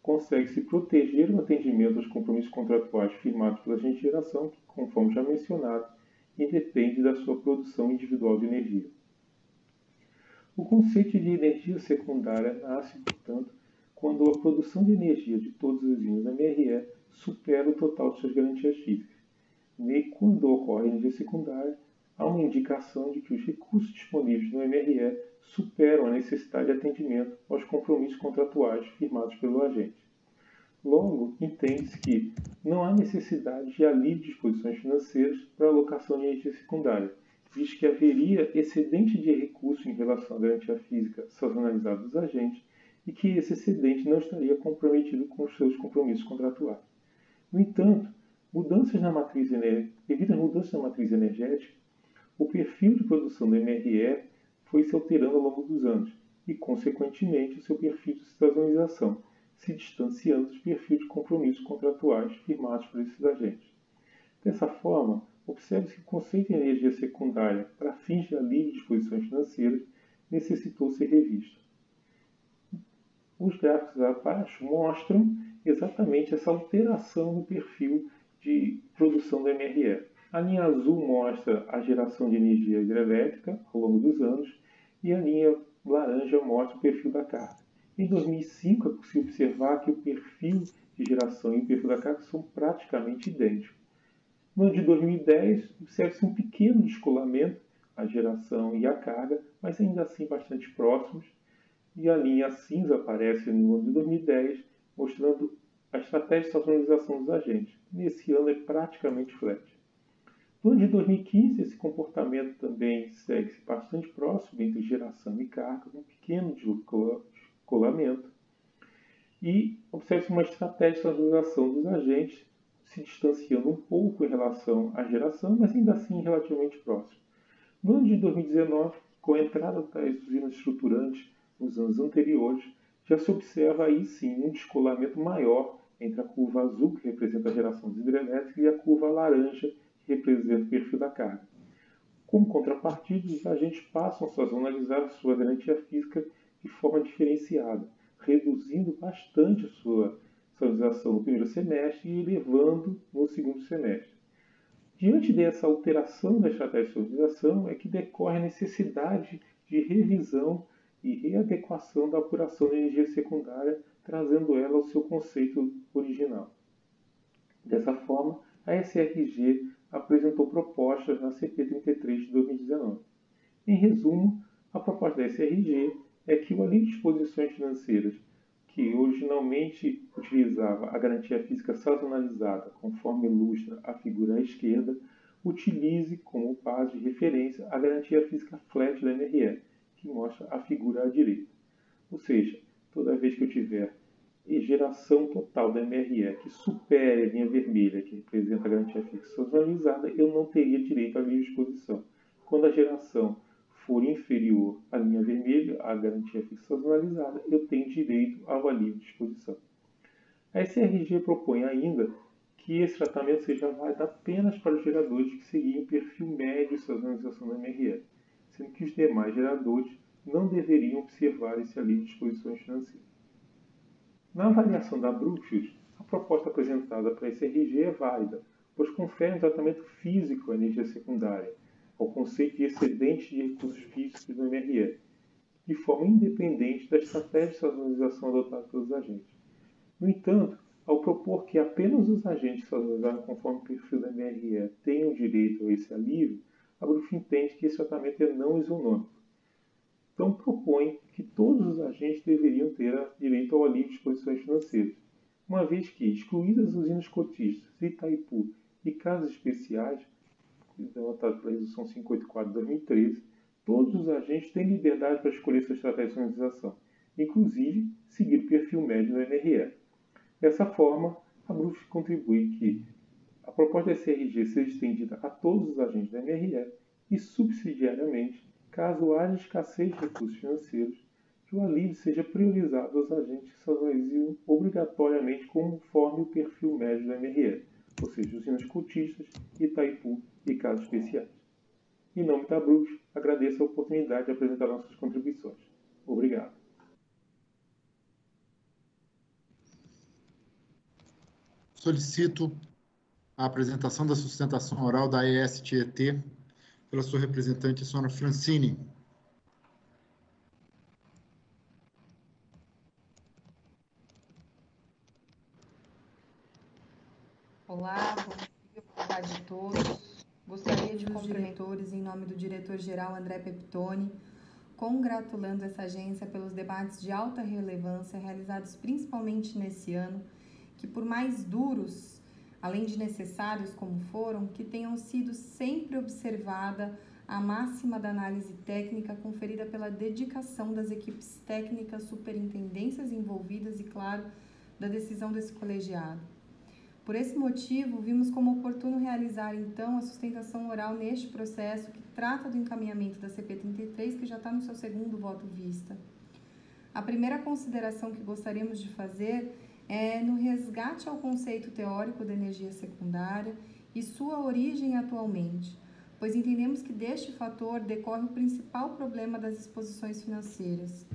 consegue-se proteger o atendimento aos compromissos contratuais firmados pela agente de geração, que, conforme já mencionado, independe da sua produção individual de energia. O conceito de energia secundária nasce, portanto, quando a produção de energia de todas as usinas da M R E supera o total de suas garantias físicas. E quando ocorre energia secundária, há uma indicação de que os recursos disponíveis no M R E superam a necessidade de atendimento aos compromissos contratuais firmados pelo agente. Logo, entende-se que não há necessidade de alívio de disposições financeiras para alocação de energia secundária, visto que haveria excedente de recursos em relação à garantia física sazonalizada dos agentes e que esse excedente não estaria comprometido com os seus compromissos contratuais. No entanto, mudanças na matriz ener... devido às mudanças na matriz energética, o perfil de produção do M R E foi se alterando ao longo dos anos e, consequentemente, o seu perfil de sazonalização, se distanciando dos perfis de compromissos contratuais firmados por esses agentes. Dessa forma, observe-se que o conceito de energia secundária para fins de alívio de disposições financeiras necessitou ser revisto. Os gráficos abaixo mostram exatamente essa alteração no perfil de produção do M R E. A linha azul mostra a geração de energia hidrelétrica ao longo dos anos e a linha laranja mostra o perfil da carga. Em dois mil e cinco, é possível observar que o perfil de geração e o perfil da carga são praticamente idênticos. No ano de dois mil e dez, observa-se um pequeno descolamento, a geração e a carga, mas ainda assim bastante próximos, e a linha cinza aparece no ano de dois mil e dez, mostrando a estratégia de sazonalização dos agentes. Nesse ano é praticamente flat. No ano de dois mil e quinze, esse comportamento também segue-se bastante próximo entre geração e carga, um pequeno descolamento, e observa-se uma estratégia de sazonalização dos agentes, se distanciando um pouco em relação à geração, mas ainda assim relativamente próximo. No ano de dois mil e dezenove, com a entrada das usinas estruturantes nos anos anteriores, já se observa aí sim um descolamento maior entre a curva azul, que representa a geração de hidrelétrica, e a curva laranja, que representa o perfil da carga. Como contrapartida, os agentes passam a sazonalizar sua garantia física de forma diferenciada, reduzindo bastante a sua sazonalização no primeiro semestre e elevando no segundo semestre. Diante dessa alteração da estratégia de sazonalização é que decorre a necessidade de revisão e readequação da apuração de energia secundária, trazendo ela ao seu conceito original. Dessa forma, a S R G apresentou propostas na C P trinta e três de dois mil e dezenove. Em resumo, a proposta da S R G é que o alívio de disposições financeiras que originalmente utilizava a garantia física sazonalizada, conforme ilustra a figura à esquerda, utilize como base de referência a garantia física flat da M R E, que mostra a figura à direita. Ou seja, toda vez que eu tiver geração total da M R E que supere a linha vermelha, que representa a garantia fixa sazonalizada, eu não teria direito à livre exposição. Quando a geração for inferior à linha vermelha, a garantia fixa sazonalizada, eu tenho direito ao alívio de exposição. A S R G propõe ainda que esse tratamento seja válido apenas para os geradores que seguirem o perfil médio de sazonalização da M R E, sendo que os demais geradores não deveriam observar esse alívio de exposições financeiras. Na avaliação da Brookfield, a proposta apresentada para a S R G é válida, pois confere um tratamento físico à energia secundária, ao conceito de excedente de recursos físicos do M R E, de forma independente da estratégia de sazonalização adotada pelos agentes. No entanto, ao propor que apenas os agentes que sazonalizaram conforme o perfil da M R E tenham direito a esse alívio, a Brookfield entende que esse tratamento é não isonômico. Então, propõe que todos os agentes deveriam ter direito ao alívio de disposições financeiras, uma vez que, excluídas as usinas cotistas, Itaipu e casos especiais, denotado pela Resolução quinhentos e oitenta e quatro de dois mil e treze, todos os agentes têm liberdade para escolher sua estratégia de sazonalização, inclusive seguir o perfil médio do M R E. Dessa forma, a Brookfield contribui que a proposta da S R G seja estendida a todos os agentes da M R E e, subsidiariamente, caso haja escassez de recursos financeiros, que o alívio seja priorizado aos agentes que sazonalizam obrigatoriamente conforme o perfil médio da M R E, ou seja, usinas cotistas, Itaipu e casos especiais. Em nome da Brookfield, agradeço a oportunidade de apresentar nossas contribuições. Obrigado. Solicito a apresentação da sustentação oral da E S T E T pela sua representante, a senhora Francine. Olá, bom dia, boa tarde a todos. Gostaria de cumprimentá-los em nome do diretor-geral André Pepitone, congratulando essa agência pelos debates de alta relevância realizados principalmente nesse ano, que por mais duros, além de necessários como foram, que tenham sido sempre observada a máxima da análise técnica conferida pela dedicação das equipes técnicas, superintendências envolvidas e, claro, da decisão desse colegiado. Por esse motivo, vimos como oportuno realizar, então, a sustentação oral neste processo que trata do encaminhamento da C P trinta e três, que já está no seu segundo voto vista. A primeira consideração que gostaríamos de fazer é no resgate ao conceito teórico da energia secundária e sua origem atualmente, pois entendemos que deste fator decorre o principal problema das exposições financeiras.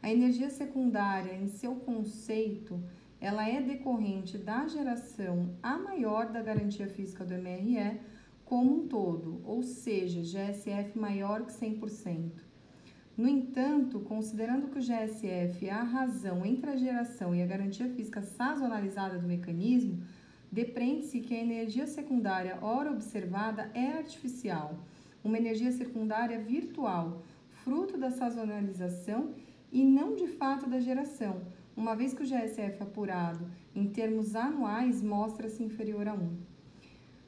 A energia secundária, em seu conceito, ela é decorrente da geração a maior da garantia física do M R E como um todo, ou seja, G S F maior que cem por cento. No entanto, considerando que o G S F é a razão entre a geração e a garantia física sazonalizada do mecanismo, depreende-se que a energia secundária, ora observada, é artificial, uma energia secundária virtual, fruto da sazonalização e não de fato da geração, uma vez que o G S F apurado em termos anuais mostra-se inferior a um.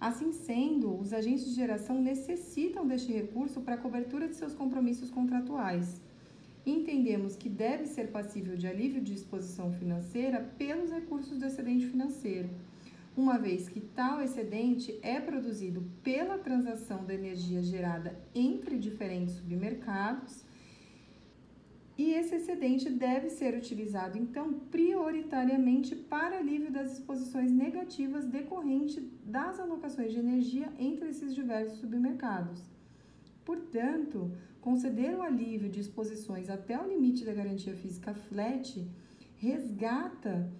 Assim sendo, os agentes de geração necessitam deste recurso para a cobertura de seus compromissos contratuais. Entendemos que deve ser passível de alívio de exposição financeira pelos recursos do excedente financeiro, uma vez que tal excedente é produzido pela transação da energia gerada entre diferentes submercados, e esse excedente deve ser utilizado, então, prioritariamente para alívio das exposições negativas decorrentes das alocações de energia entre esses diversos submercados. Portanto, conceder o alívio de exposições até o limite da garantia física flat resgata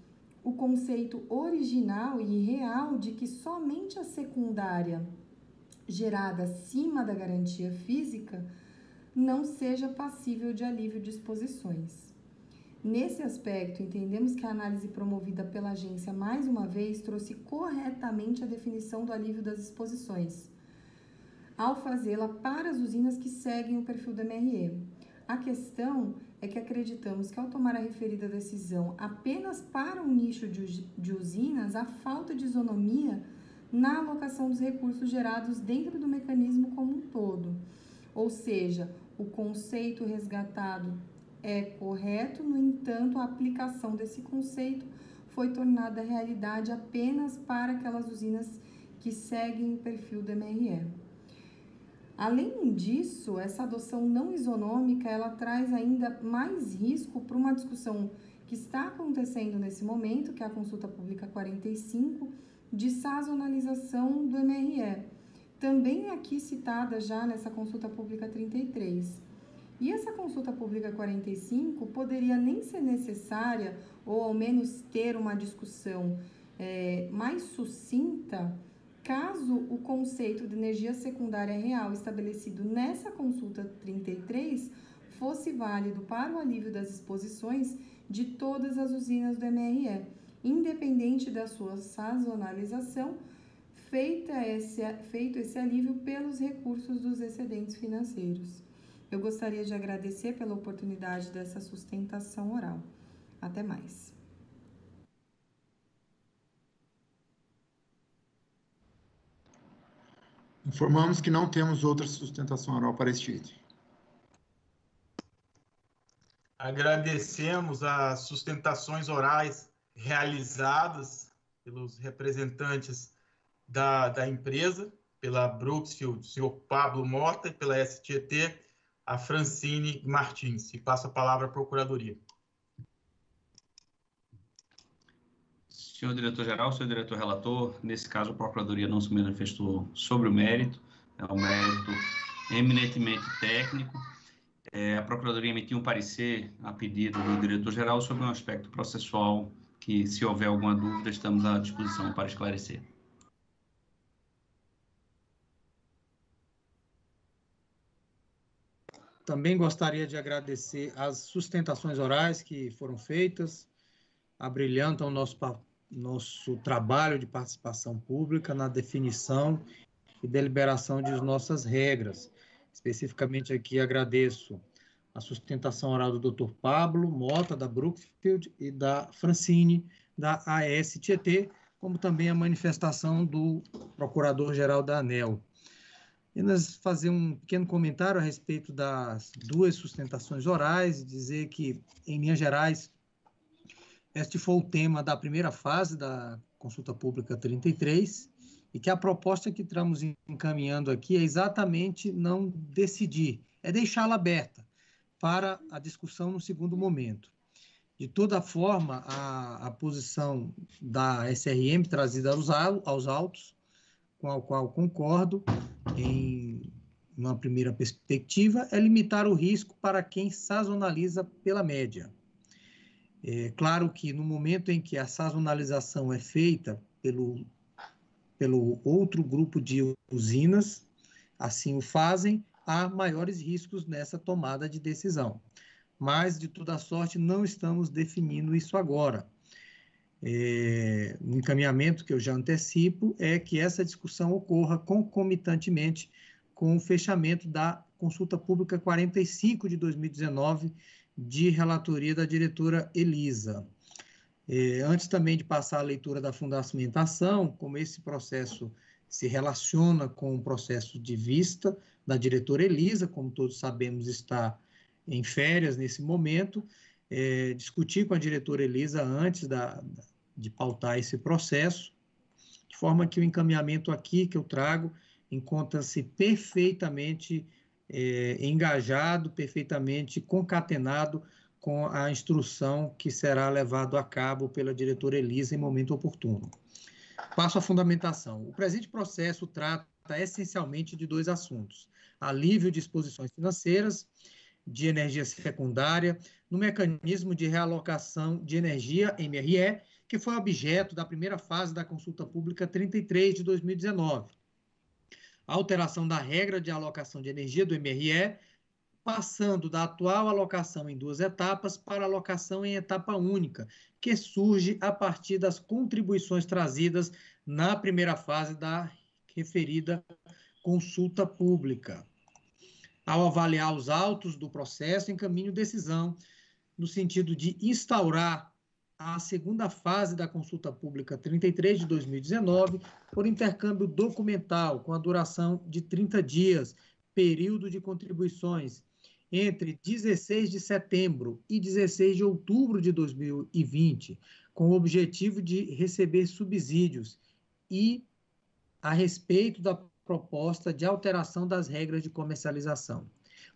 o conceito original e real de que somente a secundária gerada acima da garantia física não seja passível de alívio de exposições. Nesse aspecto, entendemos que a análise promovida pela agência mais uma vez trouxe corretamente a definição do alívio das exposições, ao fazê-la para as usinas que seguem o perfil do M R E. A questão é que acreditamos que ao tomar a referida decisão apenas para um nicho de usinas, a falta de isonomia na alocação dos recursos gerados dentro do mecanismo como um todo. Ou seja, o conceito resgatado é correto, no entanto, a aplicação desse conceito foi tornada realidade apenas para aquelas usinas que seguem o perfil do M R E. Além disso, essa adoção não isonômica, ela traz ainda mais risco para uma discussão que está acontecendo nesse momento, que é a consulta pública quarenta e cinco, de sazonalização do M R E, também aqui citada já nessa consulta pública trinta e três. E essa consulta pública quarenta e cinco poderia nem ser necessária, ou ao menos ter uma discussão é, mais sucinta, caso o conceito de energia secundária real estabelecido nessa consulta trinta e três fosse válido para o alívio das exposições de todas as usinas do M R E, independente da sua sazonalização, feita esse, feito esse alívio pelos recursos dos excedentes financeiros. Eu gostaria de agradecer pela oportunidade dessa sustentação oral. Até mais. Informamos que não temos outra sustentação oral para este item. Agradecemos as sustentações orais realizadas pelos representantes da, da empresa, pela Brookfield, o senhor Pablo Mota, e pela S T T, a Francine Martins. E passo a palavra à Procuradoria. Senhor diretor-geral, senhor diretor-relator, nesse caso a Procuradoria não se manifestou sobre o mérito, é um mérito eminentemente técnico. É, a Procuradoria emitiu um parecer a pedido do diretor-geral sobre um aspecto processual que, se houver alguma dúvida, estamos à disposição para esclarecer. Também gostaria de agradecer as sustentações orais que foram feitas, abrilhantam o nosso papel, nosso trabalho de participação pública na definição e deliberação de nossas regras. Especificamente aqui agradeço a sustentação oral do doutor Pablo Mota, da Brookfield, e da Francine, da A S T T, como também a manifestação do procurador-geral da ANEEL. Apenas fazer um pequeno comentário a respeito das duas sustentações orais, dizer que, em linhas gerais, este foi o tema da primeira fase da Consulta Pública trinta e três, e que a proposta que estamos encaminhando aqui é exatamente não decidir, é deixá-la aberta para a discussão no segundo momento. De toda forma, a, a posição da S R M trazida aos, aos autos, com a qual concordo, em uma primeira perspectiva, é limitar o risco para quem sazonaliza pela média. É claro que no momento em que a sazonalização é feita pelo, pelo outro grupo de usinas, assim o fazem, há maiores riscos nessa tomada de decisão. Mas, de toda sorte, não estamos definindo isso agora. É, um encaminhamento que eu já antecipo é que essa discussão ocorra concomitantemente com o fechamento da Consulta Pública quarenta e cinco de dois mil e dezenove, de relatoria da diretora Elisa. É, antes também de passar a leitura da fundamentação, como esse processo se relaciona com o processo de vista da diretora Elisa, como todos sabemos, está em férias nesse momento, é, discutir com a diretora Elisa antes da, de pautar esse processo, de forma que o encaminhamento aqui que eu trago encontra-se perfeitamente é, engajado, perfeitamente concatenado com a instrução que será levado a cabo pela diretora Elisa em momento oportuno. Passo à fundamentação. O presente processo trata essencialmente de dois assuntos: alívio de exposições financeiras de energia secundária no mecanismo de realocação de energia, M R E, que foi objeto da primeira fase da Consulta Pública trinta e três de dois mil e dezenove. A alteração da regra de alocação de energia do M R E, passando da atual alocação em duas etapas para a alocação em etapa única, que surge a partir das contribuições trazidas na primeira fase da referida Consulta Pública. Ao avaliar os autos do processo, encaminho decisão no sentido de instaurar a segunda fase da Consulta Pública trinta e três de dois mil e dezenove por intercâmbio documental com a duração de trinta dias, período de contribuições entre dezesseis de setembro e dezesseis de outubro de dois mil e vinte, com o objetivo de receber subsídios e a respeito da proposta de alteração das regras de comercialização,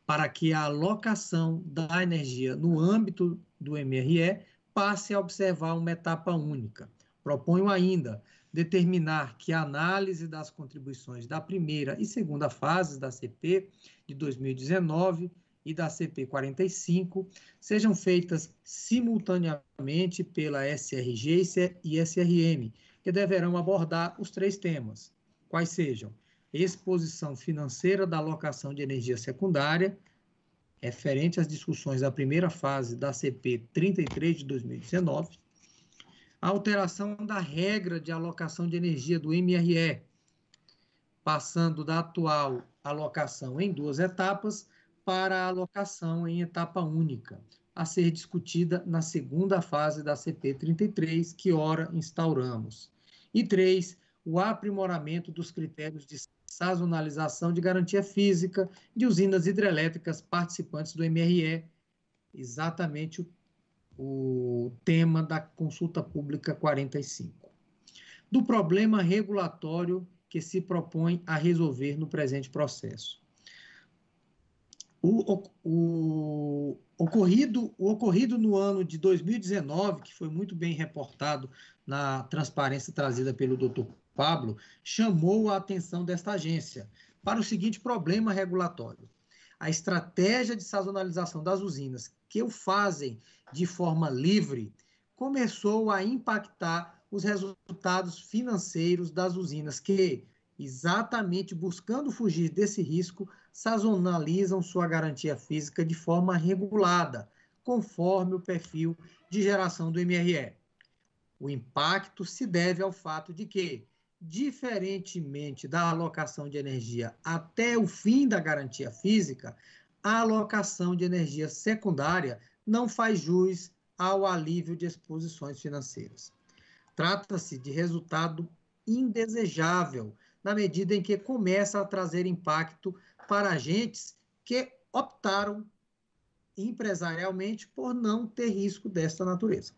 para que a alocação da energia no âmbito do M R E passe a observar uma etapa única. Proponho ainda determinar que a análise das contribuições da primeira e segunda fases da C P de dois mil e dezenove e da C P quarenta e cinco sejam feitas simultaneamente pela S R G e S R M, que deverão abordar os três temas, quais sejam: exposição financeira da alocação de energia secundária, referente às discussões da primeira fase da C P trinta e três de dois mil e dezenove, a alteração da regra de alocação de energia do M R E, passando da atual alocação em duas etapas para a alocação em etapa única, a ser discutida na segunda fase da C P trinta e três, que ora instauramos. E três, o aprimoramento dos critérios de sazonalização de garantia física de usinas hidrelétricas participantes do M R E, exatamente o, o tema da Consulta Pública quarenta e cinco. Do problema regulatório que se propõe a resolver no presente processo. O, o, ocorrido, o ocorrido no ano de dois mil e dezenove, que foi muito bem reportado na transparência trazida pelo doutor Pablo, chamou a atenção desta agência para o seguinte problema regulatório. A estratégia de sazonalização das usinas, que o fazem de forma livre, começou a impactar os resultados financeiros das usinas que, exatamente buscando fugir desse risco, sazonalizam sua garantia física de forma regulada, conforme o perfil de geração do M R E. O impacto se deve ao fato de que, diferentemente da alocação de energia até o fim da garantia física, a alocação de energia secundária não faz jus ao alívio de exposições financeiras. Trata-se de resultado indesejável, na medida em que começa a trazer impacto para agentes que optaram empresarialmente por não ter risco desta natureza.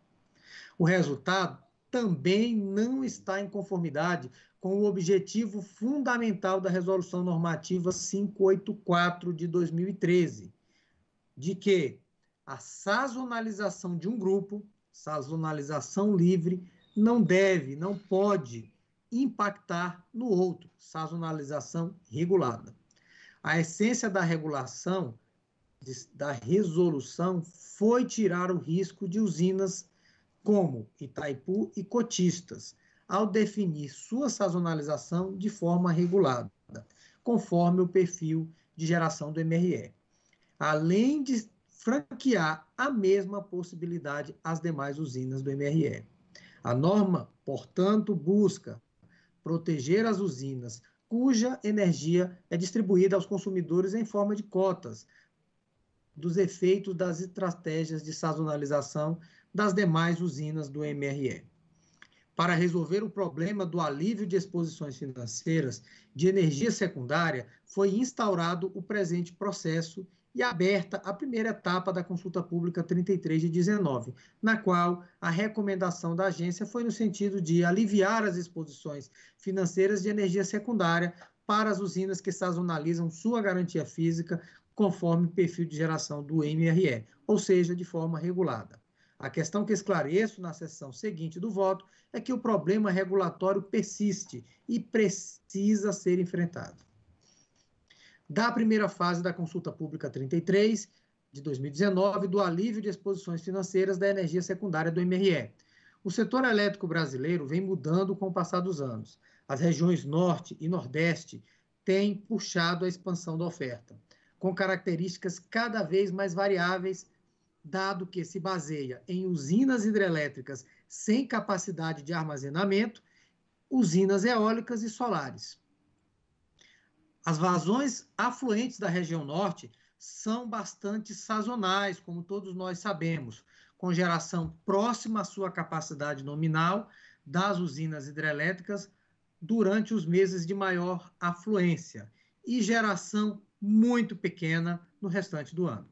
O resultado também não está em conformidade com o objetivo fundamental da Resolução Normativa quinhentos e oitenta e quatro de dois mil e treze, de que a sazonalização de um grupo, sazonalização livre, não deve, não pode impactar no outro, sazonalização regulada. A essência da regulação, da resolução, foi tirar o risco de usinas como Itaipu e cotistas, ao definir sua sazonalização de forma regulada, conforme o perfil de geração do M R E, além de franquear a mesma possibilidade às demais usinas do M R E. A norma, portanto, busca proteger as usinas cuja energia é distribuída aos consumidores em forma de cotas, dos efeitos das estratégias de sazonalização das demais usinas do M R E. Para resolver o problema do alívio de exposições financeiras de energia secundária, foi instaurado o presente processo e aberta a primeira etapa da consulta pública trinta e três de dezenove, na qual a recomendação da agência foi no sentido de aliviar as exposições financeiras de energia secundária para as usinas que sazonalizam sua garantia física conforme perfil de geração do M R E, ou seja, de forma regulada. A questão que esclareço na sessão seguinte do voto é que o problema regulatório persiste e precisa ser enfrentado. Da primeira fase da consulta pública trinta e três de dois mil e dezenove, do alívio de exposições financeiras da energia secundária do M R E. O setor elétrico brasileiro vem mudando com o passar dos anos. As regiões Norte e Nordeste têm puxado a expansão da oferta, com características cada vez mais variáveis, dado que se baseia em usinas hidrelétricas sem capacidade de armazenamento, usinas eólicas e solares. As vazões afluentes da região norte são bastante sazonais, como todos nós sabemos, com geração próxima à sua capacidade nominal das usinas hidrelétricas durante os meses de maior afluência e geração muito pequena no restante do ano.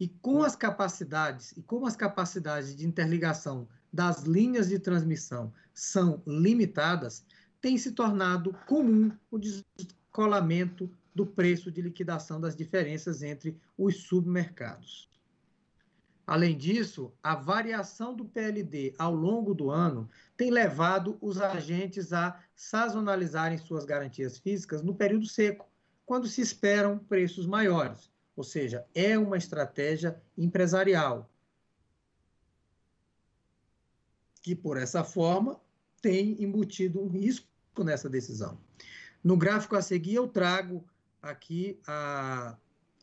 E com as capacidades, e como as capacidades de interligação das linhas de transmissão são limitadas, tem se tornado comum o descolamento do preço de liquidação das diferenças entre os submercados. Além disso, a variação do P L D ao longo do ano tem levado os agentes a sazonalizarem suas garantias físicas no período seco, quando se esperam preços maiores, ou seja, é uma estratégia empresarial, que por essa forma tem embutido um risco nessa decisão. No gráfico a seguir eu trago aqui a,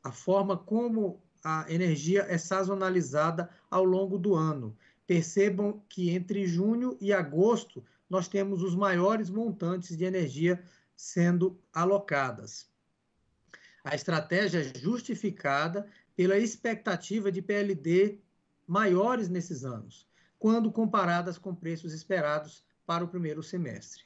a forma como a energia é sazonalizada ao longo do ano. Percebam que entre junho e agosto nós temos os maiores montantes de energia sendo alocadas. A estratégia é justificada pela expectativa de P L D maiores nesses anos, quando comparadas com preços esperados para o primeiro semestre.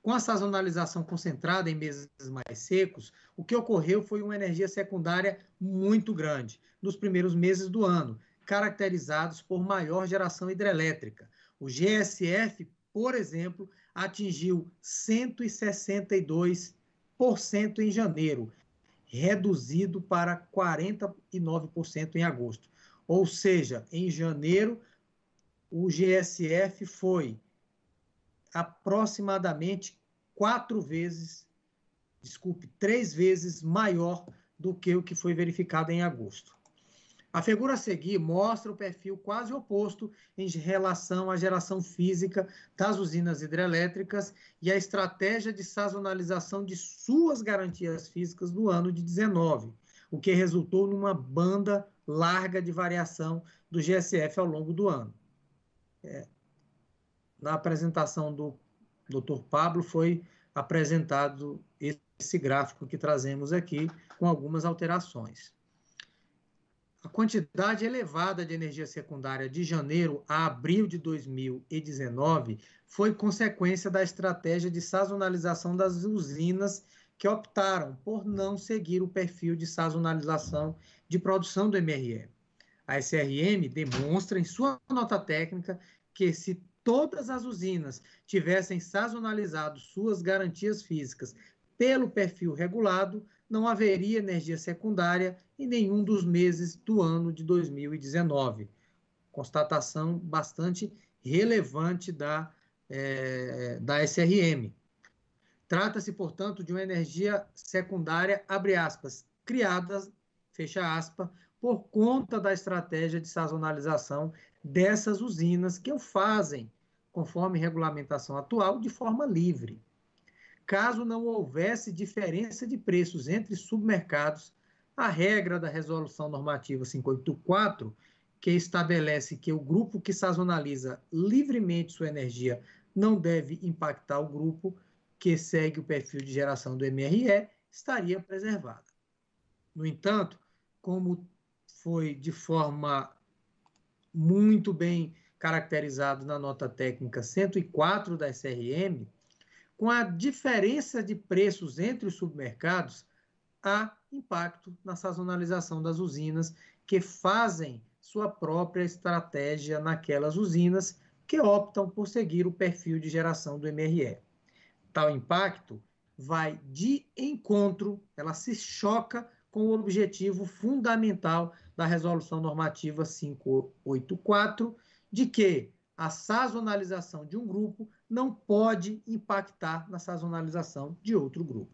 Com a sazonalização concentrada em meses mais secos, o que ocorreu foi uma energia secundária muito grande nos primeiros meses do ano, caracterizados por maior geração hidrelétrica. O G S F, por exemplo, atingiu cento e sessenta e dois por cento em janeiro, reduzido para quarenta e nove por cento em agosto. Ou seja, em janeiro, o G S F foi aproximadamente quatro vezes, desculpe, três vezes maior do que o que foi verificado em agosto. A figura a seguir mostra o perfil quase oposto em relação à geração física das usinas hidrelétricas e a estratégia de sazonalização de suas garantias físicas no ano de dezenove, o que resultou numa banda larga de variação do G S F ao longo do ano. É, na apresentação do doutor Pablo, foi apresentado esse gráfico que trazemos aqui, com algumas alterações. A quantidade elevada de energia secundária de janeiro a abril de dois mil e dezenove foi consequência da estratégia de sazonalização das usinas que optaram por não seguir o perfil de sazonalização de produção do M R E. A S R M demonstra em sua nota técnica que se todas as usinas tivessem sazonalizado suas garantias físicas pelo perfil regulado, não haveria energia secundária em nenhum dos meses do ano de dois mil e dezenove. Constatação bastante relevante da, é, da S R M. Trata-se, portanto, de uma energia secundária, abre aspas, criada, fecha aspas, por conta da estratégia de sazonalização dessas usinas que o fazem, conforme regulamentação atual, de forma livre. Caso não houvesse diferença de preços entre submercados, a regra da Resolução Normativa quinhentos e oitenta e quatro, que estabelece que o grupo que sazonaliza livremente sua energia não deve impactar o grupo que segue o perfil de geração do M R E, estaria preservada. No entanto, como foi de forma muito bem caracterizado na nota técnica cento e quatro da S R M, com a diferença de preços entre os submercados, há impacto na sazonalização das usinas que fazem sua própria estratégia naquelas usinas que optam por seguir o perfil de geração do M R E. Tal impacto vai de encontro, ela se choca com o objetivo fundamental da Resolução Normativa quinhentos e oitenta e quatro, de que a sazonalização de um grupo não pode impactar na sazonalização de outro grupo.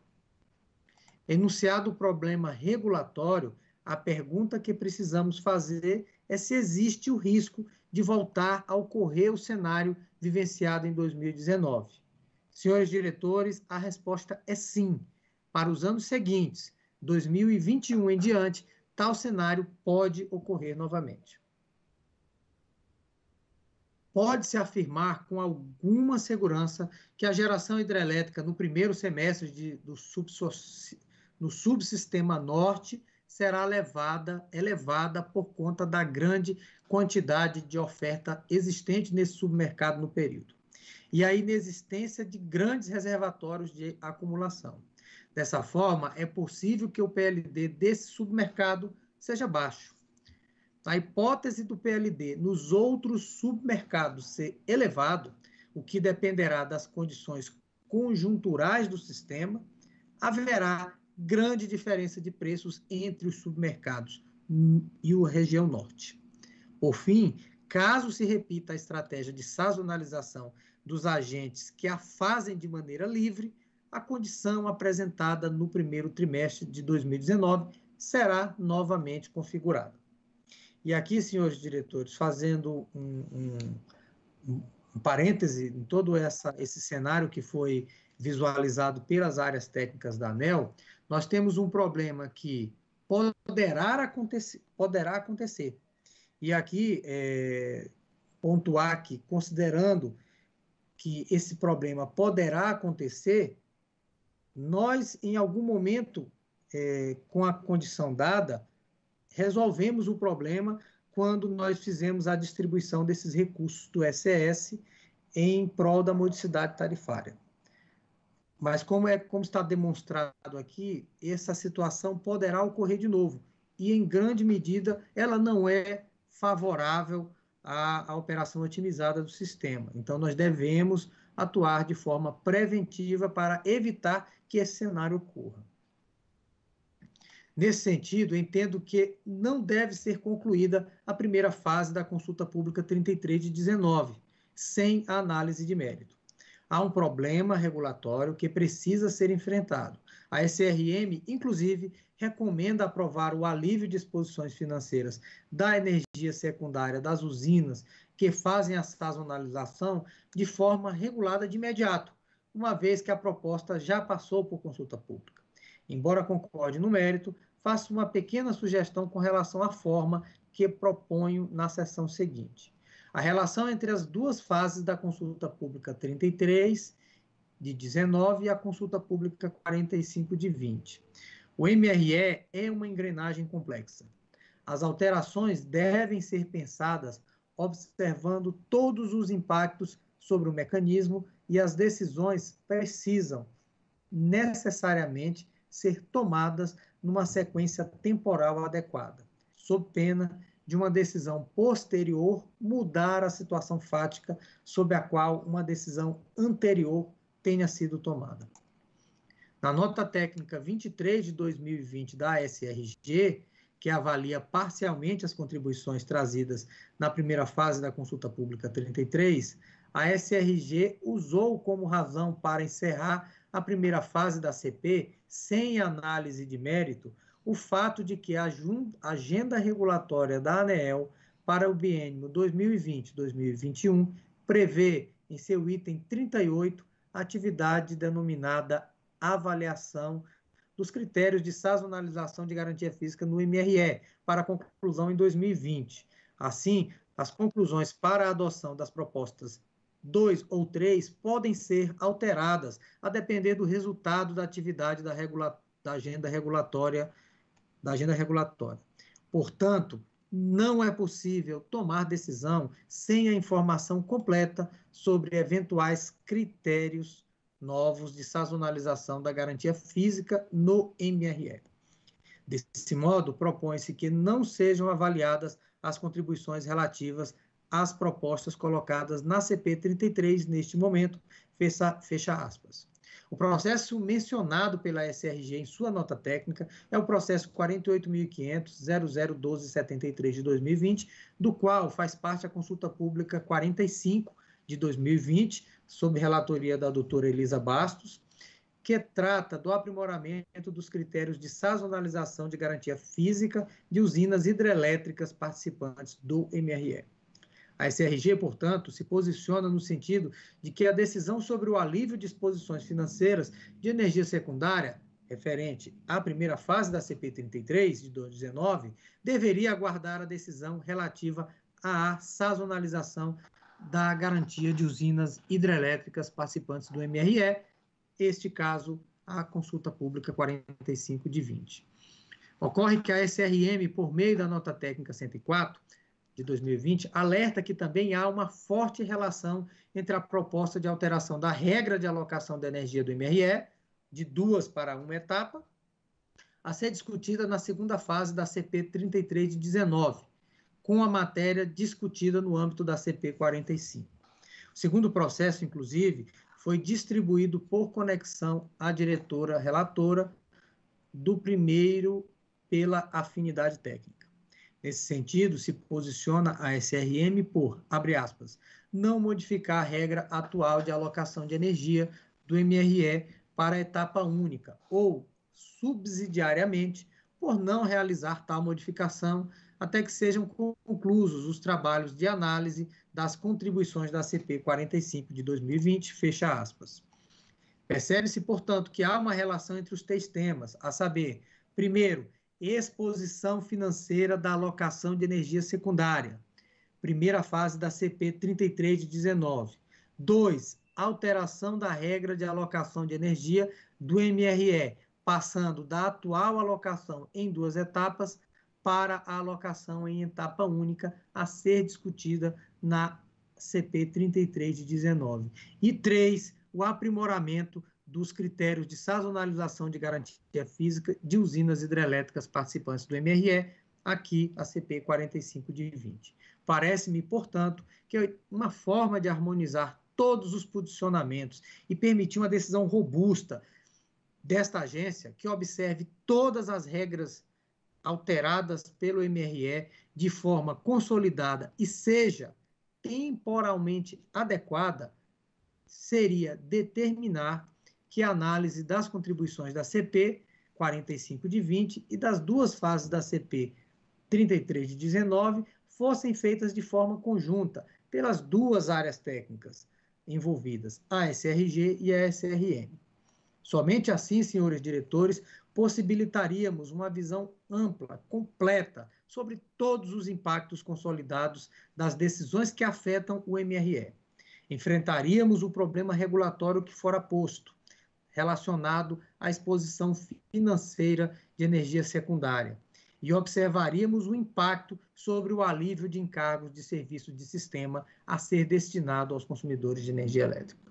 Enunciado o problema regulatório, a pergunta que precisamos fazer é se existe o risco de voltar a ocorrer o cenário vivenciado em dois mil e dezenove. Senhores diretores, a resposta é sim. Para os anos seguintes, dois mil e vinte e um em diante, tal cenário pode ocorrer novamente. Pode-se afirmar com alguma segurança que a geração hidrelétrica no primeiro semestre de, do no subsistema norte será elevada, elevada por conta da grande quantidade de oferta existente nesse submercado no período e a inexistência de grandes reservatórios de acumulação. Dessa forma, é possível que o P L D desse submercado seja baixo. A hipótese do P L D nos outros submercados ser elevado, o que dependerá das condições conjunturais do sistema, haverá grande diferença de preços entre os submercados e a região norte. Por fim, caso se repita a estratégia de sazonalização dos agentes que a fazem de maneira livre, a condição apresentada no primeiro trimestre de dois mil e dezenove será novamente configurada. E aqui, senhores diretores, fazendo um, um, um parêntese em todo essa, esse cenário que foi visualizado pelas áreas técnicas da ANEEL, nós temos um problema que poderá acontecer, poderá acontecer. E aqui, é, pontuar que, considerando que esse problema poderá acontecer, nós, em algum momento, é, com a condição dada, resolvemos o problema quando nós fizemos a distribuição desses recursos do S E S em prol da modicidade tarifária. Mas, como, é, como está demonstrado aqui, essa situação poderá ocorrer de novo. E, em grande medida, ela não é favorável à, à operação otimizada do sistema. Então, nós devemos atuar de forma preventiva para evitar que esse cenário ocorra. Nesse sentido, entendo que não deve ser concluída a primeira fase da consulta pública trinta e três de dezenove, sem a análise de mérito. Há um problema regulatório que precisa ser enfrentado. A S R M, inclusive, recomenda aprovar o alívio de exposições financeiras da energia secundária das usinas que fazem a sazonalização de forma regulada de imediato, uma vez que a proposta já passou por consulta pública. Embora concorde no mérito, faço uma pequena sugestão com relação à forma que proponho na sessão seguinte. A relação entre as duas fases da consulta pública trinta e três de dezenove e a consulta pública quarenta e cinco de vinte. O M R E é uma engrenagem complexa. As alterações devem ser pensadas observando todos os impactos sobre o mecanismo e as decisões precisam necessariamente ser tomadas numa sequência temporal adequada, sob pena de uma decisão posterior mudar a situação fática sob a qual uma decisão anterior tenha sido tomada. Na nota técnica vinte e três de dois mil e vinte da S R G, que avalia parcialmente as contribuições trazidas na primeira fase da consulta pública trinta e três, a S R G usou como razão para encerrar a primeira fase da C P, sem análise de mérito, o fato de que a agenda regulatória da ANEEL para o biênio dois mil e vinte a dois mil e vinte e um prevê, em seu item trinta e oito, a atividade denominada avaliação dos critérios de sazonalização de garantia física no M R E, para conclusão em dois mil e vinte. Assim, as conclusões para a adoção das propostas dois ou três podem ser alteradas, a depender do resultado da atividade da, regula da agenda regulatória, da agenda regulatória. Portanto, não é possível tomar decisão sem a informação completa sobre eventuais critérios novos de sazonalização da garantia física no M R E. Desse modo, propõe-se que não sejam avaliadas as contribuições relativas às propostas colocadas na C P trinta e três neste momento, fecha, fecha aspas. O processo mencionado pela S R G em sua nota técnica é o processo quarenta e oito mil e quinhentos ponto zero zero um dois sete três de dois mil e vinte, do qual faz parte a consulta pública quarenta e cinco de dois mil e vinte, sob relatoria da doutora Elisa Bastos, que trata do aprimoramento dos critérios de sazonalização de garantia física de usinas hidrelétricas participantes do M R E. A S R G, portanto, se posiciona no sentido de que a decisão sobre o alívio de exposições financeiras de energia secundária, referente à primeira fase da C P trinta e três de dois mil e dezenove, deveria aguardar a decisão relativa à sazonalização da garantia de usinas hidrelétricas participantes do M R E, este caso, a consulta pública quarenta e cinco de vinte. Ocorre que a S R M, por meio da nota técnica cento e quatro de dois mil e vinte, alerta que também há uma forte relação entre a proposta de alteração da regra de alocação da energia do M R E, de duas para uma etapa, a ser discutida na segunda fase da C P trinta e três de dezenove, com a matéria discutida no âmbito da C P quarenta e cinco. O segundo processo, inclusive, foi distribuído por conexão à diretora relatora do primeiro pela afinidade técnica. Nesse sentido, se posiciona a S R M por, abre aspas, não modificar a regra atual de alocação de energia do M R E para a etapa única ou, subsidiariamente, por não realizar tal modificação até que sejam conclusos os trabalhos de análise das contribuições da C P quarenta e cinco de dois mil e vinte, fecha aspas. Percebe-se, portanto, que há uma relação entre os três temas, a saber, primeiro, exposição financeira da alocação de energia secundária, primeira fase da C P trinta e três de dezenove, dois, alteração da regra de alocação de energia do M R E, passando da atual alocação em duas etapas para a alocação em etapa única a ser discutida na C P trinta e três de dezenove. E três, o aprimoramento dos critérios de sazonalização de garantia física de usinas hidrelétricas participantes do M R E, aqui a C P quarenta e cinco de vinte. Parece-me, portanto, que uma forma de harmonizar todos os posicionamentos e permitir uma decisão robusta desta agência que observe todas as regras alteradas pelo M R E de forma consolidada e seja temporalmente adequada, seria determinar que a análise das contribuições da C P quarenta e cinco de vinte e das duas fases da C P trinta e três de dezenove fossem feitas de forma conjunta pelas duas áreas técnicas envolvidas, a S R G e a S R M. Somente assim, senhores diretores, possibilitaríamos uma visão ampla, completa, sobre todos os impactos consolidados das decisões que afetam o M R E. Enfrentaríamos o problema regulatório que fora posto, relacionado à exposição financeira de energia secundária, e observaríamos o impacto sobre o alívio de encargos de serviço de sistema a ser destinado aos consumidores de energia elétrica.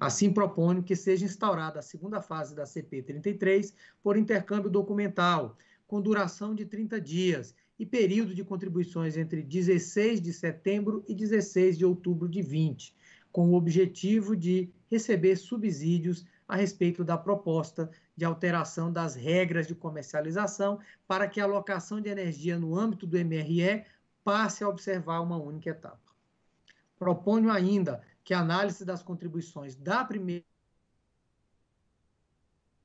Assim, proponho que seja instaurada a segunda fase da C P trinta e três por intercâmbio documental, com duração de trinta dias e período de contribuições entre dezesseis de setembro e dezesseis de outubro de vinte, com o objetivo de receber subsídios a respeito da proposta de alteração das regras de comercialização para que a alocação de energia no âmbito do M R E passe a observar uma única etapa. Proponho ainda que a análise das contribuições da primeira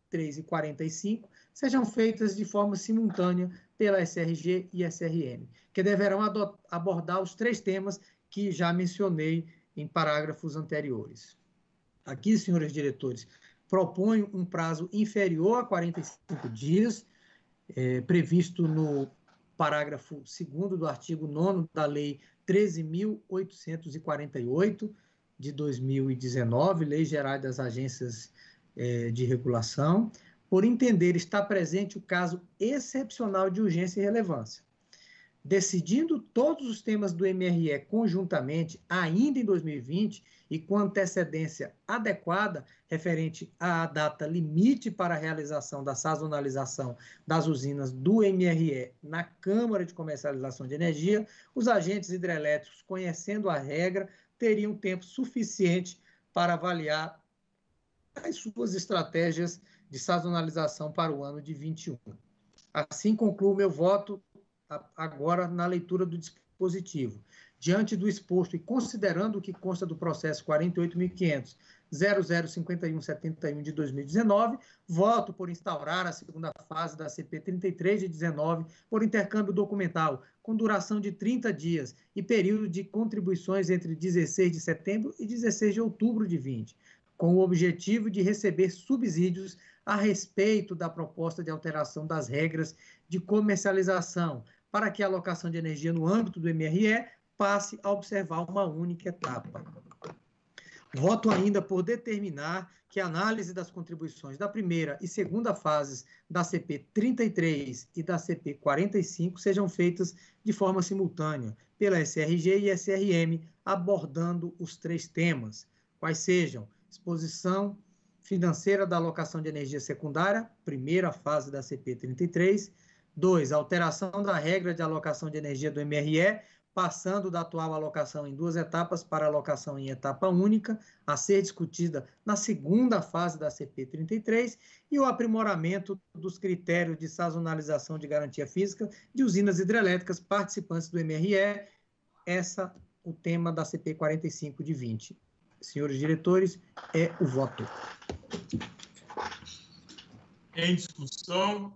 três e quarenta e cinco sejam feitas de forma simultânea pela S R G e S R M, que deverão abordar os três temas que já mencionei em parágrafos anteriores. Aqui, senhores diretores, proponho um prazo inferior a quarenta e cinco dias, é, previsto no parágrafo segundo do artigo nono da Lei treze mil oitocentos e quarenta e oito, de dois mil e dezenove, Lei Geral das Agências de Regulação, por entender estar presente o caso excepcional de urgência e relevância. Decidindo todos os temas do M R E conjuntamente, ainda em dois mil e vinte, e com antecedência adequada referente à data limite para a realização da sazonalização das usinas do M R E na Câmara de Comercialização de Energia, os agentes hidrelétricos, conhecendo a regra, teriam tempo suficiente para avaliar as suas estratégias de sazonalização para o ano de vinte e um. Assim, concluo meu voto agora na leitura do dispositivo. Diante do exposto e considerando o que consta do processo quarenta e oito mil quinhentos ponto zero zero cinco um sete um de dois mil e dezenove, voto por instaurar a segunda fase da C P trinta e três de dezenove por intercâmbio documental, com duração de trinta dias e período de contribuições entre dezesseis de setembro e dezesseis de outubro de vinte, com o objetivo de receber subsídios a respeito da proposta de alteração das regras de comercialização para que a alocação de energia no âmbito do M R E passe a observar uma única etapa. Voto ainda por determinar que a análise das contribuições da primeira e segunda fases da C P trinta e três e da C P quarenta e cinco sejam feitas de forma simultânea pela S R G e S R M, abordando os três temas, quais sejam: exposição financeira da alocação de energia secundária, primeira fase da C P trinta e três. dois. Alteração da regra de alocação de energia do M R E, passando da atual alocação em duas etapas para alocação em etapa única, a ser discutida na segunda fase da C P trinta e três, e o aprimoramento dos critérios de sazonalização de garantia física de usinas hidrelétricas participantes do M R E, essa o tema da C P quarenta e cinco de vinte. Senhores diretores, é o voto. Em discussão.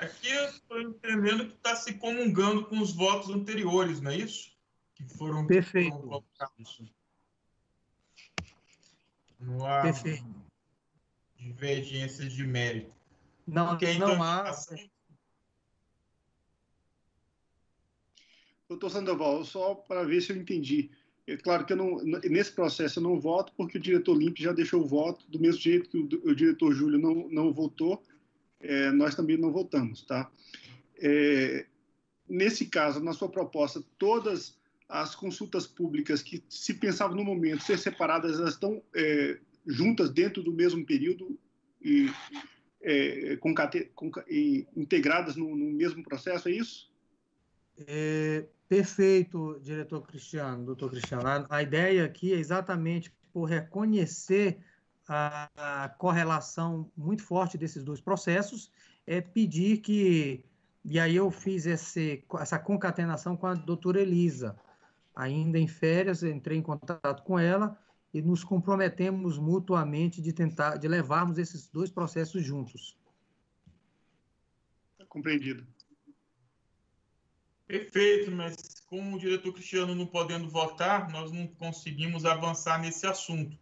Aqui eu estou entendendo que está se comungando com os votos anteriores, não é isso? Que foram Perfeito. Colocados. Não há Perfeito. Divergência de mérito. Não, okay, não então, há... Assim, doutor Sandoval, só para ver se eu entendi. É claro que eu não, nesse processo eu não voto, porque o diretor Limp já deixou o voto, do mesmo jeito que o, o diretor Júlio não, não votou, é, nós também não votamos, tá? É, nesse caso, na sua proposta, todas as consultas públicas que se pensavam no momento ser separadas, elas estão é, juntas dentro do mesmo período e, é, concate, conca, e integradas no, no mesmo processo, é isso? É... Perfeito, diretor Cristiano, doutor Cristiano. A, a ideia aqui é exatamente por reconhecer a, a correlação muito forte desses dois processos, é pedir que, e aí eu fiz esse, essa concatenação com a doutora Elisa, ainda em férias, entrei em contato com ela e nos comprometemos mutuamente de tentar, de levarmos esses dois processos juntos. Compreendido. Perfeito, mas como o diretor Cristiano não podendo votar, nós não conseguimos avançar nesse assunto.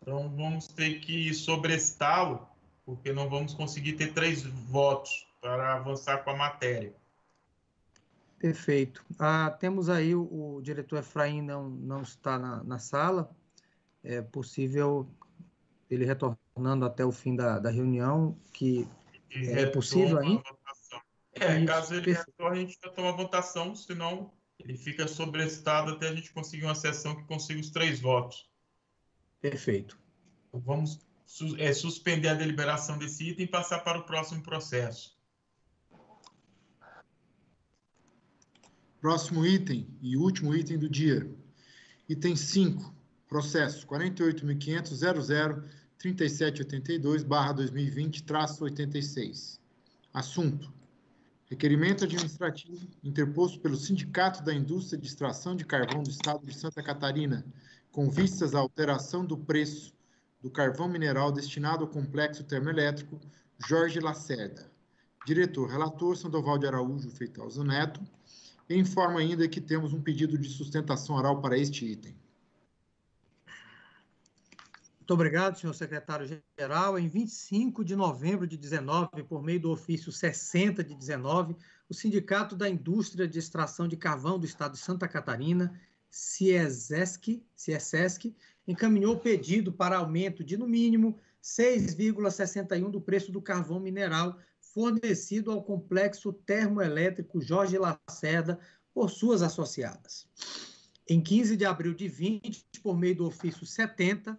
Então, vamos ter que sobrestá-lo, porque não vamos conseguir ter três votos para avançar com a matéria. Perfeito. Ah, temos aí o, o diretor Efraim não, não está na, na sala. É possível ele retornando até o fim da, da reunião, que é possível ainda? É, caso ele retorne, a gente já toma a votação, senão ele fica sobrestado até a gente conseguir uma sessão que consiga os três votos. Perfeito. Então, vamos é, suspender a deliberação desse item e passar para o próximo processo. Próximo item e último item do dia. Item cinco, processo quarenta e oito mil quinhentos ponto zero zero três sete oito dois barra dois mil e vinte traço oitenta e seis. Assunto: requerimento administrativo interposto pelo Sindicato da Indústria de Extração de Carvão do Estado de Santa Catarina, com vistas à alteração do preço do carvão mineral destinado ao complexo termoelétrico Jorge Lacerda. Diretor relator Sandoval de Araújo Feitosa Neto. Informa ainda que temos um pedido de sustentação oral para este item. Muito obrigado, senhor secretário-geral. Em vinte e cinco de novembro de dezenove, por meio do ofício sessenta de dezenove, o Sindicato da Indústria de Extração de Carvão do Estado de Santa Catarina, CIESESC, CIESESC, encaminhou pedido para aumento de, no mínimo, seis vírgula sessenta e um por cento do preço do carvão mineral fornecido ao complexo termoelétrico Jorge Lacerda por suas associadas. Em quinze de abril de vinte, por meio do ofício setenta,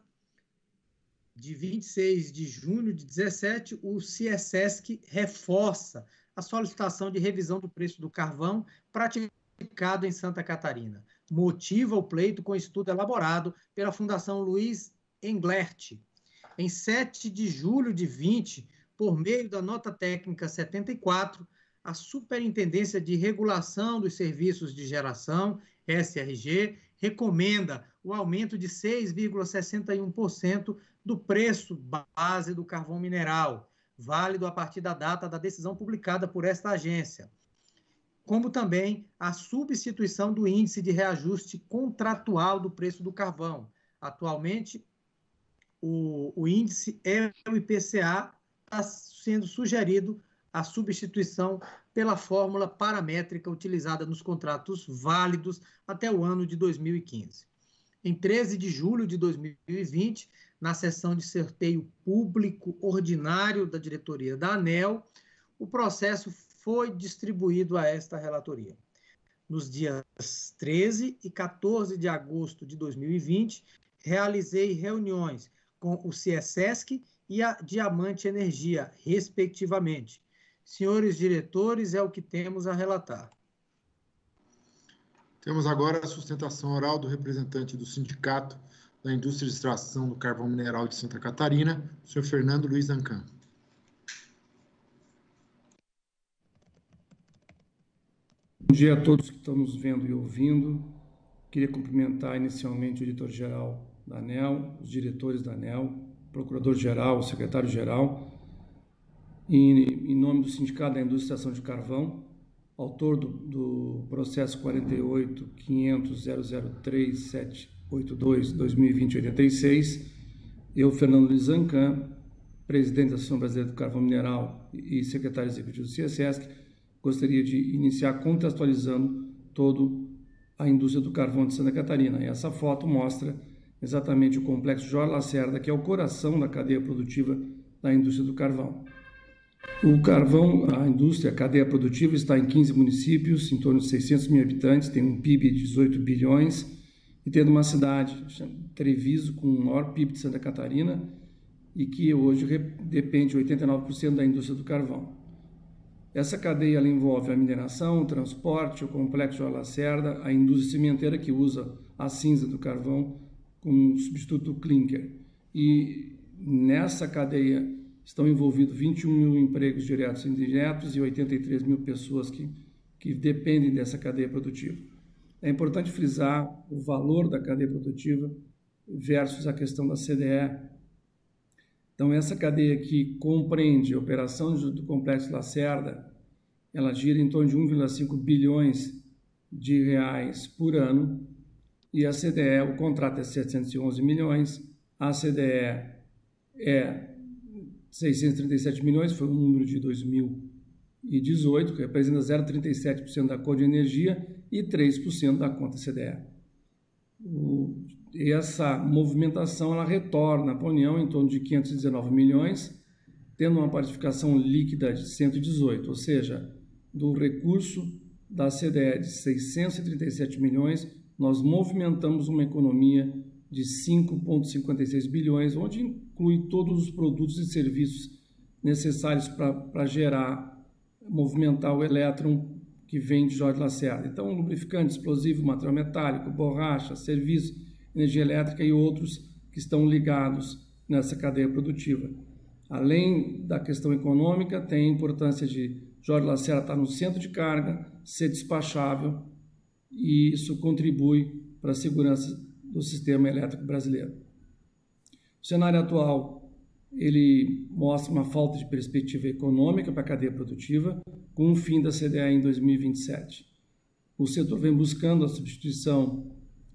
de vinte e seis de junho de dezessete, o CIESESC reforça a solicitação de revisão do preço do carvão praticado em Santa Catarina. Motiva o pleito com estudo elaborado pela Fundação Luiz Englert. Em sete de julho de vinte, por meio da nota técnica setenta e quatro, a Superintendência de Regulação dos Serviços de Geração, S R G, recomenda o aumento de seis vírgula sessenta e um por cento do preço base do carvão mineral, válido a partir da data da decisão publicada por esta agência, como também a substituição do índice de reajuste contratual do preço do carvão. Atualmente, o, o índice é o I P C A, está sendo sugerido a substituição pela fórmula paramétrica utilizada nos contratos válidos até o ano de dois mil e quinze. Em treze de julho de dois mil e vinte, na sessão de sorteio público ordinário da diretoria da ANEEL, o processo foi distribuído a esta relatoria. Nos dias treze e quatorze de agosto de dois mil e vinte, realizei reuniões com o CIESESC e a Diamante Energia, respectivamente. Senhores diretores, é o que temos a relatar. Temos agora a sustentação oral do representante do Sindicato da Indústria de Extração do Carvão Mineral de Santa Catarina, senhor Fernando Luiz Zancan. Bom dia a todos que estão nos vendo e ouvindo. Queria cumprimentar inicialmente o diretor-geral da ANEEL, os diretores da ANEEL, procurador-geral, secretário-geral, em, em nome do Sindicato da Indústria de Extração de Carvão, autor do, do processo quarenta e oito mil quinhentos ponto zero zero três sete oito dois barra dois mil e vinte traço oitenta e seis, eu, Fernando Luiz Zancan, presidente da Associação Brasileira do Carvão Mineral e secretário executivo do CIESESC, gostaria de iniciar contextualizando toda a indústria do carvão de Santa Catarina. E essa foto mostra exatamente o complexo Jorge Lacerda, que é o coração da cadeia produtiva da indústria do carvão. O carvão, a indústria, a cadeia produtiva está em quinze municípios, em torno de seiscentos mil habitantes, tem um P I B de dezoito bilhões e tendo uma cidade, Treviso, com o maior P I B de Santa Catarina e que hoje depende oitenta e nove por cento da indústria do carvão. Essa cadeia ela envolve a mineração, o transporte, o complexo Jorge Lacerda, a indústria cimenteira que usa a cinza do carvão como substituto clinker. E nessa cadeia estão envolvidos vinte e um mil empregos diretos e indiretos e oitenta e três mil pessoas que, que dependem dessa cadeia produtiva. É importante frisar o valor da cadeia produtiva versus a questão da C D E. Então, essa cadeia que compreende a operação do Complexo Lacerda, ela gira em torno de um vírgula cinco bilhões de reais por ano, e a C D E, o contrato é setecentos e onze milhões, a C D E é seiscentos e trinta e sete milhões, foi um número de 2000, que representa zero vírgula trinta e sete por cento da conta de energia e três por cento da conta C D E. O, essa movimentação ela retorna para a União em torno de quinhentos e dezenove milhões, tendo uma participação líquida de cento e dezoito, ou seja, do recurso da C D E de seiscentos e trinta e sete milhões, nós movimentamos uma economia de cinco vírgula cinquenta e seis bilhões, onde inclui todos os produtos e serviços necessários para gerar, movimentar o elétron que vem de Jorge Lacerda. Então, lubrificante, explosivo, material metálico, borracha, serviço, energia elétrica e outros que estão ligados nessa cadeia produtiva. Além da questão econômica, tem a importância de Jorge Lacerda estar no centro de carga, ser despachável, e isso contribui para a segurança do sistema elétrico brasileiro. O cenário atual, ele mostra uma falta de perspectiva econômica para a cadeia produtiva, com o fim da C D E em dois mil e vinte e sete. O setor vem buscando a substituição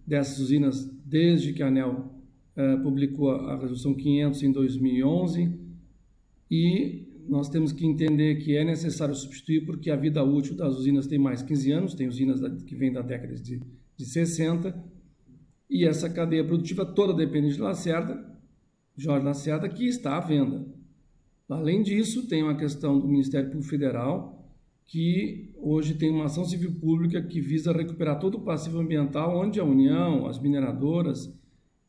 dessas usinas desde que a ANEEL eh, publicou a Resolução quinhentos em dois mil e onze, e nós temos que entender que é necessário substituir porque a vida útil das usinas tem mais quinze anos, tem usinas que vêm da década de, de sessenta, e essa cadeia produtiva toda depende de Lacerda, Jorge Lacerda, que está à venda. Além disso, tem uma questão do Ministério Público Federal, que hoje tem uma ação civil pública que visa recuperar todo o passivo ambiental, onde a União, as mineradoras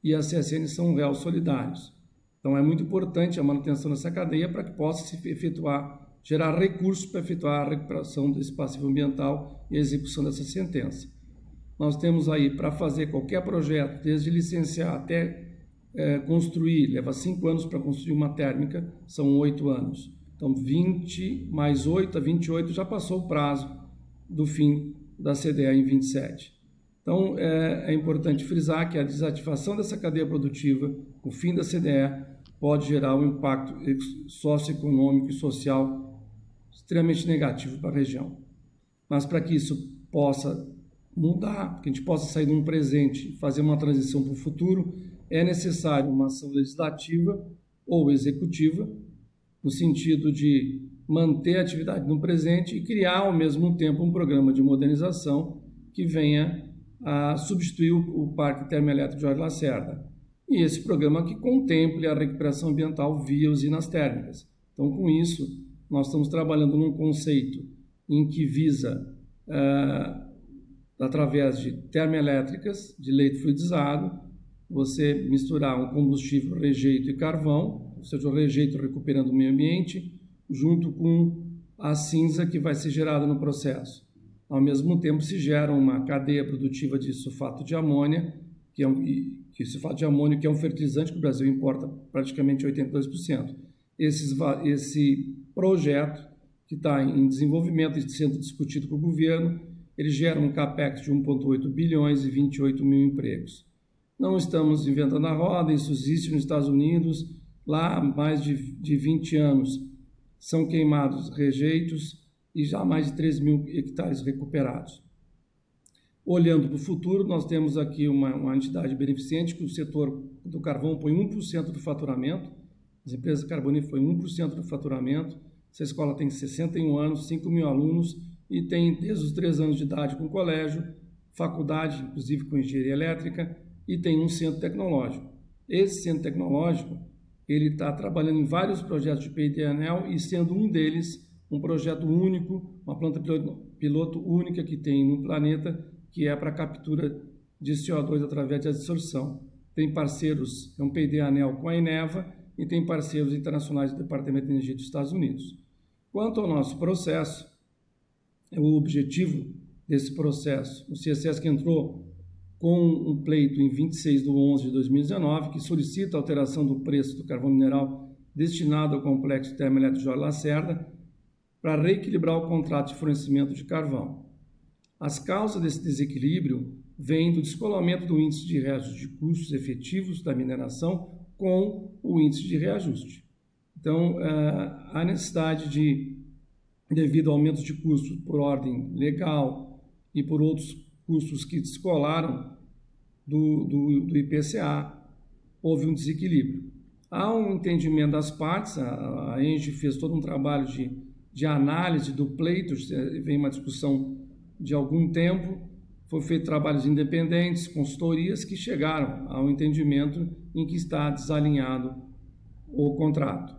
e a C S N são réus solidários. Então é muito importante a manutenção dessa cadeia para que possa se efetuar, gerar recursos para efetuar a recuperação desse passivo ambiental e a execução dessa sentença. Nós temos aí, para fazer qualquer projeto, desde licenciar até é, construir, leva cinco anos para construir uma térmica, são oito anos. Então, vinte mais oito, a vinte e oito, já passou o prazo do fim da C D E em vinte e sete. Então, é, é importante frisar que a desativação dessa cadeia produtiva, o fim da C D E, pode gerar um impacto socioeconômico e social extremamente negativo para a região. Mas para que isso possa mudar, que a gente possa sair de um presente e fazer uma transição para o futuro, é necessário uma ação legislativa ou executiva, no sentido de manter a atividade no presente e criar, ao mesmo tempo, um programa de modernização que venha a substituir o Parque Termoelétrico de Jorge Lacerda. E esse programa que contemple a recuperação ambiental via usinas térmicas. Então, com isso, nós estamos trabalhando num conceito em que visa, uh, através de termoelétricas, de leito fluidizado, você misturar um combustível rejeito e carvão, ou seja, o rejeito recuperando o meio ambiente, junto com a cinza que vai ser gerada no processo. Ao mesmo tempo, se gera uma cadeia produtiva de sulfato de amônia, que é um, que sulfato de amônio, que é um fertilizante que o Brasil importa praticamente oitenta e dois por cento. Esse, esse projeto, que está em desenvolvimento e sendo discutido com o governo, ele gera um capex de um vírgula oito bilhões e vinte e oito mil empregos. Não estamos inventando a roda, isso existe nos Estados Unidos, lá há mais de, de vinte anos são queimados rejeitos e já mais de três mil hectares recuperados. Olhando para o futuro, nós temos aqui uma, uma entidade beneficente que o setor do carvão põe um por cento do faturamento, as empresas carboníferas põem um por cento do faturamento, essa escola tem sessenta e um anos, cinco mil alunos, e tem desde os três anos de idade com colégio, faculdade, inclusive com engenharia elétrica, e tem um centro tecnológico. Esse centro tecnológico, ele está trabalhando em vários projetos de P I D ANEEL, e sendo um deles um projeto único, uma planta piloto única que tem no planeta, que é para captura de C O dois através de adsorção. Tem parceiros, é um P I D ANEEL com a Eneva, e tem parceiros internacionais do Departamento de Energia dos Estados Unidos. Quanto ao nosso processo, o objetivo desse processo, o C S S que entrou com um pleito em vinte e seis de onze de dois mil e dezenove, que solicita a alteração do preço do carvão mineral destinado ao complexo termoelétrico Jorge Lacerda para reequilibrar o contrato de fornecimento de carvão. As causas desse desequilíbrio vêm do descolamento do índice de reajuste de custos efetivos da mineração com o índice de reajuste. Então, a necessidade de, devido a aumentos de custos por ordem legal e por outros custos que descolaram do, do, do I P C A, houve um desequilíbrio. Há um entendimento das partes, a, a ENGIE fez todo um trabalho de, de análise do pleito, vem uma discussão de algum tempo, foi feito trabalhos independentes, consultorias que chegaram ao entendimento em que está desalinhado o contrato.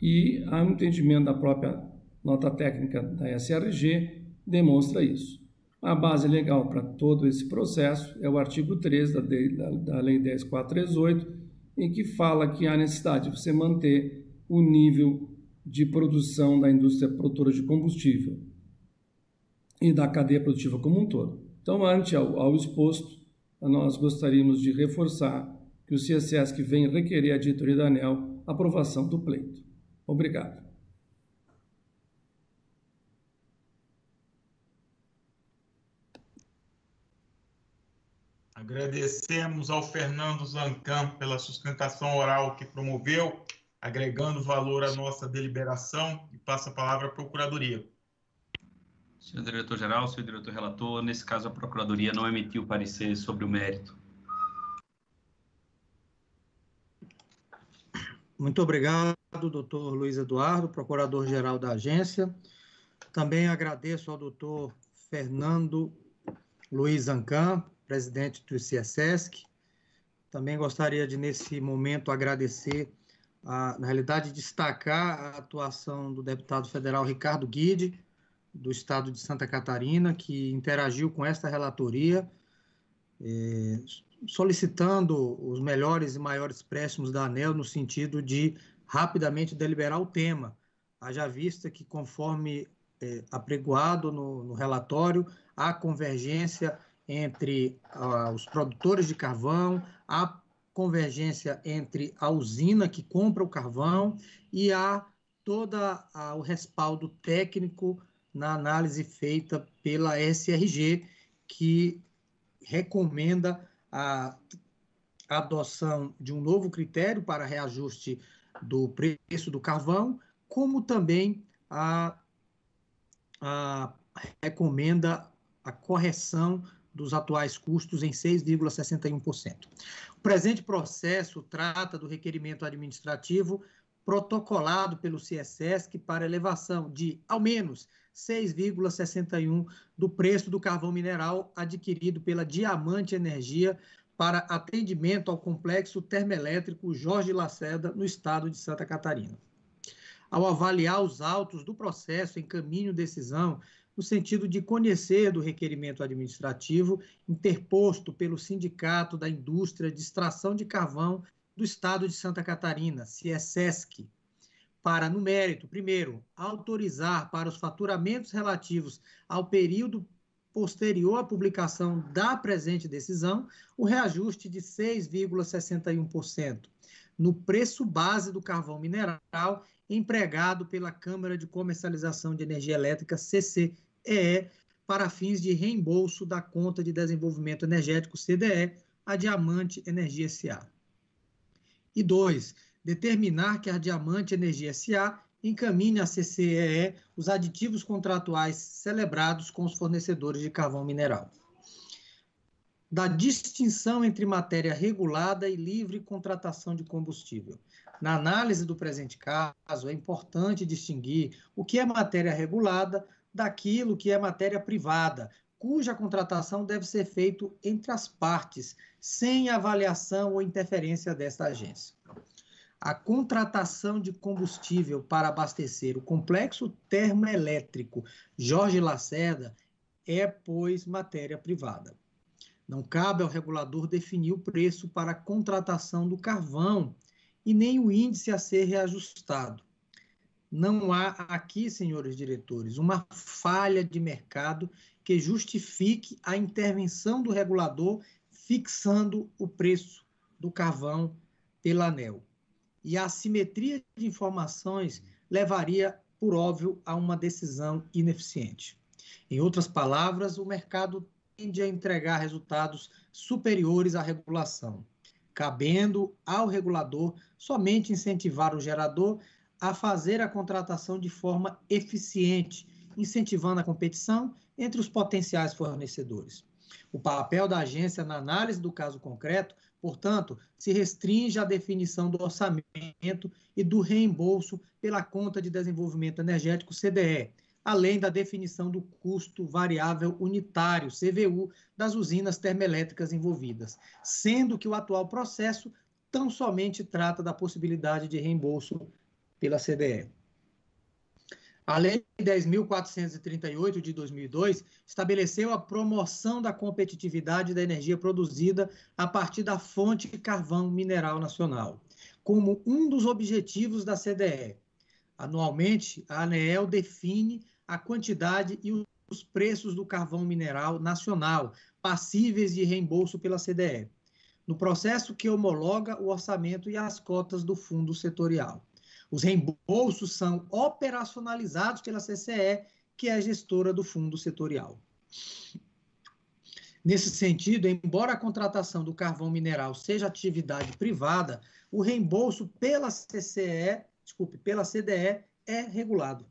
E há um entendimento da própria nota técnica da S R G demonstra isso. A base legal para todo esse processo é o artigo treze da, da, da Lei dez mil quatrocentos e trinta e oito, em que fala que há necessidade de você manter o nível de produção da indústria produtora de combustível e da cadeia produtiva como um todo. Então, ante ao, ao exposto, nós gostaríamos de reforçar que o C C S C vem requerer à diretoria da ANEEL a aprovação do pleito. Obrigado. Agradecemos ao Fernando Zancan pela sustentação oral que promoveu, agregando valor à nossa deliberação, e passo a palavra à Procuradoria. Senhor Diretor-Geral, senhor Diretor Relator, nesse caso a Procuradoria não emitiu parecer sobre o mérito. Muito obrigado, doutor Luiz Eduardo, Procurador-Geral da Agência. Também agradeço ao doutor Fernando Luiz Zancan, presidente do C S E S C. Também gostaria de, nesse momento, agradecer, a, na realidade, destacar a atuação do deputado federal Ricardo Guidi, do estado de Santa Catarina, que interagiu com esta relatoria, eh, solicitando os melhores e maiores préstimos da ANEEL no sentido de rapidamente deliberar o tema, haja vista que, conforme eh, apregoado no, no relatório, há convergência entre uh, os produtores de carvão, a convergência entre a usina que compra o carvão e há todo o respaldo técnico na análise feita pela S R G, que recomenda a adoção de um novo critério para reajuste do preço do carvão, como também a, a recomenda a correção dos atuais custos em seis vírgula sessenta e um por cento. O presente processo trata do requerimento administrativo protocolado pelo C S E S C para elevação de, ao menos, seis vírgula sessenta e um por cento do preço do carvão mineral adquirido pela Diamante Energia para atendimento ao complexo termoelétrico Jorge Lacerda, no estado de Santa Catarina. Ao avaliar os autos do processo em caminho decisão, no sentido de conhecer do requerimento administrativo interposto pelo Sindicato da Indústria de Extração de Carvão do Estado de Santa Catarina, C E S E S C, para, no mérito, primeiro, autorizar para os faturamentos relativos ao período posterior à publicação da presente decisão o reajuste de seis vírgula sessenta e um por cento no preço base do carvão mineral empregado pela Câmara de Comercialização de Energia Elétrica, C C E E, para fins de reembolso da Conta de Desenvolvimento Energético, C D E, a Diamante Energia S A. E dois, determinar que a Diamante Energia S A encamine à C C E E os aditivos contratuais celebrados com os fornecedores de carvão mineral. Da distinção entre matéria regulada e livre contratação de combustível. Na análise do presente caso, é importante distinguir o que é matéria regulada daquilo que é matéria privada, cuja contratação deve ser feita entre as partes, sem avaliação ou interferência desta agência. A contratação de combustível para abastecer o complexo termoelétrico Jorge Lacerda é, pois, matéria privada. Não cabe ao regulador definir o preço para a contratação do carvão e nem o índice a ser reajustado. Não há aqui, senhores diretores, uma falha de mercado que justifique a intervenção do regulador fixando o preço do carvão pela ANEEL. E a assimetria de informações levaria, por óbvio, a uma decisão ineficiente. Em outras palavras, o mercado tende a entregar resultados superiores à regulação, cabendo ao regulador somente incentivar o gerador a fazer a contratação de forma eficiente, incentivando a competição entre os potenciais fornecedores. O papel da agência na análise do caso concreto Portanto, se restringe à definição do orçamento e do reembolso pela Conta de Desenvolvimento Energético, C D E, além da definição do custo variável unitário, C V U, das usinas termoelétricas envolvidas, sendo que o atual processo tão somente trata da possibilidade de reembolso pela C D E. A Lei dez mil quatrocentos e trinta e oito, de dois mil e dois, estabeleceu a promoção da competitividade da energia produzida a partir da fonte de carvão mineral nacional, como um dos objetivos da C D E. Anualmente, a ANEEL define a quantidade e os preços do carvão mineral nacional, passíveis de reembolso pela C D E, no processo que homologa o orçamento e as cotas do fundo setorial. Os reembolsos são operacionalizados pela C C E, que é a gestora do fundo setorial. Nesse sentido, embora a contratação do carvão mineral seja atividade privada, o reembolso pela C C E, desculpe, pela C D E é regulado.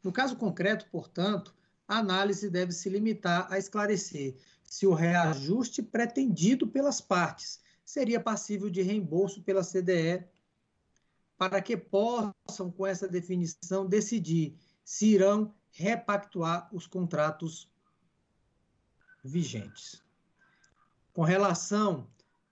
No caso concreto, portanto, a análise deve se limitar a esclarecer se o reajuste pretendido pelas partes seria passível de reembolso pela C D E, para que possam, com essa definição, decidir se irão repactuar os contratos vigentes. Com relação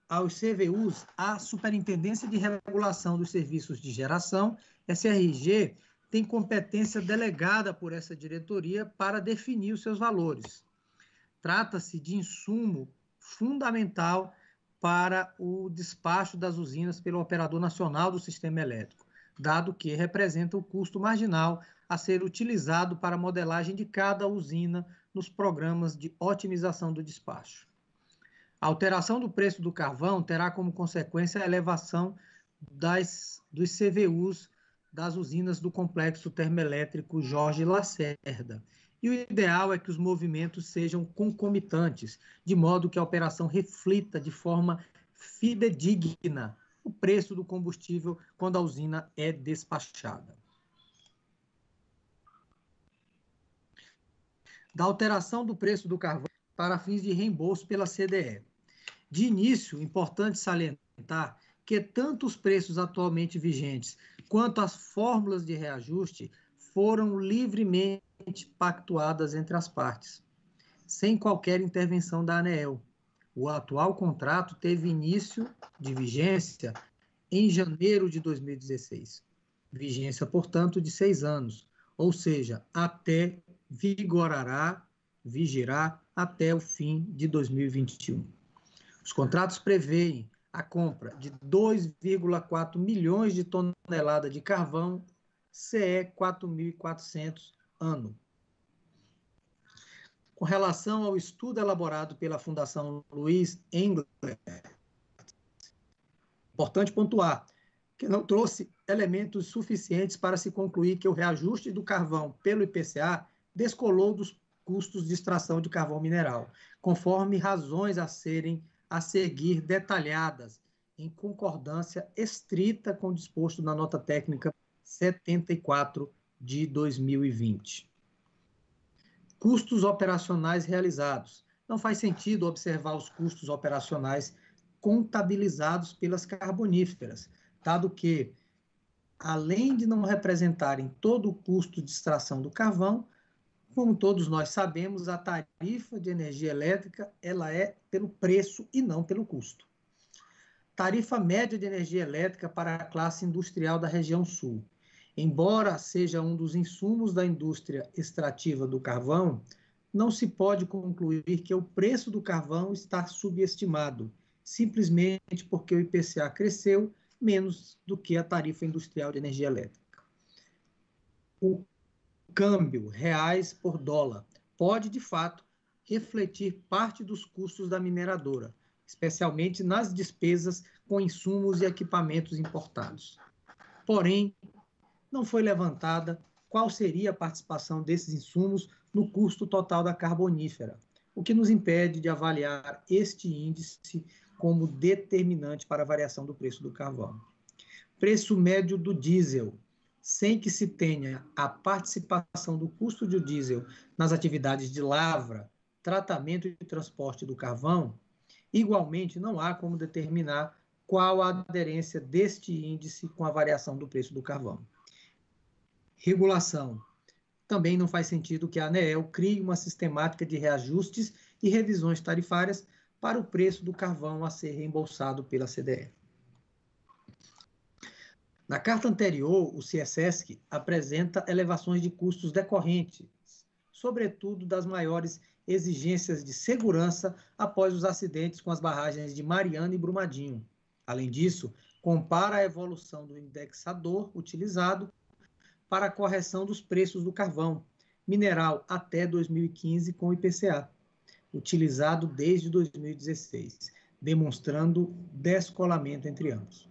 aos C V Us, a Superintendência de Regulação dos Serviços de Geração, S R G, tem competência delegada por essa diretoria para definir os seus valores. Trata-se de insumo fundamental para o despacho das usinas pelo Operador Nacional do Sistema Elétrico, dado que representa o custo marginal a ser utilizado para a modelagem de cada usina nos programas de otimização do despacho. A alteração do preço do carvão terá como consequência a elevação das, dos C V Us das usinas do Complexo Termoelétrico Jorge Lacerda. E o ideal é que os movimentos sejam concomitantes, de modo que a operação reflita de forma fidedigna o preço do combustível quando a usina é despachada. Da alteração do preço do carvão para fins de reembolso pela C D E. De início, importante salientar que tanto os preços atualmente vigentes quanto as fórmulas de reajuste foram livremente pactuadas entre as partes, sem qualquer intervenção da ANEEL. O atual contrato teve início de vigência em janeiro de dois mil e dezesseis, vigência, portanto, de seis anos, ou seja, até vigorará, vigirá até o fim de dois mil e vinte e um. Os contratos preveem a compra de dois vírgula quatro milhões de toneladas de carvão, C E quatro mil e quatrocentos ano. Com relação ao estudo elaborado pela Fundação Luiz Englert, importante pontuar que não trouxe elementos suficientes para se concluir que o reajuste do carvão pelo I P C A descolou dos custos de extração de carvão mineral, conforme razões a serem a seguir detalhadas em concordância estrita com o disposto na nota técnica setenta e quatro de dois mil e vinte. Custos operacionais realizados. Não faz sentido observar os custos operacionais contabilizados pelas carboníferas, dado que, além de não representarem todo o custo de extração do carvão, como todos nós sabemos, a tarifa de energia elétrica ela é pelo preço e não pelo custo. Tarifa média de energia elétrica para a classe industrial da região sul. Embora seja um dos insumos da indústria extrativa do carvão, não se pode concluir que o preço do carvão está subestimado, simplesmente porque o I P C A cresceu menos do que a tarifa industrial de energia elétrica. O câmbio reais por dólar pode, de fato, refletir parte dos custos da mineradora, especialmente nas despesas com insumos e equipamentos importados. Porém, não foi levantada qual seria a participação desses insumos no custo total da carbonífera, o que nos impede de avaliar este índice como determinante para a variação do preço do carvão. Preço médio do diesel, sem que se tenha a participação do custo do diesel nas atividades de lavra, tratamento e transporte do carvão, Igualmente, não há como determinar qual a aderência deste índice com a variação do preço do carvão. Regulação. Também não faz sentido que a ANEEL crie uma sistemática de reajustes e revisões tarifárias para o preço do carvão a ser reembolsado pela C D E. Na carta anterior, o CIESESC apresenta elevações de custos decorrentes, sobretudo das maiores exigências de segurança após os acidentes com as barragens de Mariana e Brumadinho. Além disso, compara a evolução do indexador utilizado para a correção dos preços do carvão mineral até dois mil e quinze com o I P C A, utilizado desde dois mil e dezesseis, demonstrando descolamento entre ambos.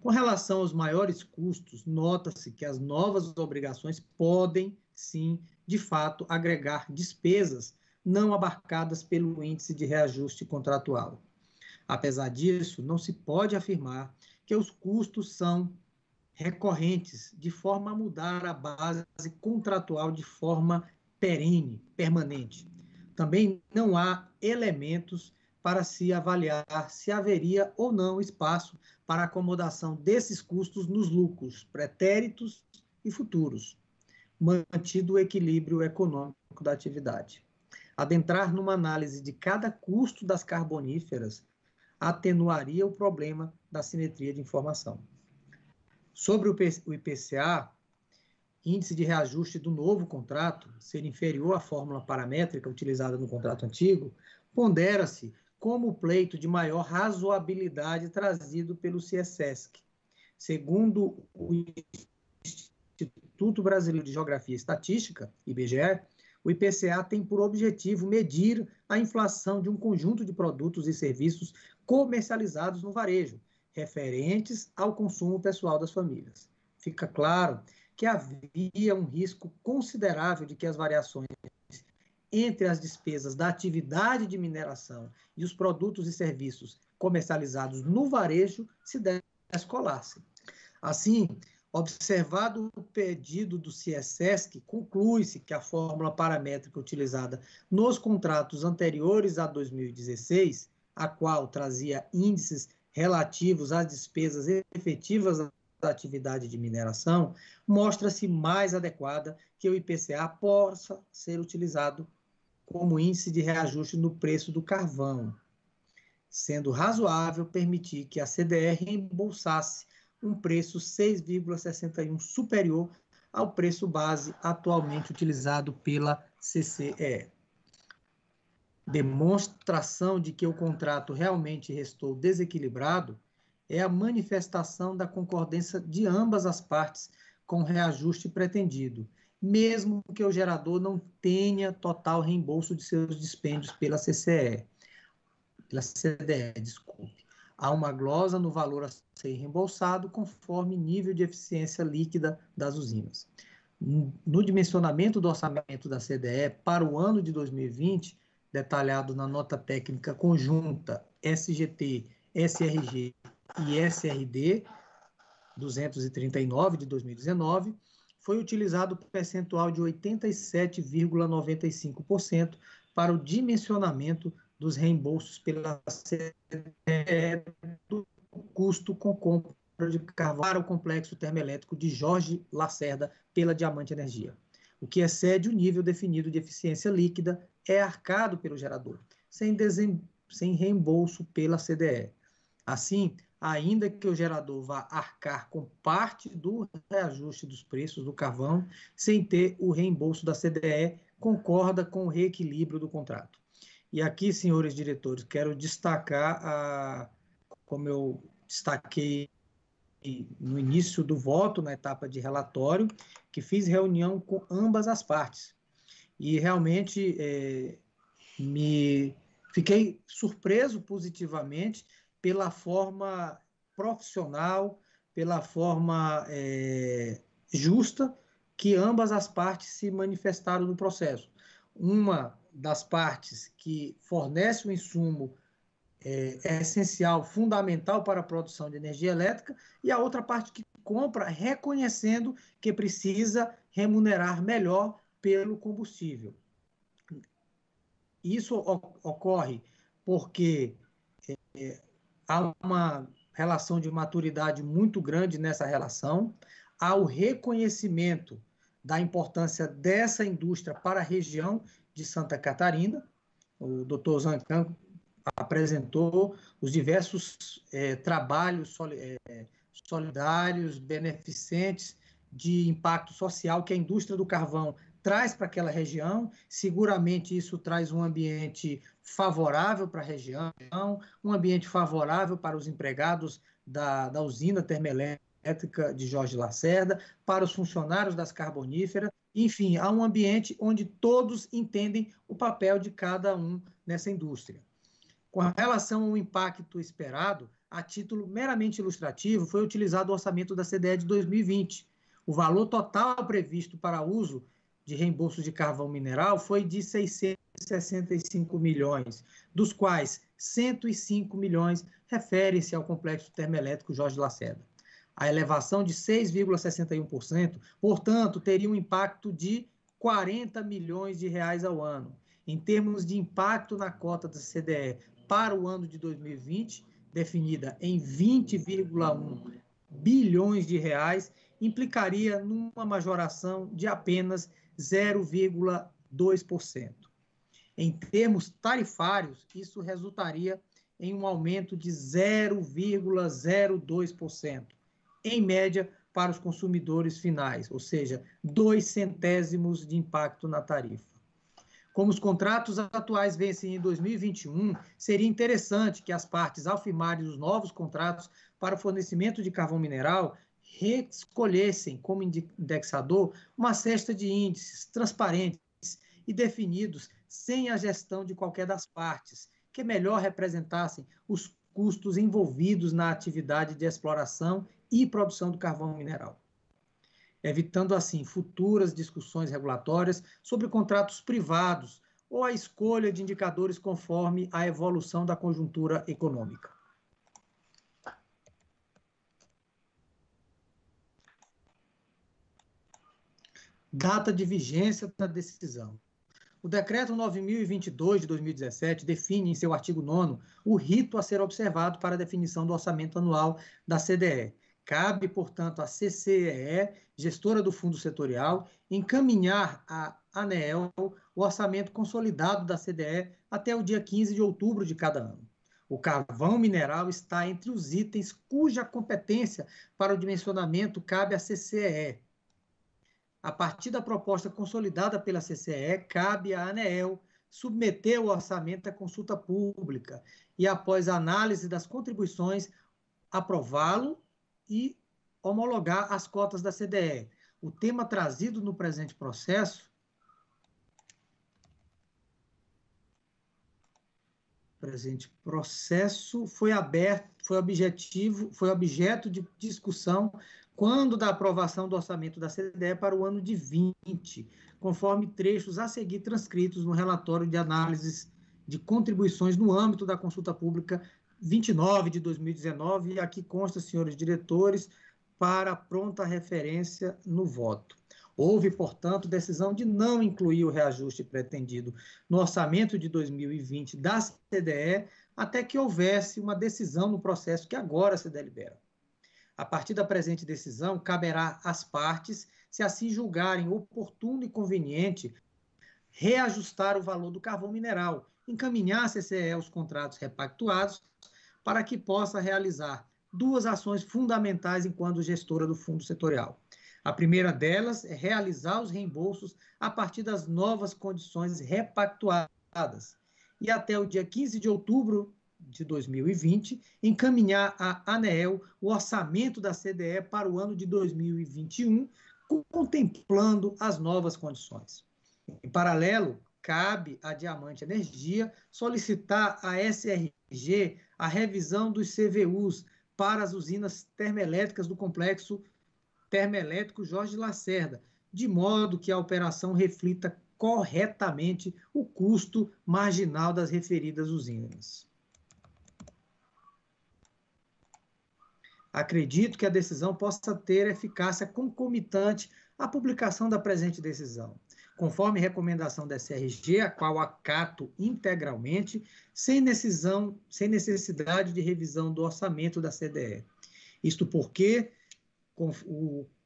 Com relação aos maiores custos, nota-se que as novas obrigações podem, sim, de fato, agregar despesas não abarcadas pelo índice de reajuste contratual. Apesar disso, não se pode afirmar que os custos são recorrentes, de forma a mudar a base contratual de forma perene, permanente. Também não há elementos para se avaliar se haveria ou não espaço para acomodação desses custos nos lucros pretéritos e futuros, mantido o equilíbrio econômico da atividade. Adentrar numa análise de cada custo das carboníferas atenuaria o problema da simetria de informação. Sobre o I P C A, índice de reajuste do novo contrato ser inferior à fórmula paramétrica utilizada no contrato antigo, pondera-se como o pleito de maior razoabilidade trazido pelo CIESESC. Segundo o Instituto Brasileiro de Geografia e Estatística, I B G E, o I P C A tem por objetivo medir a inflação de um conjunto de produtos e serviços comercializados no varejo, referentes ao consumo pessoal das famílias. Fica claro que havia um risco considerável de que as variações entre as despesas da atividade de mineração e os produtos e serviços comercializados no varejo se descolassem. Assim, observado o pedido do CIESESC, conclui-se que a fórmula paramétrica utilizada nos contratos anteriores a dois mil e dezesseis, a qual trazia índices relativos às despesas efetivas da atividade de mineração, mostra-se mais adequada que o I P C A possa ser utilizado como índice de reajuste no preço do carvão, sendo razoável permitir que a C D E reembolsasse um preço seis vírgula sessenta e um superior ao preço base atualmente utilizado pela C C E. Demonstração de que o contrato realmente restou desequilibrado é a manifestação da concordância de ambas as partes com o reajuste pretendido, mesmo que o gerador não tenha total reembolso de seus dispêndios pela C C E, pela C D E, desculpe. Há uma glosa no valor a ser reembolsado conforme nível de eficiência líquida das usinas. No dimensionamento do orçamento da C D E para o ano de dois mil e vinte, detalhado na nota técnica conjunta S G T, S R G e S R D duzentos e trinta e nove de dois mil e dezenove, foi utilizado o percentual de oitenta e sete vírgula noventa e cinco por cento para o dimensionamento dos reembolsos pela C D E do custo com compra de carvão para o complexo termoelétrico de Jorge Lacerda pela Diamante Energia. O que excede o nível definido de eficiência líquida é arcado pelo gerador, sem, desem... sem reembolso pela C D E. Assim, ainda que o gerador vá arcar com parte do reajuste dos preços do carvão, sem ter o reembolso da C D E, concorda com o reequilíbrio do contrato. E aqui, senhores diretores, quero destacar, a, como eu destaquei no início do voto, na etapa de relatório, que fiz reunião com ambas as partes. E realmente é, me fiquei surpreso positivamente pela forma profissional, pela forma é, justa que ambas as partes se manifestaram no processo. Uma das partes que fornece o insumo é, é essencial, fundamental para a produção de energia elétrica, e a outra parte que compra reconhecendo que precisa remunerar melhor pelo combustível. Isso ocorre porque há uma relação de maturidade muito grande nessa relação, há o reconhecimento da importância dessa indústria para a região de Santa Catarina. O doutor Zancan apresentou os diversos é, trabalhos solidários, beneficentes, de impacto social que a indústria do carvão traz para aquela região. Seguramente isso traz um ambiente favorável para a região, um ambiente favorável para os empregados da, da usina termoelétrica de Jorge Lacerda, para os funcionários das carboníferas. Enfim, há um ambiente onde todos entendem o papel de cada um nessa indústria. Com relação ao impacto esperado, a título meramente ilustrativo, foi utilizado o orçamento da C D E de dois mil e vinte. O valor total previsto para uso de reembolso de carvão mineral foi de seiscentos e sessenta e cinco milhões, dos quais cento e cinco milhões referem-se ao complexo termoelétrico Jorge Lacerda. A elevação de seis vírgula sessenta e um por cento, portanto, teria um impacto de quarenta milhões de reais ao ano. Em termos de impacto na cota da C D E para o ano de dois mil e vinte, definida em vinte vírgula um bilhões de reais, implicaria numa majoração de apenas zero vírgula dois por cento. Em termos tarifários, isso resultaria em um aumento de zero vírgula zero dois por cento, em média, para os consumidores finais, ou seja, dois centésimos de impacto na tarifa. Como os contratos atuais vencem em dois mil e vinte e um, seria interessante que as partes, ao firmarem os novos contratos para o fornecimento de carvão mineral, reescolhessem como indexador uma cesta de índices transparentes e definidos sem a gestão de qualquer das partes, que melhor representassem os custos envolvidos na atividade de exploração e produção do carvão mineral, evitando assim futuras discussões regulatórias sobre contratos privados ou a escolha de indicadores conforme a evolução da conjuntura econômica. Data de vigência da decisão. O Decreto nove mil e vinte e dois, de dois mil e dezessete, define, em seu artigo nono, o rito a ser observado para a definição do orçamento anual da C D E. Cabe, portanto, à C C E E, gestora do fundo setorial, encaminhar à ANEEL o orçamento consolidado da C D E até o dia quinze de outubro de cada ano. O carvão mineral está entre os itens cuja competência para o dimensionamento cabe à C C E E. A partir da proposta consolidada pela C C E E, cabe à ANEEL submeter o orçamento à consulta pública e, após a análise das contribuições, aprová-lo e homologar as cotas da C D E. O tema trazido no presente processo, presente processo foi aberto, foi objetivo, foi objeto de discussão quando da aprovação do orçamento da C D E para o ano de vinte, conforme trechos a seguir transcritos no relatório de análises de contribuições no âmbito da consulta pública vinte e nove de dois mil e dezenove, e aqui consta, senhores diretores, para pronta referência no voto. Houve, portanto, decisão de não incluir o reajuste pretendido no orçamento de dois mil e vinte da C D E até que houvesse uma decisão no processo que agora se delibera. A partir da presente decisão, caberá às partes, se assim julgarem oportuno e conveniente, reajustar o valor do carvão mineral, encaminhar à C C E os contratos repactuados para que possa realizar duas ações fundamentais enquanto gestora do fundo setorial. A primeira delas é realizar os reembolsos a partir das novas condições repactuadas e até o dia quinze de outubro de dois mil e vinte, encaminhar à ANEEL o orçamento da C D E para o ano de dois mil e vinte e um, contemplando as novas condições. Em paralelo, cabe à Diamante Energia solicitar à S R G a revisão dos C V Us para as usinas termoelétricas do complexo termoelétrico Jorge Lacerda, de modo que a operação reflita corretamente o custo marginal das referidas usinas. Acredito que a decisão possa ter eficácia concomitante à publicação da presente decisão, conforme recomendação da S R G, a qual acato integralmente, sem decisão, sem necessidade de revisão do orçamento da C D E. Isto porque,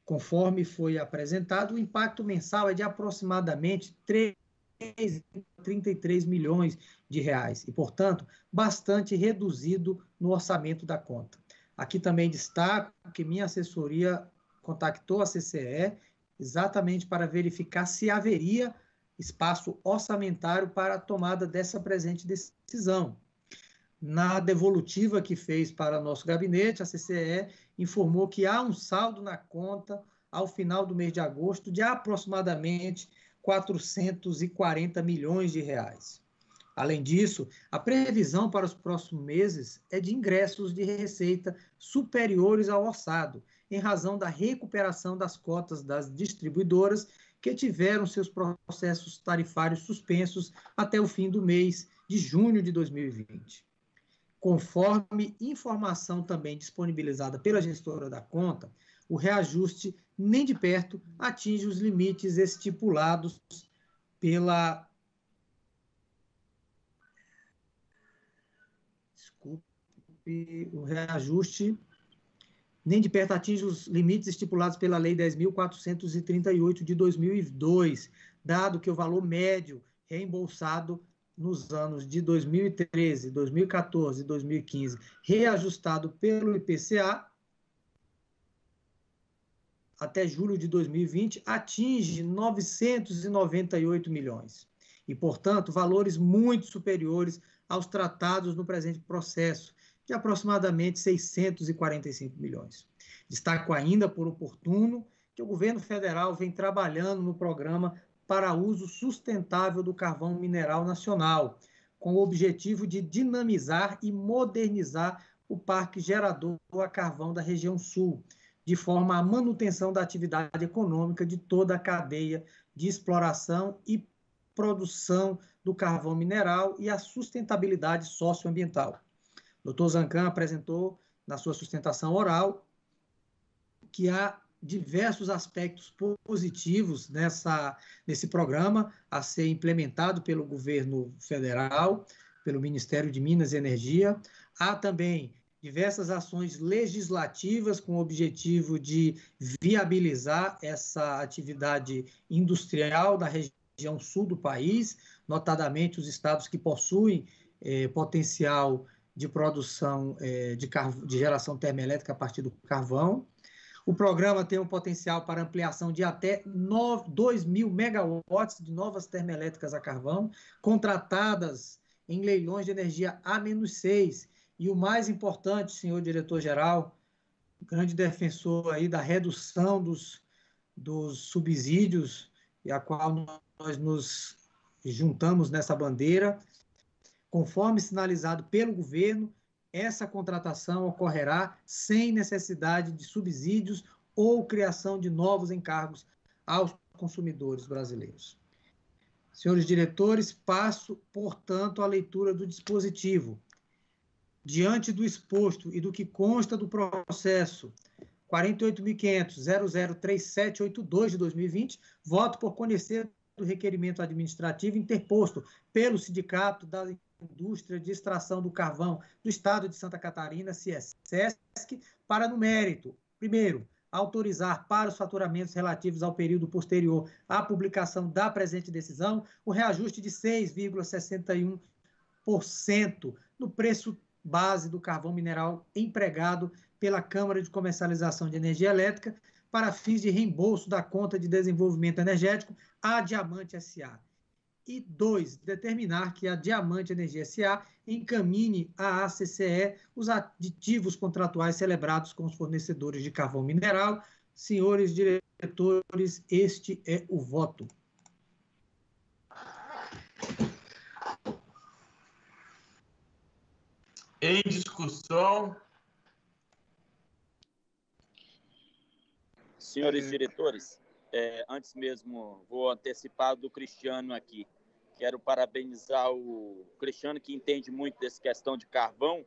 conforme foi apresentado, o impacto mensal é de aproximadamente trinta e três milhões de reais e, portanto, bastante reduzido no orçamento da conta. Aqui também destaco que minha assessoria contactou a C C E exatamente para verificar se haveria espaço orçamentário para a tomada dessa presente decisão. Na devolutiva que fez para nosso gabinete, a C C E informou que há um saldo na conta ao final do mês de agosto de aproximadamente quatrocentos e quarenta milhões de reais. Além disso, a previsão para os próximos meses é de ingressos de receita superiores ao orçado, em razão da recuperação das cotas das distribuidoras que tiveram seus processos tarifários suspensos até o fim do mês de junho de dois mil e vinte. Conforme informação também disponibilizada pela gestora da conta, o reajuste nem de perto atinge os limites estipulados pela... Desculpe, o reajuste... nem de perto atinge os limites estipulados pela Lei dez mil quatrocentos e trinta e oito de dois mil e dois, dado que o valor médio reembolsado nos anos de dois mil e treze, dois mil e quatorze e dois mil e quinze, reajustado pelo I P C A, até julho de dois mil e vinte, atinge novecentos e noventa e oito milhões. E, portanto, valores muito superiores aos tratados no presente processo, de aproximadamente seiscentos e quarenta e cinco milhões. Destaco ainda por oportuno que o governo federal vem trabalhando no programa para uso sustentável do carvão mineral nacional, com o objetivo de dinamizar e modernizar o parque gerador a carvão da região sul, de forma à manutenção da atividade econômica de toda a cadeia de exploração e produção do carvão mineral e a sustentabilidade socioambiental. doutor Zancan apresentou na sua sustentação oral que há diversos aspectos positivos nessa, nesse programa a ser implementado pelo governo federal, pelo Ministério de Minas e Energia. Há também diversas ações legislativas com o objetivo de viabilizar essa atividade industrial da região sul do país, notadamente os estados que possuem eh, potencial de produção de, carvão, de geração termoelétrica a partir do carvão. O programa tem um potencial para ampliação de até dois mil megawatts de novas termoelétricas a carvão, contratadas em leilões de energia A menos seis. E o mais importante, senhor diretor-geral, grande defensor aí da redução dos, dos subsídios, e a qual nós nos juntamos nessa bandeira, conforme sinalizado pelo governo, essa contratação ocorrerá sem necessidade de subsídios ou criação de novos encargos aos consumidores brasileiros. Senhores diretores, passo, portanto, à leitura do dispositivo. Diante do exposto e do que consta do processo quarenta e oito mil e quinhentos ponto zero zero três sete oito dois de dois mil e vinte, voto por conhecer do requerimento administrativo interposto pelo Sindicato da Indústria de Extração do Carvão do Estado de Santa Catarina, C E S C, para, no mérito, primeiro, autorizar para os faturamentos relativos ao período posterior à publicação da presente decisão o reajuste de seis vírgula sessenta e um por cento no preço base do carvão mineral empregado pela Câmara de Comercialização de Energia Elétrica para fins de reembolso da conta de desenvolvimento energético à Diamante S A E, dois, determinar que a Diamante Energia S A encamine à A C C E os aditivos contratuais celebrados com os fornecedores de carvão mineral. Senhores diretores, este é o voto. Em discussão. Senhores diretores, é, antes mesmo, vou antecipar do Cristiano aqui. Quero parabenizar o Cristiano, que entende muito dessa questão de carvão,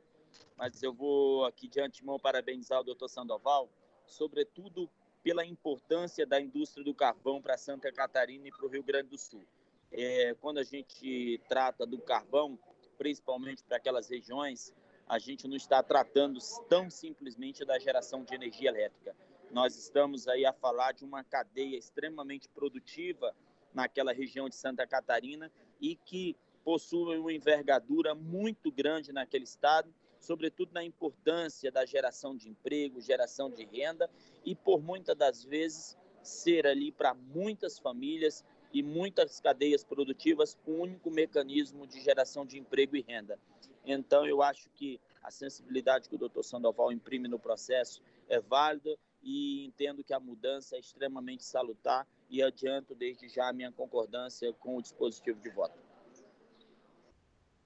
mas eu vou aqui de antemão parabenizar o doutor Sandoval, sobretudo pela importância da indústria do carvão para Santa Catarina e para o Rio Grande do Sul. É, quando a gente trata do carvão, principalmente para aquelas regiões, a gente não está tratando tão simplesmente da geração de energia elétrica. Nós estamos aí a falar de uma cadeia extremamente produtiva naquela região de Santa Catarina e que possui uma envergadura muito grande naquele estado, sobretudo na importância da geração de emprego, geração de renda e, por muitas das vezes, ser ali para muitas famílias e muitas cadeias produtivas o único mecanismo de geração de emprego e renda. Então, eu acho que a sensibilidade que o doutor Sandoval imprime no processo é válida e entendo que a mudança é extremamente salutar e adianto desde já a minha concordância com o dispositivo de voto.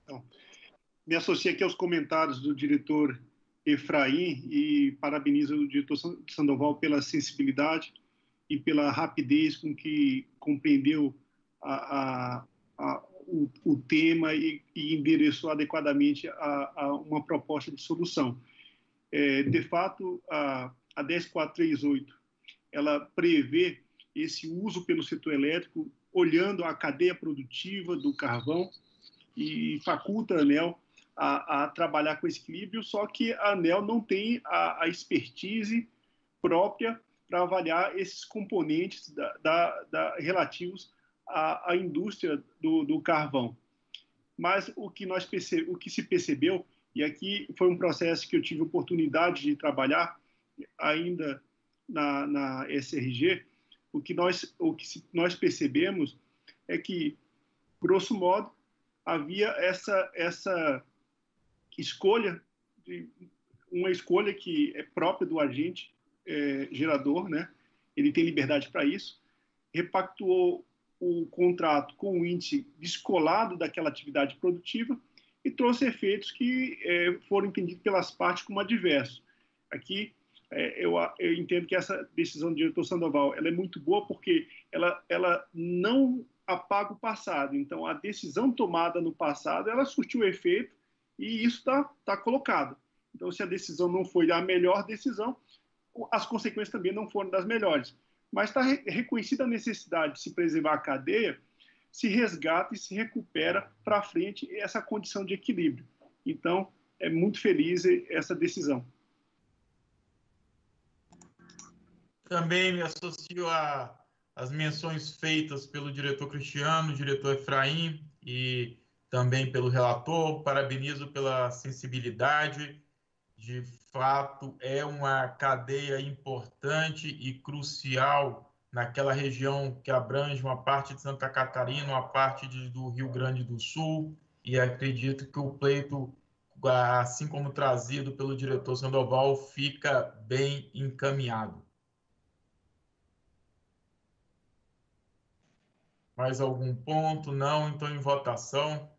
Então, me associo aqui aos comentários do diretor Efraim e parabenizo o diretor Sandoval pela sensibilidade e pela rapidez com que compreendeu a, a, a, o, o tema e, e endereçou adequadamente a, a uma proposta de solução. É, de fato, a, a dez mil quatrocentos e trinta e oito, ela prevê esse uso pelo setor elétrico, olhando a cadeia produtiva do carvão e faculta a ANEEL a, a trabalhar com esse equilíbrio, só que a ANEEL não tem a, a expertise própria para avaliar esses componentes da, da, da, relativos à, à indústria do, do carvão. Mas o que, nós perce, o que se percebeu, e aqui foi um processo que eu tive oportunidade de trabalhar ainda na, na S R G, o que, nós, o que nós percebemos é que, grosso modo, havia essa, essa escolha, de, uma escolha que é própria do agente, É, gerador, né? Ele tem liberdade para isso, repactuou o contrato com o índice descolado daquela atividade produtiva e trouxe efeitos que é, foram entendidos pelas partes como adversos. Aqui, é, eu, eu entendo que essa decisão do diretor Sandoval ela é muito boa porque ela, ela não apaga o passado. Então, a decisão tomada no passado, ela surtiu efeito e isso está tá colocado. Então, se a decisão não foi a melhor decisão, as consequências também não foram das melhores, mas está reconhecida a necessidade de se preservar a cadeia, se resgata e se recupera para frente essa condição de equilíbrio. Então, é muito feliz essa decisão. Também me associo às menções feitas pelo diretor Cristiano, diretor Efraim e também pelo relator, parabenizo pela sensibilidade. De fato, é uma cadeia importante e crucial naquela região que abrange uma parte de Santa Catarina, uma parte de, do Rio Grande do Sul, e acredito que o pleito, assim como trazido pelo diretor Sandoval, fica bem encaminhado. Mais algum ponto? Não? Então, em votação.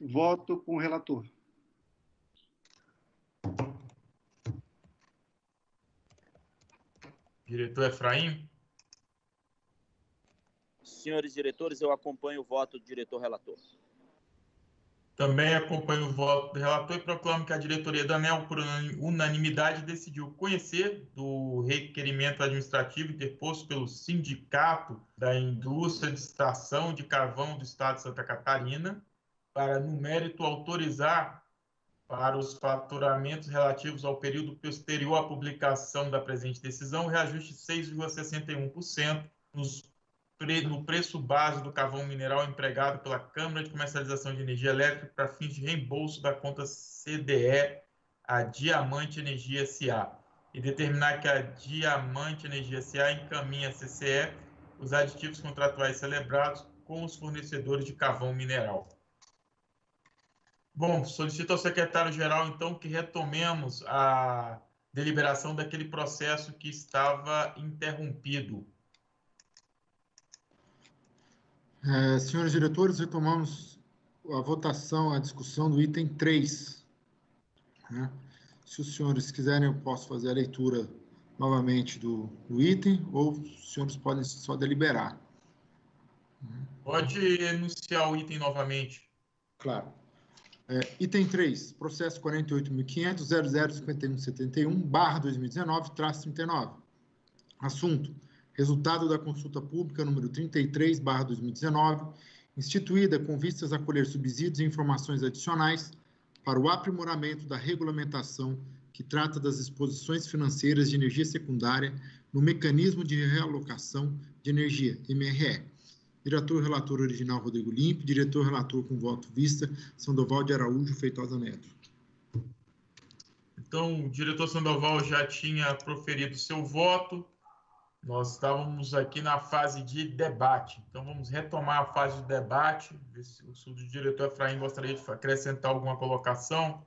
Voto com o relator. Diretor Efraim. Senhores diretores, eu acompanho o voto do diretor relator. Também acompanho o voto do relator e proclamo que a diretoria da ANEEL, por unanimidade, decidiu conhecer do requerimento administrativo interposto pelo Sindicato da Indústria de Extração de Carvão do Estado de Santa Catarina para, no mérito, autorizar para os faturamentos relativos ao período posterior à publicação da presente decisão, o reajuste de seis vírgula sessenta e um por cento no preço base do carvão mineral empregado pela Câmara de Comercialização de Energia Elétrica para fins de reembolso da conta C D E à Diamante Energia S A e determinar que a Diamante Energia S A encaminha à C C E os aditivos contratuais celebrados com os fornecedores de carvão mineral. Bom, solicito ao secretário-geral, então, que retomemos a deliberação daquele processo que estava interrompido. É, senhores diretores, retomamos a votação, a discussão do item três. Né? Se os senhores quiserem, eu posso fazer a leitura novamente do, do item, ou os senhores podem só deliberar. Pode enunciar o item novamente. Claro. É, item três, processo quarenta e oito mil e quinhentos, zero zero cinco um setenta e um, barra dois mil e dezenove, traço trinta e nove. Assunto: resultado da consulta pública número trinta e três barra dois mil e dezenove, instituída com vistas a colher subsídios e informações adicionais para o aprimoramento da regulamentação que trata das exposições financeiras de energia secundária no mecanismo de realocação de energia, M R E. Diretor-relator original Rodrigo Limp, diretor-relator com voto vista Sandoval de Araújo Feitosa Neto. Então, o diretor Sandoval já tinha proferido seu voto. Nós estávamos aqui na fase de debate. Então, vamos retomar a fase de debate. O diretor Efraim gostaria de acrescentar alguma colocação.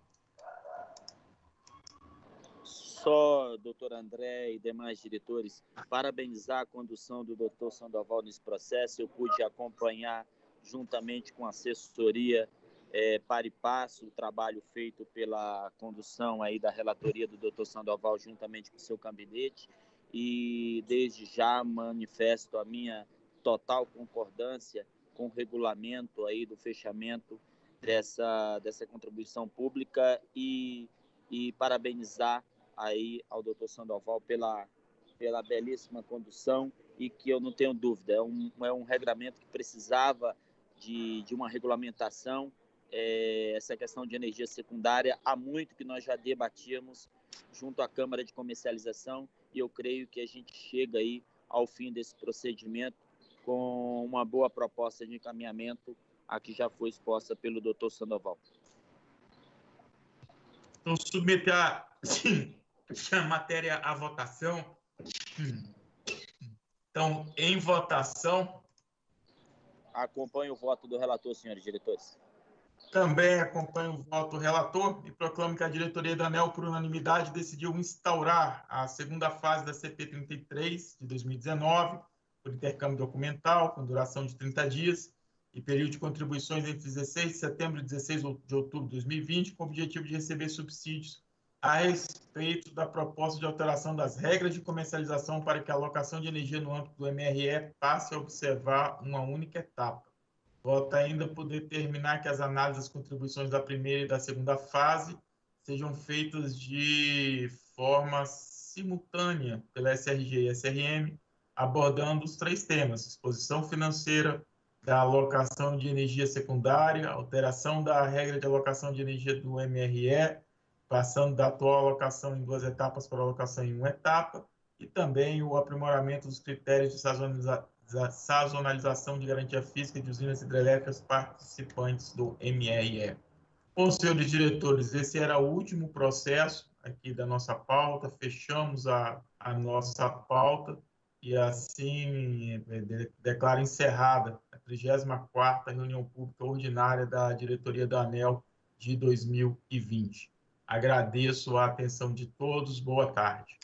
Só, doutor André e demais diretores, parabenizar a condução do doutor Sandoval nesse processo. Eu pude acompanhar, juntamente com a assessoria, é, para e passo, o trabalho feito pela condução aí da relatoria do doutor Sandoval, juntamente com o seu gabinete. E, desde já, manifesto a minha total concordância com o regulamento aí do fechamento dessa, dessa contribuição pública e, e parabenizar aí ao doutor Sandoval pela, pela belíssima condução e que eu não tenho dúvida, é um, é um regramento que precisava de, de uma regulamentação. É, essa questão de energia secundária, há muito que nós já debatíamos junto à Câmara de Comercialização e eu creio que a gente chega aí ao fim desse procedimento com uma boa proposta de encaminhamento a que já foi exposta pelo doutor Sandoval. Então, submeter a, a matéria à votação. Então, em votação... Acompanho o voto do relator, senhores diretores. Também acompanho o voto do relator e proclamo que a diretoria da ANEEL, por unanimidade, decidiu instaurar a segunda fase da C P trinta e três de dois mil e dezenove, por intercâmbio documental, com duração de trinta dias, e período de contribuições entre dezesseis de setembro e dezesseis de outubro de dois mil e vinte, com o objetivo de receber subsídios a respeito da proposta de alteração das regras de comercialização para que a alocação de energia no âmbito do M R E passe a observar uma única etapa. Vota ainda por determinar que as análises das contribuições da primeira e da segunda fase sejam feitas de forma simultânea pela S R G e S R M, abordando os três temas: exposição financeira da alocação de energia secundária, alteração da regra de alocação de energia do M R E, passando da atual alocação em duas etapas para a alocação em uma etapa, e também o aprimoramento dos critérios de sazonalização a sazonalização de garantia física de usinas hidrelétricas participantes do M R E. Bom, senhores diretores, esse era o último processo aqui da nossa pauta, fechamos a, a nossa pauta e assim declaro encerrada a trigésima quarta reunião pública ordinária da diretoria da ANEEL de dois mil e vinte. Agradeço a atenção de todos, boa tarde.